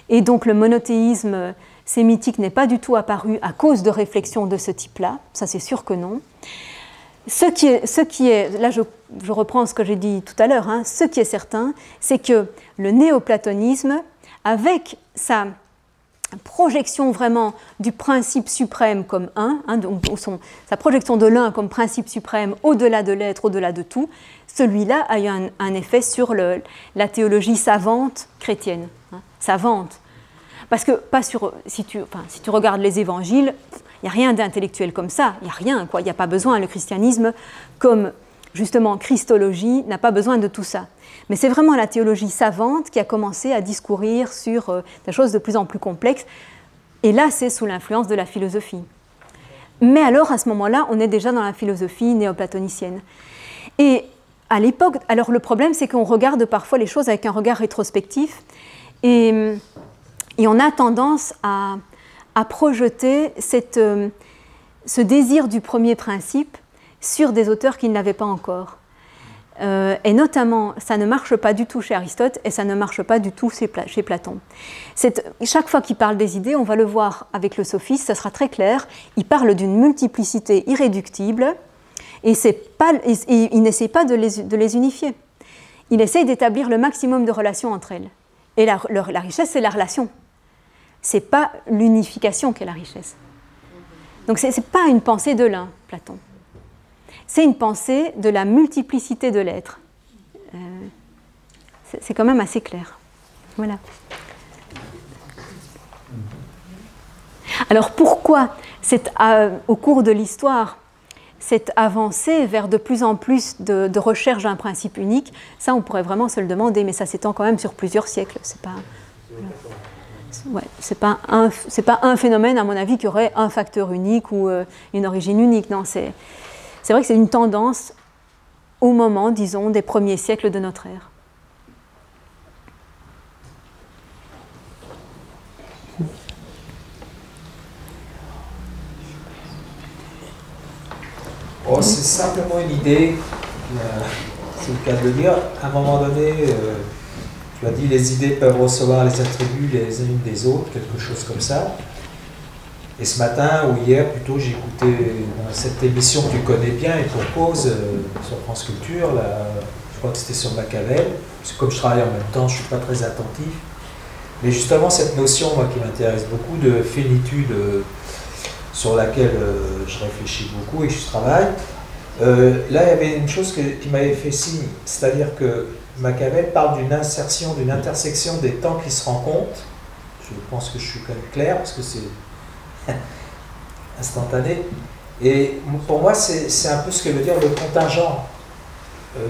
et donc le monothéisme sémitique n'est pas du tout apparu à cause de réflexions de ce type-là, ça c'est sûr que non. Ce qui est, ce qui est là je, je reprends ce que j'ai dit tout à l'heure, hein, ce qui est certain, c'est que le néoplatonisme, avec sa projection vraiment du principe suprême comme un, hein, donc son, sa projection de l'un comme principe suprême au-delà de l'être, au-delà de tout, celui-là a eu un, un effet sur le, la théologie savante chrétienne, hein, savante. Parce que pas sur, si, tu, enfin, si tu regardes les évangiles, il n'y a rien d'intellectuel comme ça, il n'y a rien, quoi, il n'y a pas besoin, le christianisme comme justement christologie n'a pas besoin de tout ça. Mais c'est vraiment la théologie savante qui a commencé à discourir sur euh, des choses de plus en plus complexes. Et là, c'est sous l'influence de la philosophie. Mais alors, à ce moment-là, on est déjà dans la philosophie néoplatonicienne. Et à l'époque, alors le problème, c'est qu'on regarde parfois les choses avec un regard rétrospectif. Et, et on a tendance à, à projeter cette, euh, ce désir du premier principe sur des auteurs qui ne l'avaient pas encore. Euh, et notamment, ça ne marche pas du tout chez Aristote et ça ne marche pas du tout chez, Pla- chez Platon. C'est, chaque fois qu'il parle des idées, on va le voir avec le sophiste, ça sera très clair, il parle d'une multiplicité irréductible et, c'est pas, et, et il n'essaie pas de les, de les unifier. Il essaie d'établir le maximum de relations entre elles. Et la, leur, la richesse, c'est la relation. C'est pas l'unification qu'est la richesse. Donc c'est, c'est pas une pensée de l'un, Platon. C'est une pensée de la multiplicité de l'être. Euh, c'est quand même assez clair. Voilà. Alors pourquoi cette, euh, au cours de l'histoire, cette avancée vers de plus en plus de, de recherche d'un principe unique, ça on pourrait vraiment se le demander, mais ça s'étend quand même sur plusieurs siècles. C'est pas, voilà. ouais, c'est pas un, c'est pas un phénomène, à mon avis, qui aurait un facteur unique ou euh, une origine unique. Non, c'est... C'est vrai que c'est une tendance au moment, disons, des premiers siècles de notre ère. Oh, c'est simplement une idée, c'est le cas de le dire. À un moment donné, euh, tu as dit les idées peuvent recevoir les attributs les unes des autres, quelque chose comme ça. Et ce matin, ou hier plutôt, j'ai écouté cette émission que tu connais bien et pour cause, euh, sur France Culture, là, je crois que c'était sur Machiavel, parce que comme je travaille en même temps, je ne suis pas très attentif. Mais justement, cette notion, moi, qui m'intéresse beaucoup, de finitude, euh, sur laquelle euh, je réfléchis beaucoup et je travaille, euh, là, il y avait une chose que, qui m'avait fait signe, c'est-à-dire que Machiavel parle d'une insertion, d'une intersection des temps qui se rencontrent. Je pense que je suis quand même clair, parce que c'est instantané. Et pour moi, c'est un peu ce que veut dire le contingent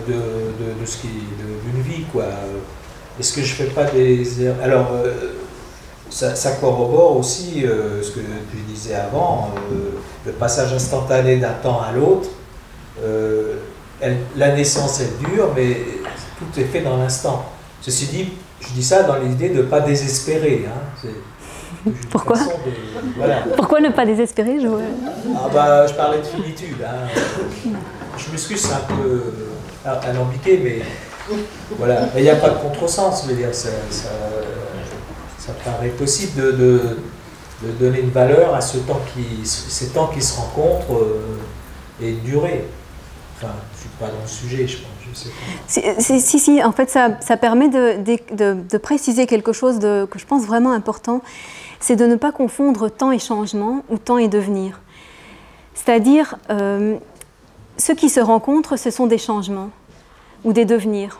de, de, de ce qui d'une vie, quoi. Est-ce que je fais pas des... Alors, ça, ça corrobore aussi euh, ce que tu disais avant, euh, le passage instantané d'un temps à l'autre. Euh, la naissance, elle dure, mais tout est fait dans l'instant. Ceci dit, je dis ça dans l'idée de ne pas désespérer, hein. Pourquoi façon, de, voilà. Pourquoi ne pas désespérer je... Ah bah, je parlais de finitude. Hein. Je m'excuse, c'est un peu alambiqué, mais voilà. Il n'y a pas de contresens, mais ça, ça, ça paraît possible de, de, de donner une valeur à ce temps qui, ces temps qui se rencontrent euh, et une durée. Enfin, je ne suis pas dans le sujet, je pense. Si, si, si, si, en fait, ça, ça permet de, de, de, de préciser quelque chose de, que je pense vraiment important, c'est de ne pas confondre temps et changement ou temps et devenir. C'est-à-dire, euh, ceux qui se rencontrent, ce sont des changements ou des devenirs.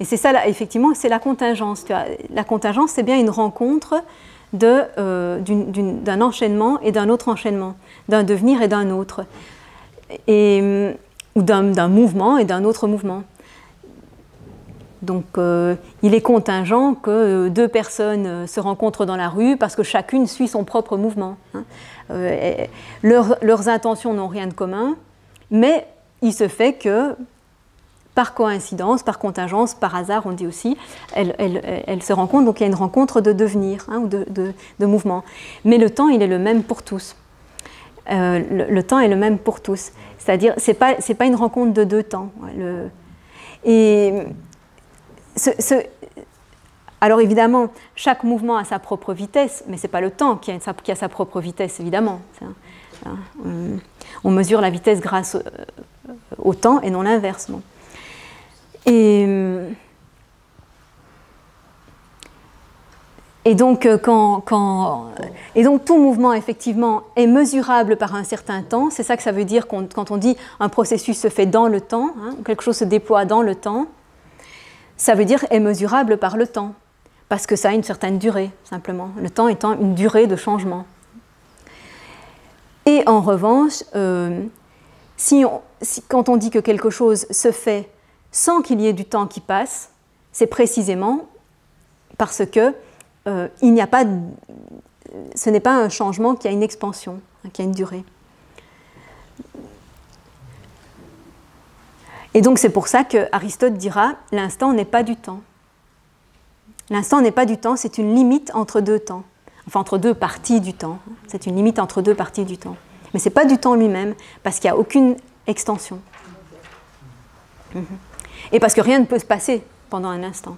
Et c'est ça, là, effectivement, c'est la contingence. La contingence, c'est bien une rencontre de, euh, d'une, d'une, d'un enchaînement et d'un autre enchaînement, d'un devenir et d'un autre. Et... ou d'un mouvement et d'un autre mouvement. Donc euh, il est contingent que deux personnes se rencontrent dans la rue parce que chacune suit son propre mouvement. Hein. Euh, leur, leurs intentions n'ont rien de commun, mais il se fait que, par coïncidence, par contingence, par hasard, on dit aussi, elles, elles, elles se rencontrent, donc il y a une rencontre de devenir, hein, ou de, de, de mouvement. Mais le temps, il est le même pour tous. Euh, le, le temps est le même pour tous. C'est-à-dire, c'est pas, c'est pas une rencontre de deux temps. Le... Et ce, ce... Alors évidemment, chaque mouvement a sa propre vitesse, mais c'est pas le temps qui a, qui a sa propre vitesse, évidemment. On mesure la vitesse grâce au temps et non l'inverse. Et... Et donc, quand, quand, et donc tout mouvement, effectivement, est mesurable par un certain temps. C'est ça que ça veut dire quand, quand on dit un processus se fait dans le temps, hein, quelque chose se déploie dans le temps, ça veut dire est mesurable par le temps, parce que ça a une certaine durée, simplement, le temps étant une durée de changement. Et en revanche, euh, si on, si, quand on dit que quelque chose se fait sans qu'il y ait du temps qui passe, c'est précisément parce que Euh, il n'y a pas, ce n'est pas un changement qui a une expansion, hein, qui a une durée. Et donc c'est pour ça qu'Aristote dira « l'instant n'est pas du temps ». L'instant n'est pas du temps, c'est une limite entre deux temps, enfin entre deux parties du temps. C'est une limite entre deux parties du temps. Mais ce n'est pas du temps lui-même, parce qu'il n'y a aucune extension. Mmh. Et parce que rien ne peut se passer pendant un instant.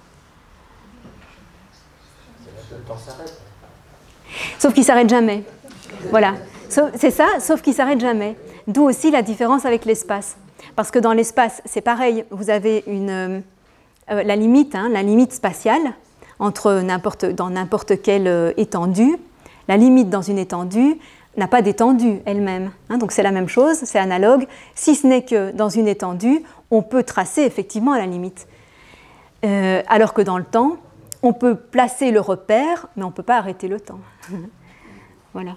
Sauf qu'il ne s'arrête jamais. Voilà. C'est ça, sauf qu'il ne s'arrête jamais. D'où aussi la différence avec l'espace. Parce que dans l'espace, c'est pareil. Vous avez une, euh, la limite, hein, la limite spatiale, entre n'importe, dans n'importe quelle euh, étendue. La limite dans une étendue n'a pas d'étendue elle-même. Hein, donc c'est la même chose, c'est analogue. Si ce n'est que dans une étendue, on peut tracer effectivement la limite. Euh, alors que dans le temps, on peut placer le repère, mais on ne peut pas arrêter le temps. Voilà.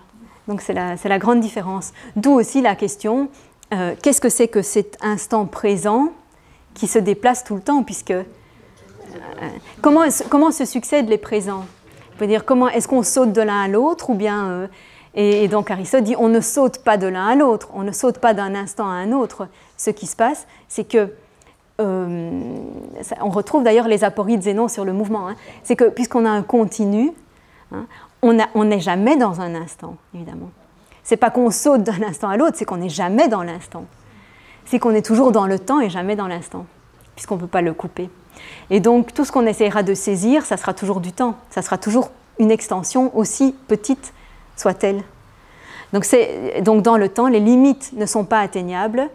Donc c'est la, c'est la grande différence. D'où aussi la question, euh, qu'est-ce que c'est que cet instant présent qui se déplace tout le temps, puisque euh, comment, comment se succèdent les présents? On peut dire, comment est-ce qu'on saute de l'un à l'autre, ou bien... Euh, et, et donc Aristote dit, on ne saute pas de l'un à l'autre, on ne saute pas d'un instant à un autre. Ce qui se passe, c'est que Euh, ça, on retrouve d'ailleurs les apories de Zénon sur le mouvement, hein. C'est que puisqu'on a un continu, hein, on n'est jamais dans un instant, évidemment. C'est pas qu'on saute d'un instant à l'autre, c'est qu'on n'est jamais dans l'instant. C'est qu'on est toujours dans le temps et jamais dans l'instant, puisqu'on ne peut pas le couper. Et donc tout ce qu'on essaiera de saisir, ça sera toujours du temps, ça sera toujours une extension aussi petite soit-elle. Donc, donc dans le temps, les limites ne sont pas atteignables.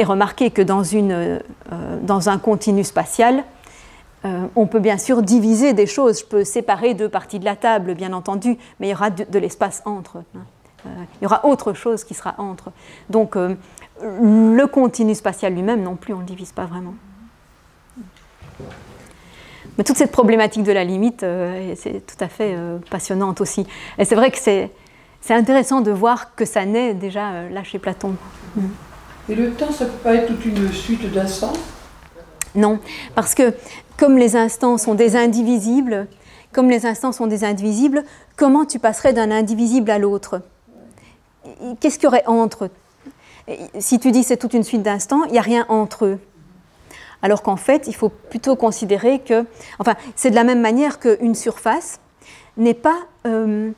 Et remarquez que dans, une, euh, dans un continu spatial, euh, on peut bien sûr diviser des choses. Je peux séparer deux parties de la table, bien entendu, mais il y aura de, de l'espace entre. Hein. Euh, il y aura autre chose qui sera entre. Donc, euh, le continu spatial lui-même, non plus, on ne le divise pas vraiment. Mais toute cette problématique de la limite, euh, c'est tout à fait euh, passionnante aussi. Et c'est vrai que c'est intéressant de voir que ça naît déjà euh, là chez Platon. Mm-hmm. Et le temps, ça ne peut pas être toute une suite d'instants? Non, parce que comme les instants sont des indivisibles, comme les instants sont des indivisibles, comment tu passerais d'un indivisible à l'autre? Qu'est-ce qu'il y aurait entre? Si tu dis c'est toute une suite d'instants, il n'y a rien entre eux. Alors qu'en fait, il faut plutôt considérer que... Enfin, c'est de la même manière qu'une surface n'est pas, euh,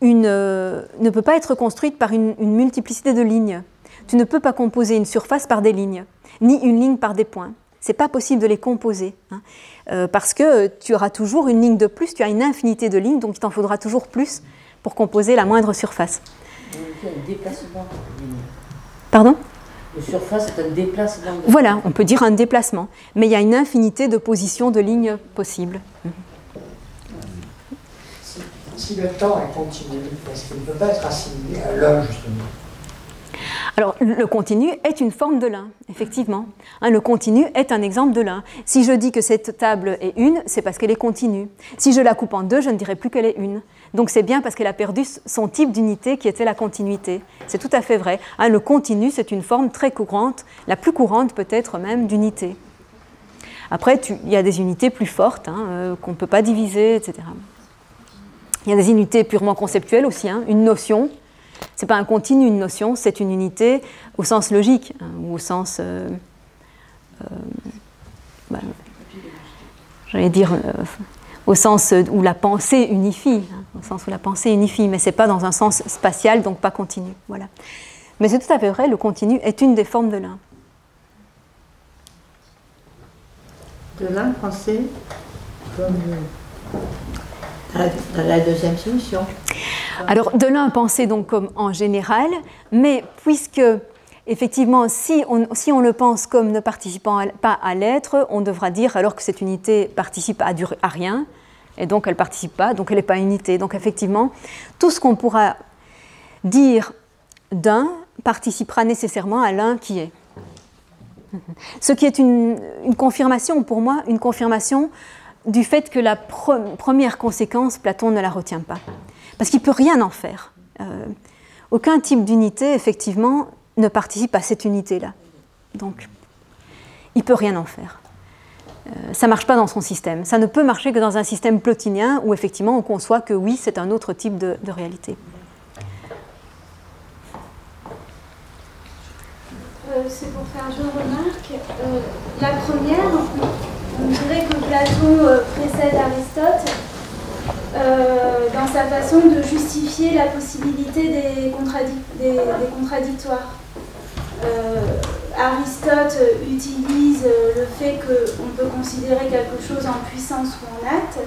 une, euh, ne peut pas être construite par une, une multiplicité de lignes. Tu ne peux pas composer une surface par des lignes, ni une ligne par des points. Ce n'est pas possible de les composer, hein, euh, parce que tu auras toujours une ligne de plus, tu as une infinité de lignes, donc il t'en faudra toujours plus pour composer la moindre surface. Il y a un déplacement. Pardon? Une surface est un déplacement. Voilà, on peut dire un déplacement, mais il y a une infinité de positions de lignes possibles. Mm-hmm. si, si le temps est continu, est-ce qu'il ne peut pas être assimilé à l'un, justement? Alors, le continu est une forme de l'un, effectivement. Hein, le continu est un exemple de l'un. Si je dis que cette table est une, c'est parce qu'elle est continue. Si je la coupe en deux, je ne dirai plus qu'elle est une. Donc c'est bien parce qu'elle a perdu son type d'unité qui était la continuité. C'est tout à fait vrai. Hein, le continu, c'est une forme très courante, la plus courante peut-être même d'unité. Après, il y a des unités plus fortes, hein, euh, qu'on ne peut pas diviser, et cetera. Il y a des unités purement conceptuelles aussi, hein, une notion. Ce n'est pas un continu, une notion, c'est une unité au sens logique, hein, ou au sens... Euh, euh, bah, j'allais dire... Euh, au sens où la pensée unifie, hein, au sens où la pensée unifie, mais ce n'est pas dans un sens spatial, donc pas continu. Voilà. Mais c'est tout à fait vrai, le continu est une des formes de l'un. De l'un pensé comme dans la, dans la deuxième solution. Alors, de l'un pensé donc comme en général, mais puisque... Effectivement, si on, si on le pense comme ne participant pas à l'être, on devra dire alors que cette unité participe à, du, à rien, et donc elle ne participe pas, donc elle n'est pas unité. Donc effectivement, tout ce qu'on pourra dire d'un participera nécessairement à l'un qui est. Ce qui est une, une confirmation, pour moi, une confirmation du fait que la pre, première conséquence, Platon ne la retient pas. Parce qu'il ne peut rien en faire. Euh, aucun type d'unité, effectivement... ne participe à cette unité-là. Donc, il ne peut rien en faire. Euh, ça ne marche pas dans son système. Ça ne peut marcher que dans un système plotinien où, effectivement, on conçoit que, oui, c'est un autre type de, de réalité. Euh, c'est pour faire deux remarques. Euh, la première, on dirait que Platon euh, précède Aristote euh, dans sa façon de justifier la possibilité des, contradic des, des contradictoires. Euh, Aristote utilise le fait qu'on peut considérer quelque chose en puissance ou en acte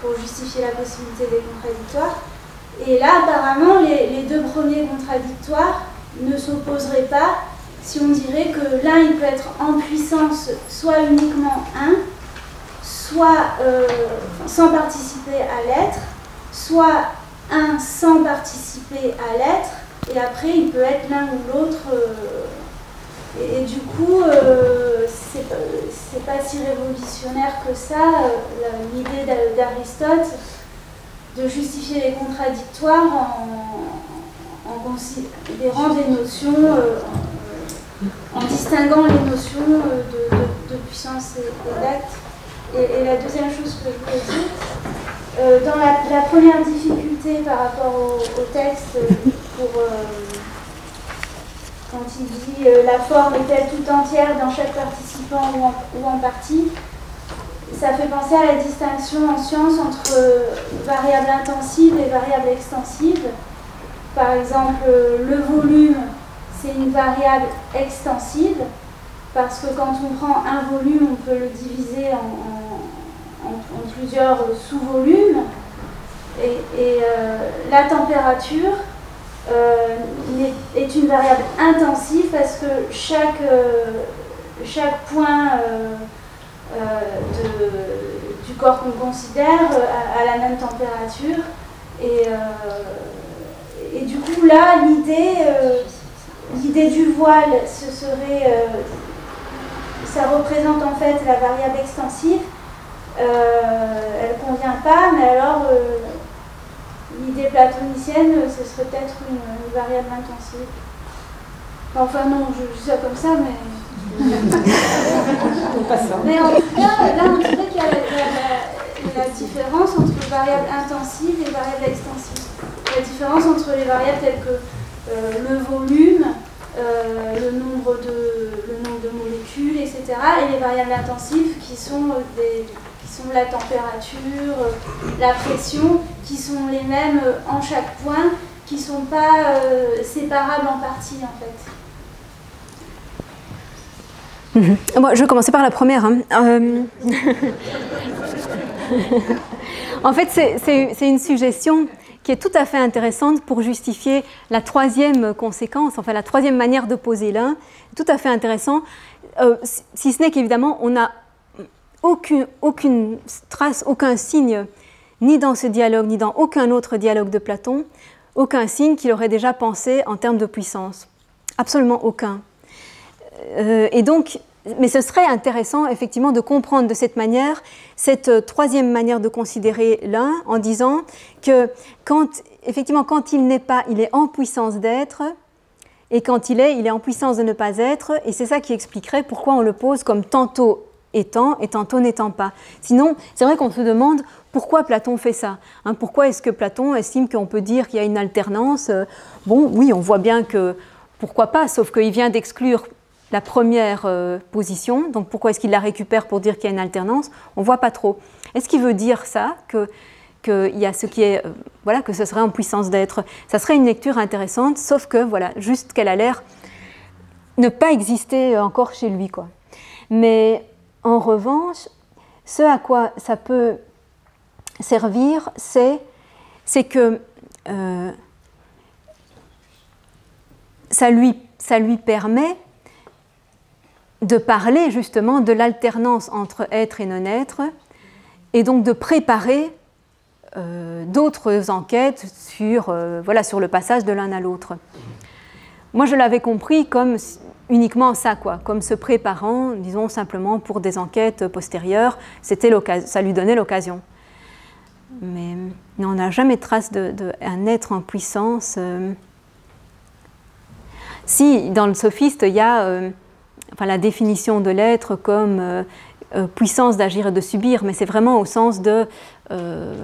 pour justifier la possibilité des contradictoires. Et là, apparemment, les, les deux premiers contradictoires ne s'opposeraient pas si on dirait que l'un, il peut être en puissance soit uniquement un, soit euh, sans participer à l'être, soit un sans participer à l'être, et après, il peut être l'un ou l'autre. Euh, et, et du coup, euh, c'est pas si révolutionnaire que ça, euh, l'idée d'Aristote de justifier les contradictoires en, en considérant des notions, euh, en, en distinguant les notions de, de, de puissance et d'acte. Et, et la deuxième chose que je voulais dire, euh, dans la, la première difficulté par rapport au, au texte, pour, euh, quand il dit euh, la forme est-elle tout entière dans chaque participant ou en, ou en partie, ça fait penser à la distinction en science entre euh, variable intensive et variable extensive. Par exemple, euh, le volume, c'est une variable extensive, parce que quand on prend un volume, on peut le diviser en, en, en, en plusieurs sous-volumes. Et, et euh, la température euh, est une variable intensive parce que chaque, euh, chaque point euh, euh, de, du corps qu'on considère a, a la même température. Et, euh, et du coup, là, l'idée euh, du voile, ce serait... Euh, ça représente en fait la variable extensive, euh, elle ne convient pas, mais alors euh, l'idée platonicienne, ce serait peut-être une, une variable intensive. Enfin non, je dis ça comme ça, mais... mais en tout cas, là on dirait qu'il y a la, la, la différence entre variable intensive et variable extensive. La différence entre les variables telles que euh, le volume, Euh, le, nombre de, le nombre de molécules, et cetera. Et les variables intensives qui sont, des, qui sont la température, la pression, qui sont les mêmes en chaque point, qui ne sont pas euh, séparables en partie, en fait. Mmh. Moi, je vais commencer par la première. Hein. Euh... en fait, c'est une suggestion qui est tout à fait intéressante pour justifier la troisième conséquence, enfin la troisième manière de poser l'un, tout à fait intéressant, euh, si ce n'est qu'évidemment on n'a aucune, aucune trace, aucun signe, ni dans ce dialogue, ni dans aucun autre dialogue de Platon, aucun signe qu'il aurait déjà pensé en termes de puissance, absolument aucun. Euh, et donc, mais ce serait intéressant effectivement de comprendre de cette manière, cette troisième manière de considérer l'un, en disant que quand, effectivement, quand il n'est pas, il est en puissance d'être, et quand il est, il est en puissance de ne pas être, et c'est ça qui expliquerait pourquoi on le pose comme tantôt étant, étantôt n'étant pas. Sinon, c'est vrai qu'on se demande pourquoi Platon fait ça. Hein, pourquoi est-ce que Platon estime qu'on peut dire qu'il y a une alternance? Bon, oui, on voit bien que pourquoi pas, sauf qu'il vient d'exclure la première euh, position. Donc pourquoi est-ce qu'il la récupère pour dire qu'il y a une alternance? On ne voit pas trop. Est-ce qu'il veut dire ça, que, que, y a ce qui est, euh, voilà, que ce serait en puissance d'être? Ça serait une lecture intéressante, sauf que, voilà, juste qu'elle a l'air ne pas exister encore chez lui, quoi. Mais en revanche, ce à quoi ça peut servir, c'est que euh, ça, lui, ça lui permet de parler justement de l'alternance entre être et non-être, et donc de préparer euh, d'autres enquêtes sur, euh, voilà, sur le passage de l'un à l'autre. Moi, je l'avais compris comme uniquement ça, quoi, comme se préparant, disons, simplement pour des enquêtes postérieures. C'était l'occasion, ça lui donnait l'occasion. Mais on n'a jamais trace d'un être en puissance. Euh... Si, dans le sophiste, il y a euh, enfin, la définition de l'être comme euh, euh, puissance d'agir et de subir, mais c'est vraiment au sens de... Euh,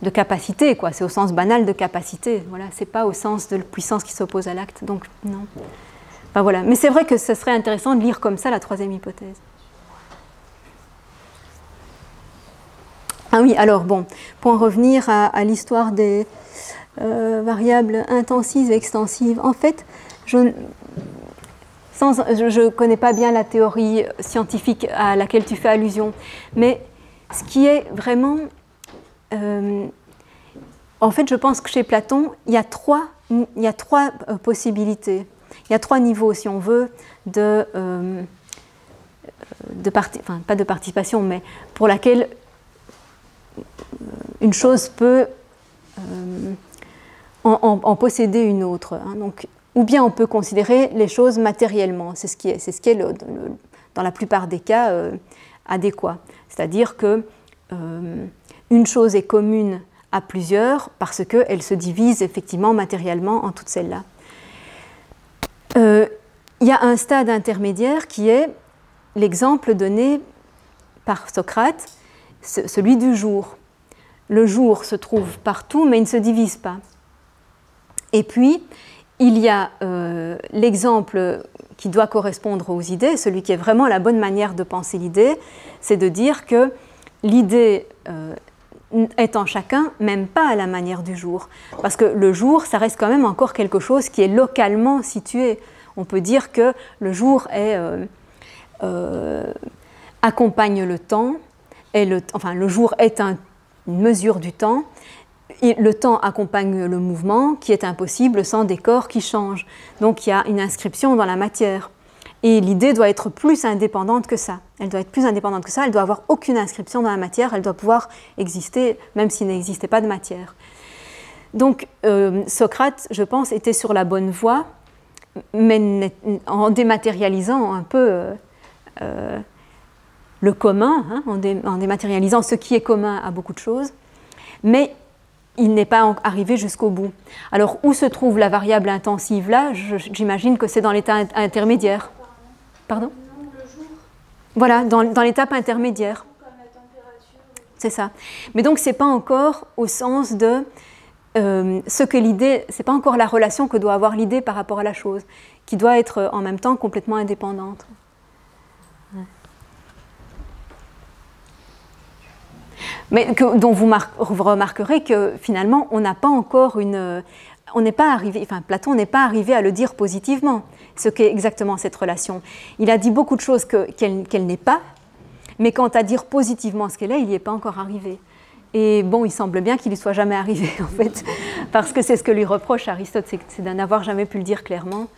de capacité, quoi. C'est au sens banal de capacité. Voilà, c'est pas au sens de la puissance qui s'oppose à l'acte. Donc, non. Enfin, voilà. Mais c'est vrai que ce serait intéressant de lire comme ça la troisième hypothèse. Ah oui, alors, bon, pour en revenir à, à l'histoire des euh, variables intensives et extensives, en fait, je ne connais pas bien la théorie scientifique à laquelle tu fais allusion, mais ce qui est vraiment... Euh, en fait, je pense que chez Platon, il y a trois, il y a trois possibilités. Il y a trois niveaux, si on veut, de, euh, de parti, enfin, pas de participation, mais pour laquelle une chose peut euh, en, en, en posséder une autre. Hein. Donc, ou bien on peut considérer les choses matériellement. C'est ce qui est, c'est ce qui est le, le, dans la plupart des cas euh, adéquat. C'est-à-dire que euh, une chose est commune à plusieurs parce qu'elle se divise effectivement matériellement en toutes celles-là. Euh, il y a un stade intermédiaire qui est l'exemple donné par Socrate, celui du jour. Le jour se trouve partout, mais il ne se divise pas. Et puis, il y a euh, l'exemple qui doit correspondre aux idées, celui qui est vraiment la bonne manière de penser l'idée, c'est de dire que l'idée... Euh, est en chacun, même pas à la manière du jour. Parce que le jour, ça reste quand même encore quelque chose qui est localement situé. On peut dire que le jour est, euh, euh, accompagne le temps, et le, enfin le jour est un, une mesure du temps, et le temps accompagne le mouvement qui est impossible sans des corps qui changent. Donc il y a une inscription dans la matière. Et l'idée doit être plus indépendante que ça. Elle doit être plus indépendante que ça, elle doit avoir aucune inscription dans la matière, elle doit pouvoir exister, même s'il n'existait pas de matière. Donc, euh, Socrate, je pense, était sur la bonne voie, mais en dématérialisant un peu euh, euh, le commun, hein, en, dé, en dématérialisant ce qui est commun à beaucoup de choses, mais il n'est pas arrivé jusqu'au bout. Alors, où se trouve la variable intensive là? J'imagine que c'est dans l'état intermédiaire. Pardon? Voilà, dans, dans l'étape intermédiaire. C'est ça. Mais donc, ce n'est pas encore au sens de euh, ce que l'idée, ce n'est pas encore la relation que doit avoir l'idée par rapport à la chose, qui doit être en même temps complètement indépendante. Ouais. Mais que, dont vous, mar, vous remarquerez que finalement, on n'a pas encore une... On n'est pas arrivé, enfin, Platon n'est pas arrivé à le dire positivement, ce qu'est exactement cette relation. Il a dit beaucoup de choses que, qu'elle, qu'elle n'est pas, mais quant à dire positivement ce qu'elle est, il n'y est pas encore arrivé. Et bon, il semble bien qu'il n'y soit jamais arrivé, en fait, parce que c'est ce que lui reproche Aristote, c'est d'en avoir jamais pu le dire clairement.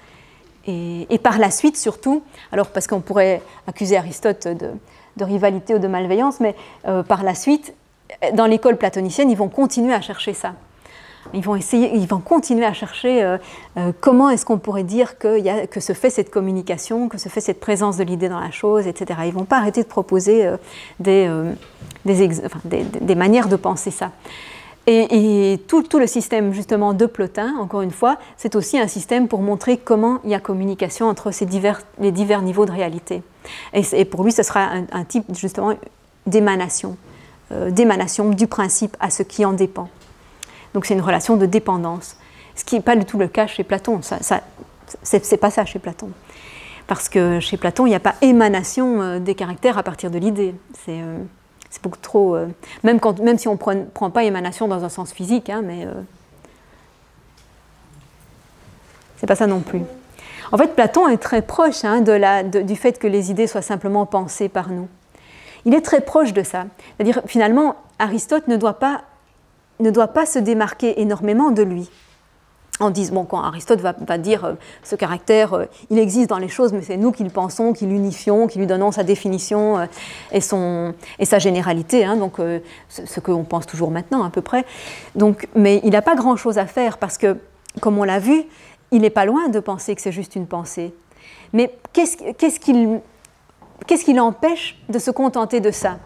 Et, et par la suite, surtout, alors parce qu'on pourrait accuser Aristote de, de rivalité ou de malveillance, mais euh, par la suite, dans l'école platonicienne, ils vont continuer à chercher ça. Ils vont essayer, ils vont continuer à chercher euh, euh, comment est-ce qu'on pourrait dire que, y a, que se fait cette communication, que se fait cette présence de l'idée dans la chose, et cetera. Ils ne vont pas arrêter de proposer euh, des, euh, des, ex, enfin, des, des manières de penser ça. Et, et tout, tout le système justement de Plotin, encore une fois, c'est aussi un système pour montrer comment il y a communication entre ces divers, les divers niveaux de réalité. Et, et pour lui, ce sera un, un type justement d'émanation, euh, d'émanation du principe à ce qui en dépend. Donc c'est une relation de dépendance, ce qui n'est pas du tout le cas chez Platon. Ça, ça, c'est pas ça chez Platon. Parce que chez Platon, il n'y a pas émanation des caractères à partir de l'idée. C'est euh, beaucoup trop... Euh, même, quand, même si on ne prend pas émanation dans un sens physique, hein, mais... Euh, c'est pas ça non plus. En fait, Platon est très proche hein, de la, de, du fait que les idées soient simplement pensées par nous. Il est très proche de ça. C'est-à-dire, finalement, Aristote ne doit pas, ne doit pas se démarquer énormément de lui. En disant, bon, quand Aristote va, va dire euh, ce caractère, euh, il existe dans les choses, mais c'est nous qui le pensons, qui l'unifions, qui lui donnons sa définition euh, et, son, et sa généralité, hein, donc euh, ce, ce qu'on pense toujours maintenant à peu près. Donc, mais il n'a pas grand-chose à faire parce que, comme on l'a vu, il n'est pas loin de penser que c'est juste une pensée. Mais qu'est-ce qu'il qu'est-ce qu'il empêche de se contenter de ça?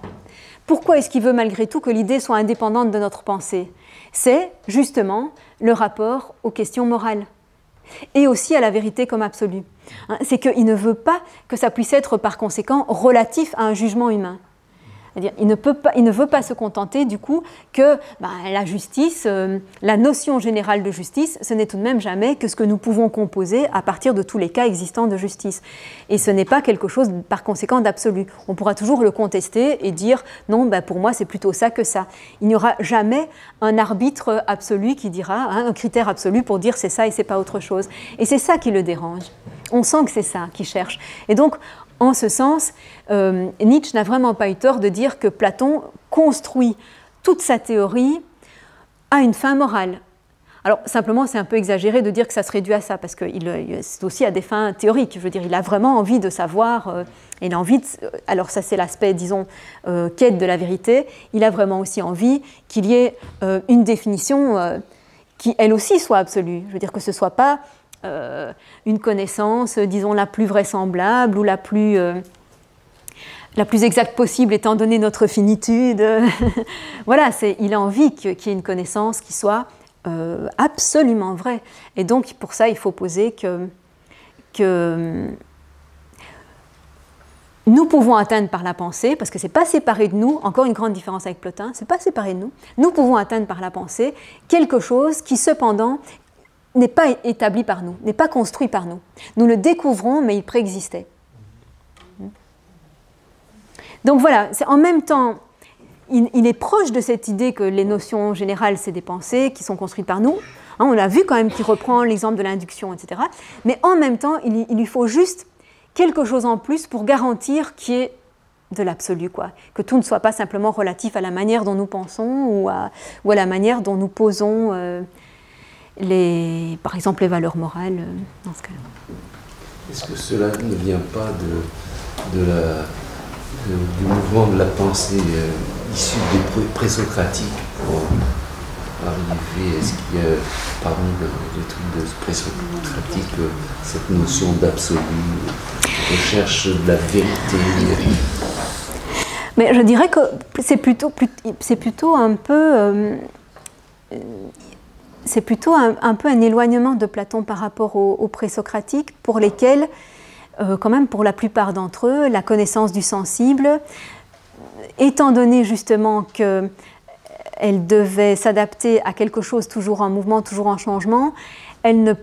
Pourquoi est-ce qu'il veut malgré tout que l'idée soit indépendante de notre pensée? C'est justement le rapport aux questions morales et aussi à la vérité comme absolue. C'est qu'il ne veut pas que ça puisse être par conséquent relatif à un jugement humain. C'est-à-dire, il ne peut pas, il ne veut pas se contenter du coup que ben, la justice, euh, la notion générale de justice, ce n'est tout de même jamais que ce que nous pouvons composer à partir de tous les cas existants de justice. Et ce n'est pas quelque chose par conséquent d'absolu. On pourra toujours le contester et dire non, ben, pour moi c'est plutôt ça que ça. Il n'y aura jamais un arbitre absolu qui dira, hein, un critère absolu pour dire c'est ça et c'est pas autre chose. Et c'est ça qui le dérange. On sent que c'est ça qu'il cherche. Et donc, en ce sens, euh, Nietzsche n'a vraiment pas eu tort de dire que Platon construit toute sa théorie à une fin morale. Alors simplement, c'est un peu exagéré de dire que ça se réduit à ça, parce que c'est aussi à des fins théoriques. Je veux dire, il a vraiment envie de savoir, euh, il a envie de, alors ça c'est l'aspect, disons, euh, quête de la vérité, il a vraiment aussi envie qu'il y ait euh, une définition euh, qui, elle aussi, soit absolue. Je veux dire que ce ne soit pas... Euh, une connaissance, disons, la plus vraisemblable ou la plus, euh, la plus exacte possible étant donné notre finitude. Voilà, c'est, il a envie qu'il y ait une connaissance qui soit euh, absolument vraie. Et donc, pour ça, il faut poser que, que nous pouvons atteindre par la pensée, parce que ce n'est pas séparé de nous, encore une grande différence avec Plotin, ce n'est pas séparé de nous, nous pouvons atteindre par la pensée quelque chose qui, cependant, n'est pas établi par nous, n'est pas construit par nous. Nous le découvrons, mais il préexistait. Donc voilà, c'est en même temps, il, il est proche de cette idée que les notions générales, c'est des pensées qui sont construites par nous. Hein, on l'a vu quand même qu'il reprend l'exemple de l'induction, et cetera. Mais en même temps, il, il lui faut juste quelque chose en plus pour garantir qu'il y ait de l'absolu, quoi. Que tout ne soit pas simplement relatif à la manière dont nous pensons ou à, ou à la manière dont nous posons... Euh, Les, par exemple les valeurs morales dans ce cas-là. Est-ce que cela ne vient pas de, de la, de, du mouvement de la pensée euh, issue des présocratiques pour arriver, est-ce qu'il y a parmi les trucs de présocratiques euh, cette notion d'absolu, recherche de la vérité? Mais je dirais que c'est plutôt, c'est plutôt un peu... Euh, euh, c'est plutôt un, un peu un éloignement de Platon par rapport aux, aux présocratiques, pour lesquels, euh, quand même pour la plupart d'entre eux, la connaissance du sensible, étant donné justement qu'elle devait s'adapter à quelque chose toujours en mouvement, toujours en changement, elle ne,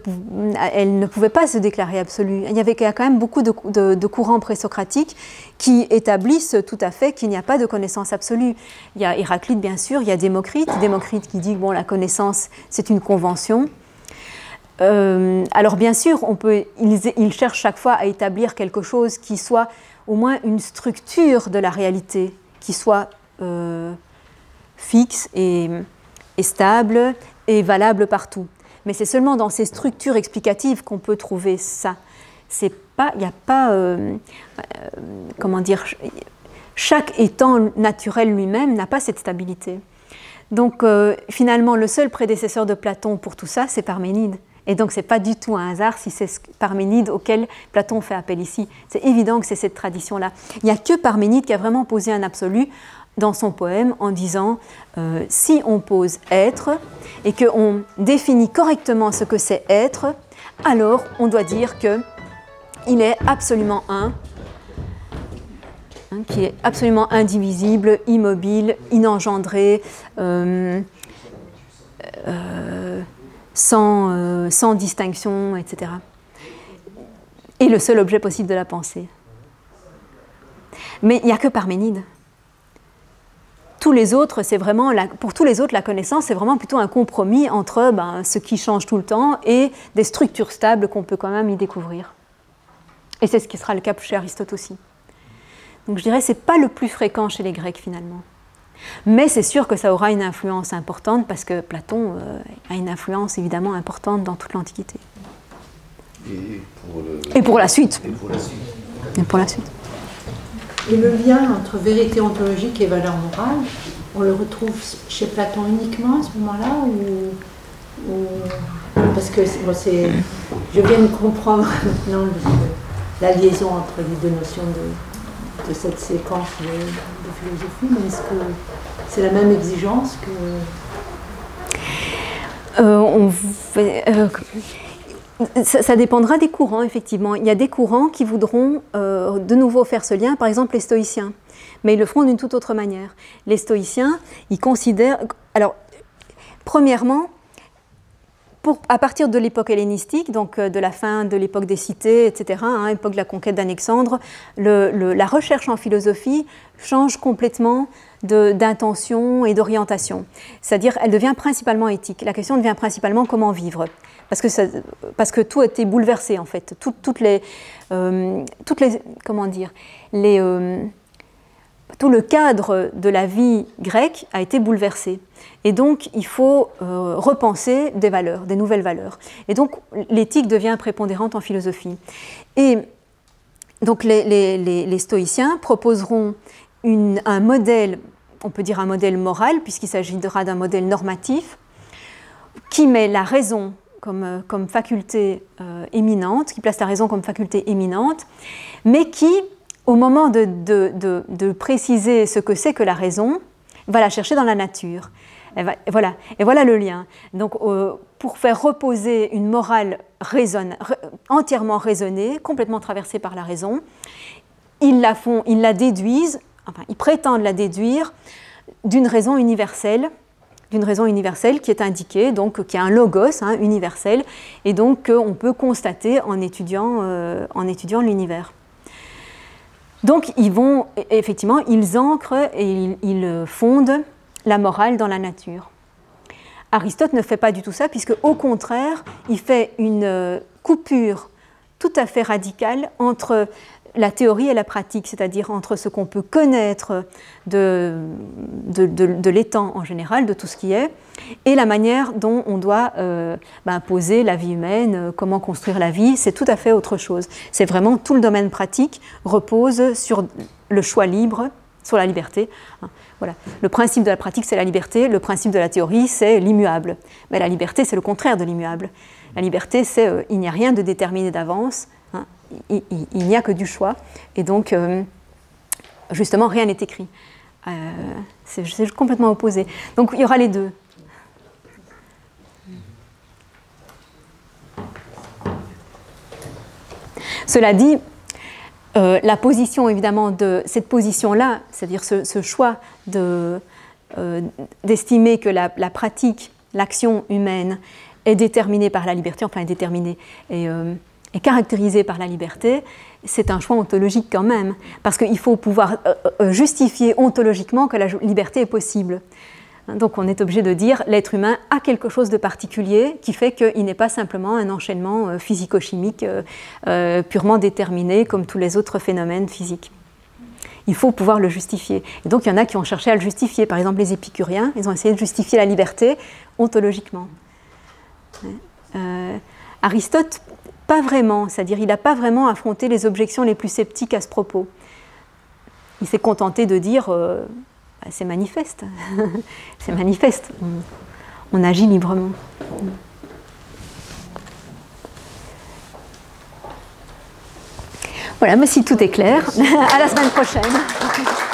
elle ne pouvait pas se déclarer absolue. Il y avait quand même beaucoup de, de, de courants présocratiques qui établissent tout à fait qu'il n'y a pas de connaissance absolue. Il y a Héraclite, bien sûr, il y a Démocrite, Démocrite qui dit que bon, la connaissance, c'est une convention. Euh, alors bien sûr, on peut, ils, ils cherchent chaque fois à établir quelque chose qui soit au moins une structure de la réalité, qui soit euh, fixe et, et stable et valable partout. Mais c'est seulement dans ces structures explicatives qu'on peut trouver ça. C'est pas, il n'y a pas, euh, euh, comment dire, chaque étant naturel lui-même n'a pas cette stabilité. Donc euh, finalement, le seul prédécesseur de Platon pour tout ça, c'est Parménide. Et donc c'est pas du tout un hasard si c'est Parménide auquel Platon fait appel ici. C'est évident que c'est cette tradition-là. Il n'y a que Parménide qui a vraiment posé un absolu dans son poème en disant euh, « si on pose être et qu'on définit correctement ce que c'est être, alors on doit dire qu'il est absolument un qui est absolument indivisible, immobile, inengendré, euh, euh, sans, euh, sans distinction, et cetera. Et le seul objet possible de la pensée. Mais il n'y a que Parménide. Tous les autres, c'est vraiment la, pour tous les autres, la connaissance, c'est vraiment plutôt un compromis entre ben, ce qui change tout le temps et des structures stables qu'on peut quand même y découvrir. Et c'est ce qui sera le cas chez Aristote aussi. Donc je dirais, ce n'est pas le plus fréquent chez les Grecs finalement. Mais c'est sûr que ça aura une influence importante parce que Platon euh, a une influence évidemment importante dans toute l'Antiquité. Et pour, le... et pour la suite. Et pour la suite. Et pour la suite. Et le lien entre vérité ontologique et valeur morale, on le retrouve chez Platon uniquement à ce moment-là ou, ou... Parce que bon, je viens de comprendre maintenant le, la liaison entre les deux notions de, de cette séquence de, de philosophie, mais est-ce que c'est la même exigence que... Euh, on fait, euh... Ça, ça dépendra des courants, effectivement. Il y a des courants qui voudront euh, de nouveau faire ce lien, par exemple les stoïciens, mais ils le feront d'une toute autre manière. Les stoïciens, ils considèrent... Alors, premièrement, pour, à partir de l'époque hellénistique, donc euh, de la fin de l'époque des cités, et cetera, hein, époque de la conquête d'Alexandre, le, le, la recherche en philosophie change complètement d'intention et d'orientation. C'est-à-dire, elle devient principalement éthique. La question devient principalement comment vivre. Parce que, ça, parce que tout a été bouleversé, en fait. Tout, toutes les, euh, toutes les, comment dire, les, euh, tout le cadre de la vie grecque a été bouleversé. Et donc, il faut euh, repenser des valeurs, des nouvelles valeurs. Et donc, l'éthique devient prépondérante en philosophie. Et donc, les, les, les, les stoïciens proposeront une, un modèle, on peut dire un modèle moral, puisqu'il s'agira d'un modèle normatif, qui met la raison... Comme, comme faculté euh, éminente, qui place la raison comme faculté éminente, mais qui, au moment de, de, de, de préciser ce que c'est que la raison, va la chercher dans la nature. Et, va, et, voilà, et voilà le lien. Donc, euh, pour faire reposer une morale raisonne, entièrement raisonnée, complètement traversée par la raison, ils la font, ils la déduisent, enfin, ils prétendent la déduire d'une raison universelle, d'une raison universelle qui est indiquée, donc qui est un logos hein, universel, et donc qu'on peut constater en étudiant, euh, en étudiant l'univers. Donc ils vont, effectivement, ils ancrent et ils, ils fondent la morale dans la nature. Aristote ne fait pas du tout ça, puisque au contraire, il fait une coupure tout à fait radicale entre la théorie et la pratique, c'est-à-dire entre ce qu'on peut connaître de, de, de, de l'étang en général, de tout ce qui est, et la manière dont on doit euh, ben, poser la vie humaine, comment construire la vie, c'est tout à fait autre chose. C'est vraiment tout le domaine pratique repose sur le choix libre, sur la liberté. Voilà. Le principe de la pratique, c'est la liberté, le principe de la théorie, c'est l'immuable. Mais la liberté, c'est le contraire de l'immuable. La liberté, c'est euh, il n'y a rien de déterminé d'avance, hein, il, il, il n'y a que du choix, et donc, euh, justement, rien n'est écrit. Euh, c'est complètement opposé. Donc, il y aura les deux. Cela dit, euh, la position, évidemment, de cette position-là, c'est-à-dire ce, ce choix de, euh, d'estimer que la, la pratique, l'action humaine, est déterminée par la liberté, enfin, est déterminée, et... Euh, est caractérisé par la liberté, c'est un choix ontologique quand même, parce qu'il faut pouvoir justifier ontologiquement que la liberté est possible. Donc on est obligé de dire l'être humain a quelque chose de particulier qui fait qu'il n'est pas simplement un enchaînement physico-chimique purement déterminé comme tous les autres phénomènes physiques. Il faut pouvoir le justifier. Et donc il y en a qui ont cherché à le justifier. Par exemple les épicuriens, ils ont essayé de justifier la liberté ontologiquement. Euh, Aristote... Pas vraiment, c'est-à-dire il n'a pas vraiment affronté les objections les plus sceptiques à ce propos. Il s'est contenté de dire euh, bah, c'est manifeste, c'est manifeste, on, on agit librement. Voilà, mais si tout est clair, à la semaine prochaine.